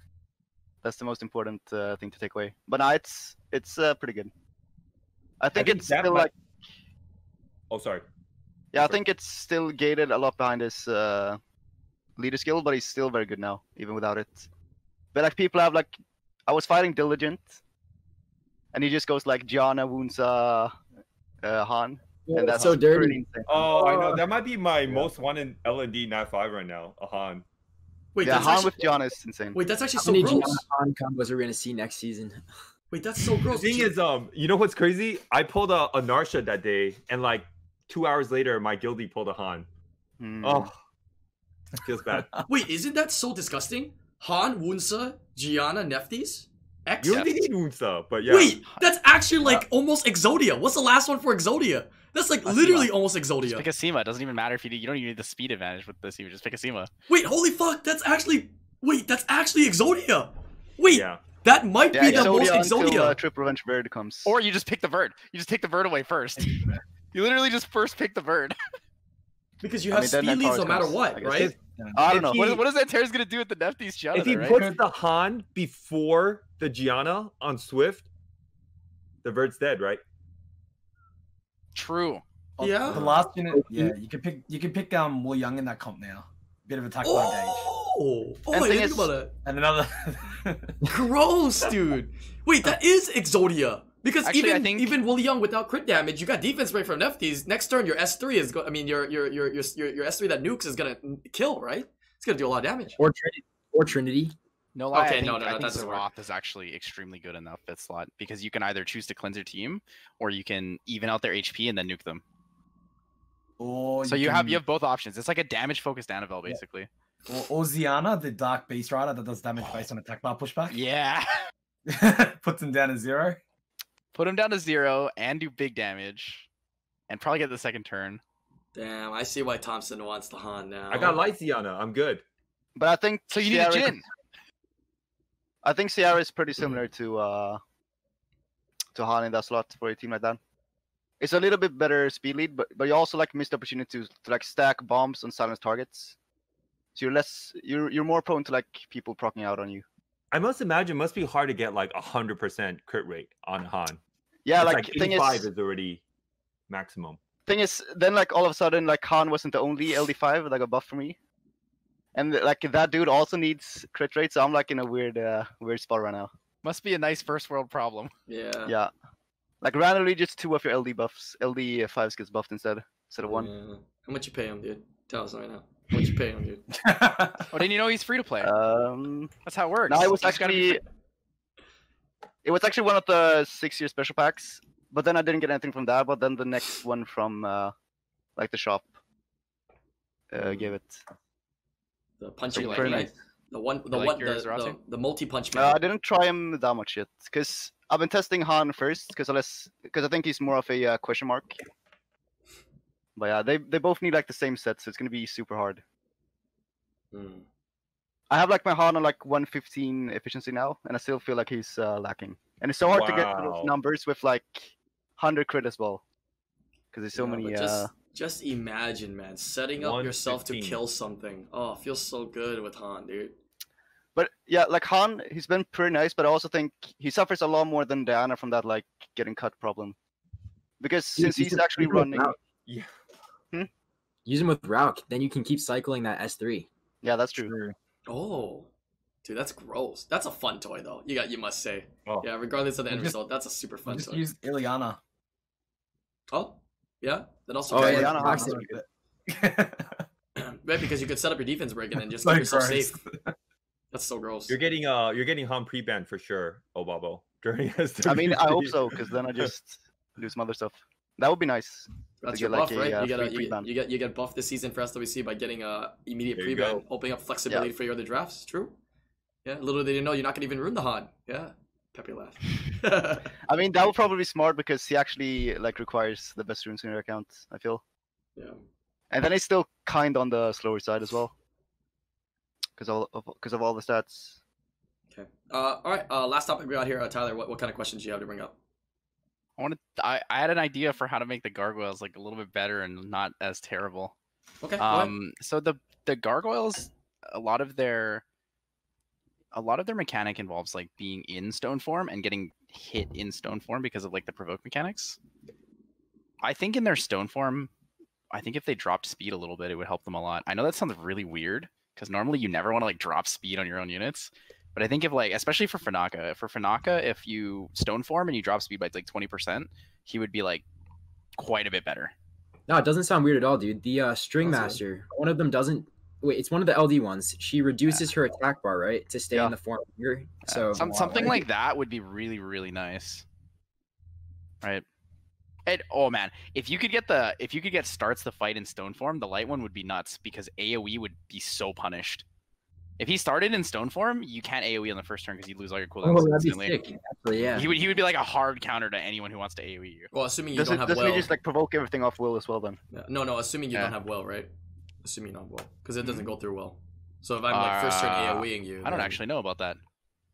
That's the most important uh, thing to take away. But no, it's it's uh, pretty good. I think, I think it's still might... like. Oh, sorry. Yeah, sorry. I think it's still gated a lot behind his uh, leader skill, but he's still very good now, even without it. But like people have like, I was fighting Diligent, and he just goes like Janna, Wunsa, uh, Han. Yeah, and that's so dirty. Oh, I know. That might be my yeah. most wanted L and D nine five right now, a Han. Wait, yeah, that's Han actually, with Janna is insane. Wait, that's actually so gross. How many Han combos are we gonna see next season? Wait, that's so gross. The thing is, um, you know what's crazy? I pulled a, a Narsha that day, and like two hours later, my guildie pulled a Han. Mm. Oh, it feels bad. Wait, isn't that so disgusting? Han, Wunsa, Janna, Nephthys? X? You only need Wunsa, but yeah. Wait, that's actually like yeah. almost Exodia. What's the last one for Exodia? That's like Asima. Literally almost Exodia. Just pick a Seema. It doesn't even matter if you do, you don't even need the speed advantage with this. You just pick a Seema. Wait, holy fuck! That's actually wait, that's actually Exodia. Wait, yeah. that might yeah, be the most Exodia. Until, uh, Trip Revenge Verd comes. Or you just pick the Verd. You just take the Verd away first. You literally just first pick the Verd. Because you have I mean, speed leads no comes, matter what, right? If, I don't know. He, what, is, what is that Terra's gonna do with the Nephthys Janna? If he right? puts the Han before the Janna on Swift, the Verd's dead, right? True. Oh, yeah. The last unit. Yeah, you can pick. You can pick um Will Young in that comp now. Bit of attack oh! by gauge. Oh, and I didn't think about it. And another. Gross, dude. Wait, that is Exodia. Because actually, even think... even Will Young without crit damage, you got defense break from Nephthys. Next turn, your S three is going. I mean, your your your your your S three that nukes is gonna kill, right? It's gonna do a lot of damage. Or Trinity. Or Trinity. No lie, okay, I think, no, no, I no, think Zorath is actually extremely good in that fifth slot because you can either choose to cleanse your team or you can even out their H P and then nuke them. Oh, so you, you have you have both options. It's like a damage-focused Annabelle, basically. Yeah. Or Ziana, the Dark Beast Rider that does damage based on attack bar pushback. Yeah. Puts him down to zero. Put him down to zero and do big damage and probably get the second turn. Damn, I see why Thompson wants the Han now. I got Light Ziana. I'm good. But I think... So you need a Jhin. I think Ciara is pretty similar to uh, to Han in that slot for a team like that. It's a little bit better speed lead, but but you also like missed the opportunity to, to like stack bombs on silence targets. So you're less you're you're more prone to like people proccing out on you. I must imagine it must be hard to get like a hundred percent crit rate on Han. Yeah, it's like, like thing is, is already maximum. Thing is, then like all of a sudden like Han wasn't the only L D five with like a buff for me. And like that dude also needs crit rate, so I'm like in a weird, uh, weird spot right now. Must be a nice first world problem. Yeah. Yeah. Like randomly, just two of your L D buffs, L D fives gets buffed instead, instead of one. Yeah. How much you pay him, dude? Tell us right now. How much you pay him, dude? Oh, didn't you know he's free to play? Um, that's how it works. No, it was actually, it was actually one of the six-year special packs, but then I didn't get anything from that. But then the next one from, uh, like the shop. uh, give it. The punching, so like, nice. like the one, the like one, the, the, the multi-punch. Uh, I didn't try him that much yet, because I've been testing Han first, because unless, because I think he's more of a uh, question mark. But yeah, they they both need like the same set, so it's gonna be super hard. Mm. I have like my Han on like one fifteen efficiency now, and I still feel like he's uh, lacking. And it's so hard wow. to get those numbers with like one hundred crit as well, because there's so yeah, many. Just, uh... just imagine, man, setting up yourself to kill something. Oh, it feels so good with Han, dude. But yeah, like Han, he's been pretty nice, but I also think he suffers a lot more than Diana from that like getting cut problem, because since he's actually running. Yeah. Hmm? Use him with Rauk, then you can keep cycling that S three. Yeah, that's true. Sure. Oh, dude, that's gross. That's a fun toy, though. You got, you must say. Oh. Yeah, regardless of the end result, that's a super fun just toy. Just use Ileana. Oh, yeah. Then also. Oh, Ileana rocks it. Right, because you could set up your defense break and then just keep yourself safe. That's so gross. You're getting uh, you're getting Han pre-banned for sure, Obabo. During I mean, I hope so, because then I just do some other stuff. That would be nice. That's your buff, like right? A, uh, you, get a, you, get, you get you get buffed this season for S W C by getting a immediate pre-ban, opening up flexibility yeah. for your other drafts. True. Yeah. Little they didn't know you're not gonna even ruin the Han. Yeah. Peppy laugh. I mean, that would probably be smart because he actually like requires the best runes in your account. I feel. Yeah. And then he's still kind on the slower side as well. Because all because of, of all the stats. Okay. Uh. All right. Uh. Last topic we got here, uh, Tyler. What what kind of questions do you have to bring up? I wanted. I, I had an idea for how to make the gargoyles like a little bit better and not as terrible. Okay. Um. So the the gargoyles, a lot of their, a lot of their mechanic involves like being in stone form and getting hit in stone form because of like the provoke mechanics. I think in their stone form, I think if they dropped speed a little bit, it would help them a lot. I know that sounds really weird because normally you never want to like drop speed on your own units. But I think if like, especially for Fanaka, for Fanaka, if you stone form and you drop speed by like twenty percent, he would be like quite a bit better. No, it doesn't sound weird at all, dude. The uh, String That's Master, weird. one of them doesn't. Wait, it's one of the L D ones. She reduces yeah. her attack bar, right, to stay yeah. in the form. Yeah. So Some, something like that would be really, really nice, right? And oh man, if you could get the if you could get starts the fight in stone form, the light one would be nuts because A O E would be so punished. If he started in stone form, you can't A O E on the first turn because you lose all your cooldowns. Oh, that'd be sick. Actually, yeah. He would he would be like a hard counter to anyone who wants to A O E you. Well, assuming you does don't it, have doesn't well. Doesn't he just like provoke everything off will as well then? Yeah. No, no. Assuming you yeah. don't have well, right? Assuming you don't have well, because it doesn't mm-hmm. go through well. So if I'm like first turn AoEing you, I don't actually know about that.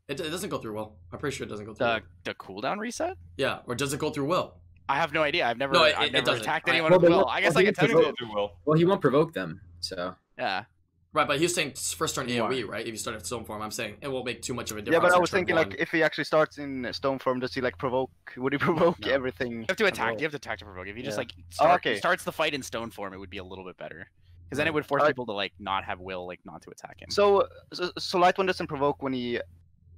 It, it doesn't go through well. I'm pretty sure it doesn't go through. The well. the cooldown reset? Yeah, or does it go through well? I have no idea. I've never no, it, I've it, never it attacked anyone with well. I guess well, I can tell you through well. Well, he won't provoke them, so yeah. Right, but he was saying first turn A O E, right? If you start at stone form, I'm saying it won't make too much of a difference. Yeah, but I was thinking one. like if he actually starts in stone form, does he like provoke? Would he provoke no. everything? You have to attack. You have to attack to provoke. If he yeah. just like start, oh, okay. starts the fight in stone form, it would be a little bit better because then it would force right. people to like not have will, like not to attack him. So, so, so Light One doesn't provoke when he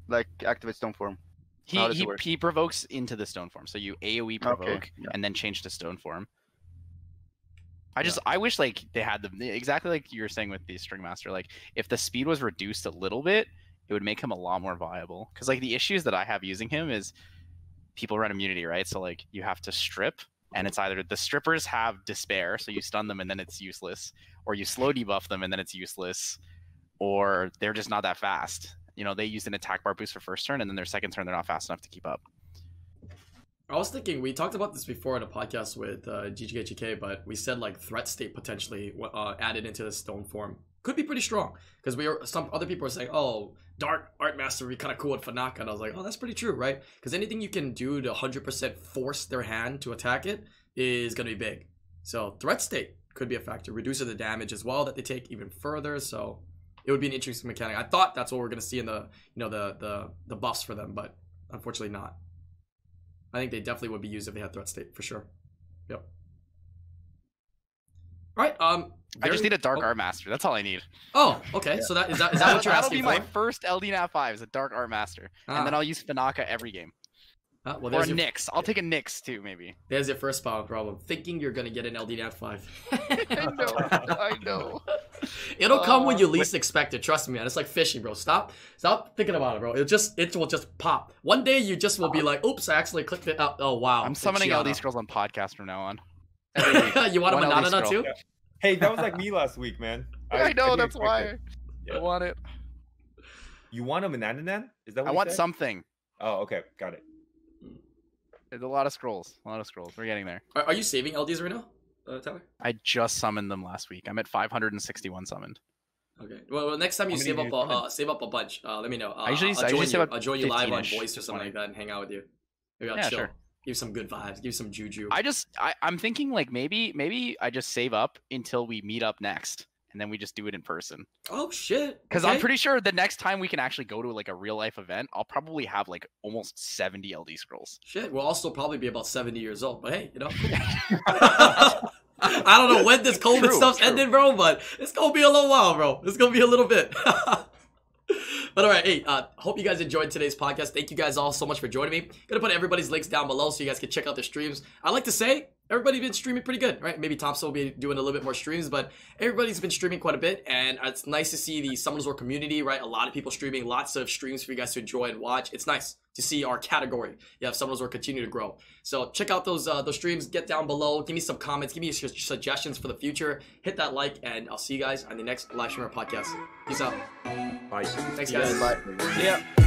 like activates stone form. He he, he provokes into the stone form. So you A O E provoke okay. yeah. and then change to stone form. I just yeah. I wish like they had them exactly like you were saying with the String Master. Like if the speed was reduced a little bit, it would make him a lot more viable. Because like the issues that I have using him is people run immunity, right? So like you have to strip, and it's either the strippers have despair, so you stun them and then it's useless, or you slow debuff them and then it's useless, or they're just not that fast. You know, they used an attack bar boost for first turn, and then their second turn they're not fast enough to keep up. I was thinking, we talked about this before in a podcast with uh, G G K G K, but we said like threat state potentially uh, added into the stone form could be pretty strong because we are some other people are saying, oh, Dark Art Master would be kind of cool with Fanaka, and I was like, oh, that's pretty true, right? Because anything you can do to one hundred percent force their hand to attack it is going to be big. So threat state could be a factor, reduces the damage as well that they take even further. So it would be an interesting mechanic. I thought that's what we're going to see in the you know the the the buffs for them, but unfortunately not. I think they definitely would be used if they had threat state for sure. Yep. All right. Um, I just need a Dark oh. Art Master. That's all I need. Oh, okay. Yeah. So that is that is that what you're asking for? That'll be my first L D N A V five is a Dark Art Master, ah. and then I'll use Fanaka every game. Ah, well, or a your... Nyx. I'll take a Nyx too, maybe. There's your first problem. Thinking you're gonna get an L D N A V five. I know. I know. It'll uh, come when you least wait. expect it. Trust me, man. It's like fishing, bro. Stop, stop thinking about it, bro. It just, it will just pop. One day you just will be like, "Oops, I accidentally clicked it out." Oh wow. I'm summoning L D Scrolls on podcast from now on. You want a Monadona too? Yeah. Hey, that was like me last week, man. Yeah, I, I know, I that's why it. Yeah. I want it. You want a Manananan? Is that what I want said? Something. Oh, okay. Got it. There's a lot of scrolls. A lot of scrolls. We're getting there. Are, are you saving L Ds right now, uh, Tyler? I just summoned them last week. I'm at five hundred sixty-one summoned. Okay. Well, well next time you save up, a, uh, save up a bunch, uh, let me know. Uh, I usually, I'll, I join usually you, I'll join you live on Voice or something like that and hang out with you. Maybe I'll yeah, chill. Sure. Give some good vibes. Give some juju. I just, I, I'm thinking like maybe, maybe I just save up until we meet up next, and then we just do it in person. Oh shit! Because okay. I'm pretty sure the next time we can actually go to like a real life event, I'll probably have like almost seventy L D scrolls. Shit, we'll also probably be about seventy years old. But hey, you know, I don't know when this COVID true, stuff's true. ended, bro. But it's gonna be a little while, bro. It's gonna be a little bit. But all right, hey, uh, hope you guys enjoyed today's podcast. Thank you guys all so much for joining me. Gonna put everybody's links down below so you guys can check out their streams. I like to say everybody's been streaming pretty good, right? Maybe Thompson will be doing a little bit more streams, but everybody's been streaming quite a bit, and it's nice to see the Summoners War community, right? A lot of people streaming, lots of streams for you guys to enjoy and watch. It's nice to see our category. You have Summoners War continue to grow. So check out those uh, those streams. Get down below. Give me some comments. Give me your suggestions for the future. Hit that like, and I'll see you guys on the next live stream or podcast. Peace out. Bye. Thanks, guys. Bye. Yeah.